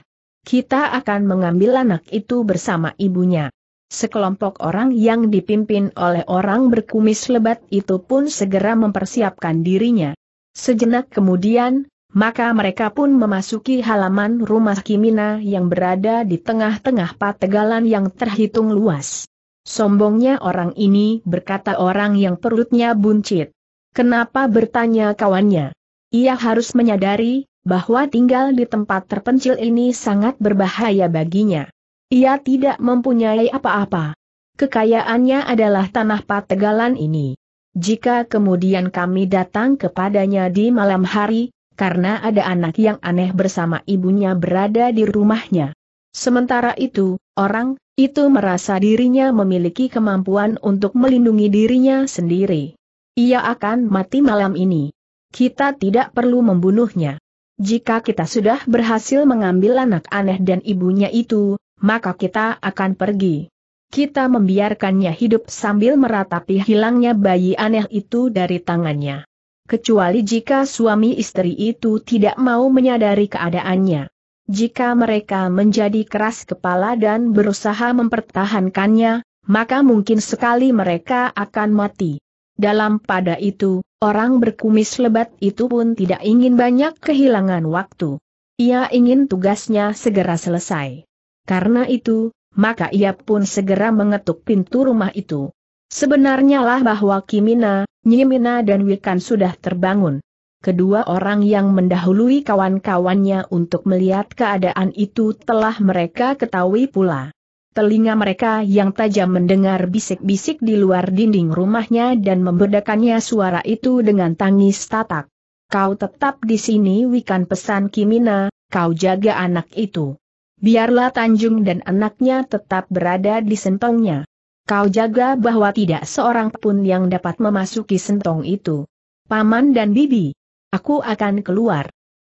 Kita akan mengambil anak itu bersama ibunya." Sekelompok orang yang dipimpin oleh orang berkumis lebat itu pun segera mempersiapkan dirinya. Sejenak kemudian, maka mereka pun memasuki halaman rumah Ki Mina yang berada di tengah-tengah pategalan yang terhitung luas. Sombongnya orang ini, berkata orang yang perutnya buncit. "Kenapa?" bertanya kawannya. Ia harus menyadari bahwa tinggal di tempat terpencil ini sangat berbahaya baginya. Ia tidak mempunyai apa-apa. Kekayaannya adalah tanah pategalan ini. Jika kemudian kami datang kepadanya di malam hari, karena ada anak yang aneh bersama ibunya berada di rumahnya. Sementara itu, orang itu merasa dirinya memiliki kemampuan untuk melindungi dirinya sendiri. Ia akan mati malam ini. Kita tidak perlu membunuhnya. Jika kita sudah berhasil mengambil anak aneh dan ibunya itu, maka kita akan pergi. Kita membiarkannya hidup sambil meratapi hilangnya bayi aneh itu dari tangannya. Kecuali jika suami istri itu tidak mau menyadari keadaannya. Jika mereka menjadi keras kepala dan berusaha mempertahankannya, maka mungkin sekali mereka akan mati. Dalam pada itu, orang berkumis lebat itu pun tidak ingin banyak kehilangan waktu. Ia ingin tugasnya segera selesai. Karena itu, maka ia pun segera mengetuk pintu rumah itu. Sebenarnya lah bahwa Ki Mina, Nyi Mina dan Wikan sudah terbangun. Kedua orang yang mendahului kawan-kawannya untuk melihat keadaan itu telah mereka ketahui pula. Telinga mereka yang tajam mendengar bisik-bisik di luar dinding rumahnya dan membedakannya suara itu dengan tangis tatak. "Kau tetap di sini," Wikan pesan Ki Mina, "kau jaga anak itu. Biarlah Tanjung dan anaknya tetap berada di sentongnya. Kau jaga bahwa tidak seorang pun yang dapat memasuki sentong itu. Paman dan Bibi, aku akan keluar.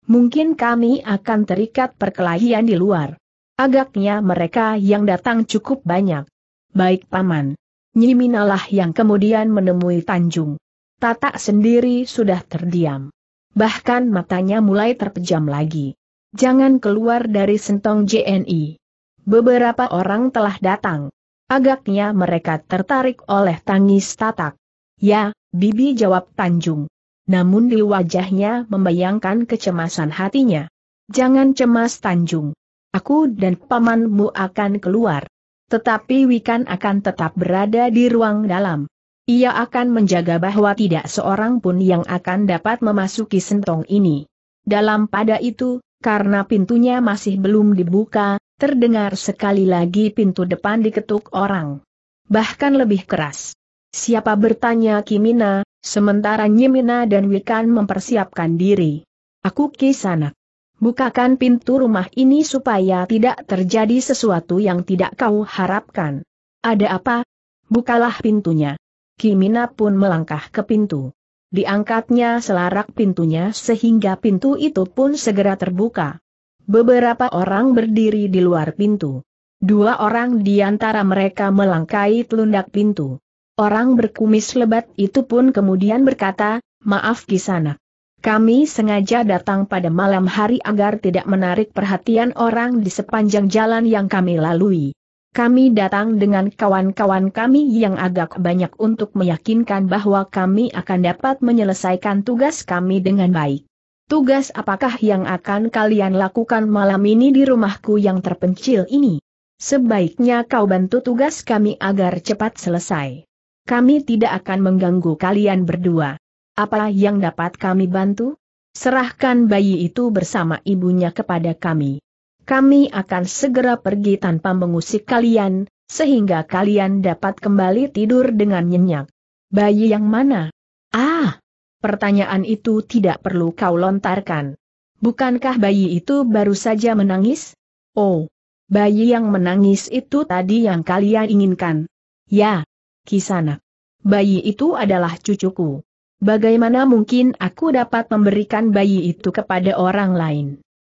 Mungkin kami akan terikat perkelahian di luar. Agaknya mereka yang datang cukup banyak." "Baik Paman." Nyi Mina lah yang kemudian menemui Tanjung. Tatak sendiri sudah terdiam. Bahkan matanya mulai terpejam lagi. "Jangan keluar dari sentong JNI. Beberapa orang telah datang. Agaknya mereka tertarik oleh tangis Tatak." "Ya, Bibi," jawab Tanjung. Namun di wajahnya membayangkan kecemasan hatinya. "Jangan cemas Tanjung. Aku dan pamanmu akan keluar. Tetapi Wikan akan tetap berada di ruang dalam. Ia akan menjaga bahwa tidak seorang pun yang akan dapat memasuki sentong ini." Dalam pada itu, karena pintunya masih belum dibuka, terdengar sekali lagi pintu depan diketuk orang. Bahkan lebih keras. "Siapa?" bertanya Ki Mina, sementara Nyi Mina dan Wikan mempersiapkan diri. "Aku Ki Sanak. Bukakan pintu rumah ini supaya tidak terjadi sesuatu yang tidak kau harapkan." "Ada apa? Bukalah pintunya." Ki Mina pun melangkah ke pintu. Diangkatnya selarak pintunya sehingga pintu itu pun segera terbuka. Beberapa orang berdiri di luar pintu. Dua orang di antara mereka melangkai telundak pintu. Orang berkumis lebat itu pun kemudian berkata, "Maaf Kisanak. Kami sengaja datang pada malam hari agar tidak menarik perhatian orang di sepanjang jalan yang kami lalui. Kami datang dengan kawan-kawan kami yang agak banyak untuk meyakinkan bahwa kami akan dapat menyelesaikan tugas kami dengan baik." "Tugas apakah yang akan kalian lakukan malam ini di rumahku yang terpencil ini? Sebaiknya kau bantu tugas kami agar cepat selesai. Kami tidak akan mengganggu kalian berdua." "Apa yang dapat kami bantu? Serahkan bayi itu bersama ibunya kepada kami. Kami akan segera pergi tanpa mengusik kalian, sehingga kalian dapat kembali tidur dengan nyenyak." "Bayi yang mana?" "Ah! Pertanyaan itu tidak perlu kau lontarkan. Bukankah bayi itu baru saja menangis?" "Oh, bayi yang menangis itu tadi yang kalian inginkan." "Ya, Kisanak. Bayi itu adalah cucuku. Bagaimana mungkin aku dapat memberikan bayi itu kepada orang lain?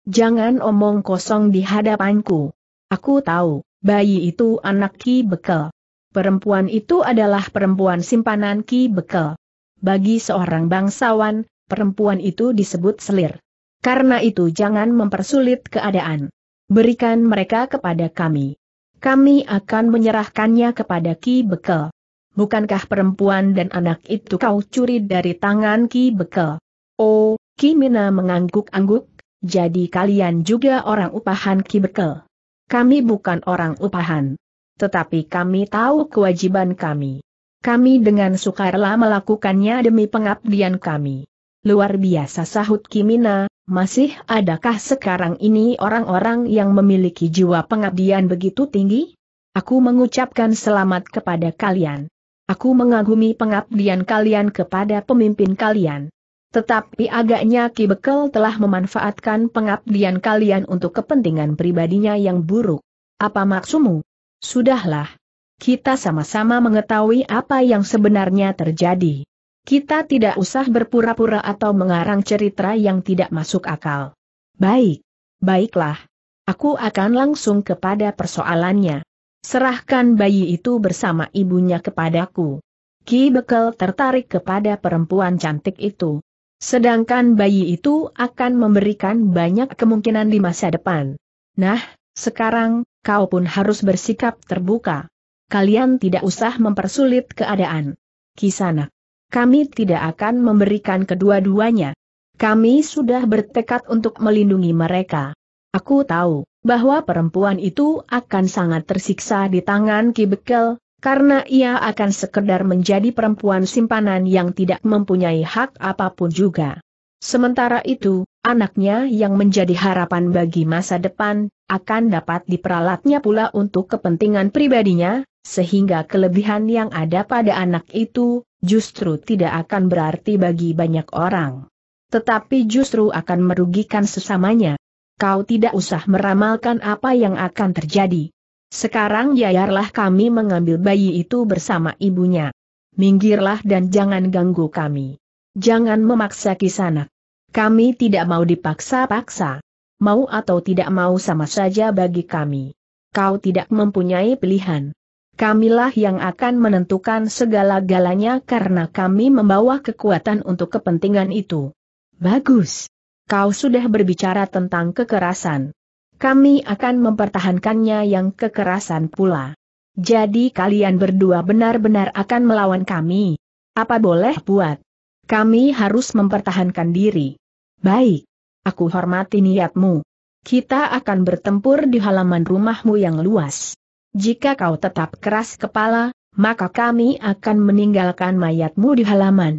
Jangan omong kosong di hadapanku. Aku tahu, bayi itu anak Ki Bekel. Perempuan itu adalah perempuan simpanan Ki Bekel. Bagi seorang bangsawan, perempuan itu disebut selir. Karena itu jangan mempersulit keadaan. Berikan mereka kepada kami. Kami akan menyerahkannya kepada Ki Bekel." "Bukankah perempuan dan anak itu kau curi dari tangan Ki Bekel?" "Oh," Ki Mina mengangguk-angguk, "jadi kalian juga orang upahan Ki Bekel." "Kami bukan orang upahan. Tetapi kami tahu kewajiban kami. Kami dengan sukarela melakukannya demi pengabdian kami." "Luar biasa," sahut Ki Mina, "masih adakah sekarang ini orang-orang yang memiliki jiwa pengabdian begitu tinggi? Aku mengucapkan selamat kepada kalian. Aku mengagumi pengabdian kalian kepada pemimpin kalian. Tetapi agaknya Ki Bekel telah memanfaatkan pengabdian kalian untuk kepentingan pribadinya yang buruk." "Apa maksudmu?" "Sudahlah. Kita sama-sama mengetahui apa yang sebenarnya terjadi. Kita tidak usah berpura-pura atau mengarang cerita yang tidak masuk akal." "Baik. Baiklah. Aku akan langsung kepada persoalannya. Serahkan bayi itu bersama ibunya kepadaku." Ki Bekel tertarik kepada perempuan cantik itu. "Sedangkan bayi itu akan memberikan banyak kemungkinan di masa depan. Nah, sekarang, kau pun harus bersikap terbuka. Kalian tidak usah mempersulit keadaan. Kisanak, kami tidak akan memberikan kedua-duanya. Kami sudah bertekad untuk melindungi mereka. Aku tahu bahwa perempuan itu akan sangat tersiksa di tangan Ki Bekel, karena ia akan sekedar menjadi perempuan simpanan yang tidak mempunyai hak apapun juga. Sementara itu, anaknya yang menjadi harapan bagi masa depan, akan dapat diperalatnya pula untuk kepentingan pribadinya, sehingga kelebihan yang ada pada anak itu, justru tidak akan berarti bagi banyak orang. Tetapi justru akan merugikan sesamanya. Kau tidak usah meramalkan apa yang akan terjadi. Sekarang biarlah kami mengambil bayi itu bersama ibunya. Minggirlah dan jangan ganggu kami. Jangan memaksa Kisanak. Kami tidak mau dipaksa-paksa. Mau atau tidak mau sama saja bagi kami. Kau tidak mempunyai pilihan. Kamilah yang akan menentukan segala-galanya karena kami membawa kekuatan untuk kepentingan itu." "Bagus. Kau sudah berbicara tentang kekerasan. Kami akan mempertahankannya yang kekerasan pula. Jadi kalian berdua benar-benar akan melawan kami. Apa boleh buat. Kami harus mempertahankan diri." "Baik. Aku hormati niatmu. Kita akan bertempur di halaman rumahmu yang luas. Jika kau tetap keras kepala, maka kami akan meninggalkan mayatmu di halaman."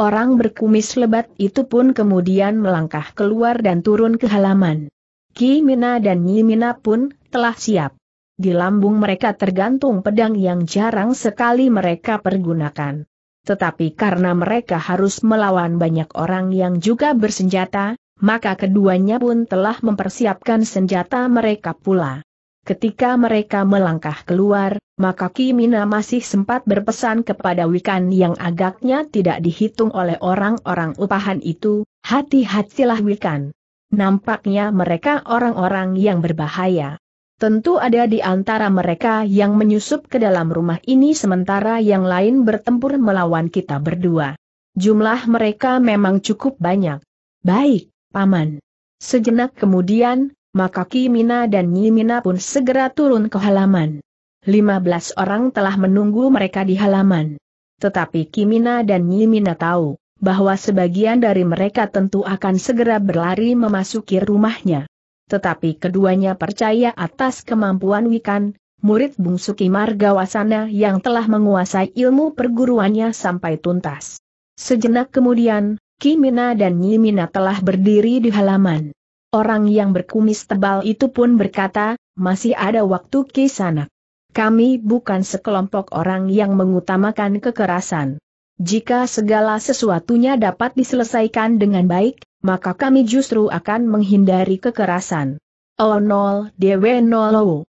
Orang berkumis lebat itu pun kemudian melangkah keluar dan turun ke halaman. Ki Mina dan Nyi Mina pun telah siap. Di lambung mereka tergantung pedang yang jarang sekali mereka pergunakan. Tetapi karena mereka harus melawan banyak orang yang juga bersenjata, maka keduanya pun telah mempersiapkan senjata mereka pula. Ketika mereka melangkah keluar, maka Ki Mina masih sempat berpesan kepada Wikan yang agaknya tidak dihitung oleh orang-orang upahan itu, "Hati-hatilah Wikan. Nampaknya mereka orang-orang yang berbahaya. Tentu ada di antara mereka yang menyusup ke dalam rumah ini sementara yang lain bertempur melawan kita berdua. Jumlah mereka memang cukup banyak. Baik, Paman. Sejenak kemudian, maka Ki Mina dan Nyi Mina pun segera turun ke halaman. 15 orang telah menunggu mereka di halaman. Tetapi Ki Mina dan Nyi Mina tahu bahwa sebagian dari mereka tentu akan segera berlari memasuki rumahnya. Tetapi keduanya percaya atas kemampuan Wikan, murid bungsu Ki Margawasana yang telah menguasai ilmu perguruannya sampai tuntas. Sejenak kemudian, Ki Mina dan Nyi Mina telah berdiri di halaman. Orang yang berkumis tebal itu pun berkata, "Masih ada waktu Ki Sanak. Kami bukan sekelompok orang yang mengutamakan kekerasan. Jika segala sesuatunya dapat diselesaikan dengan baik, maka kami justru akan menghindari kekerasan." Oh nol, dewe nolo.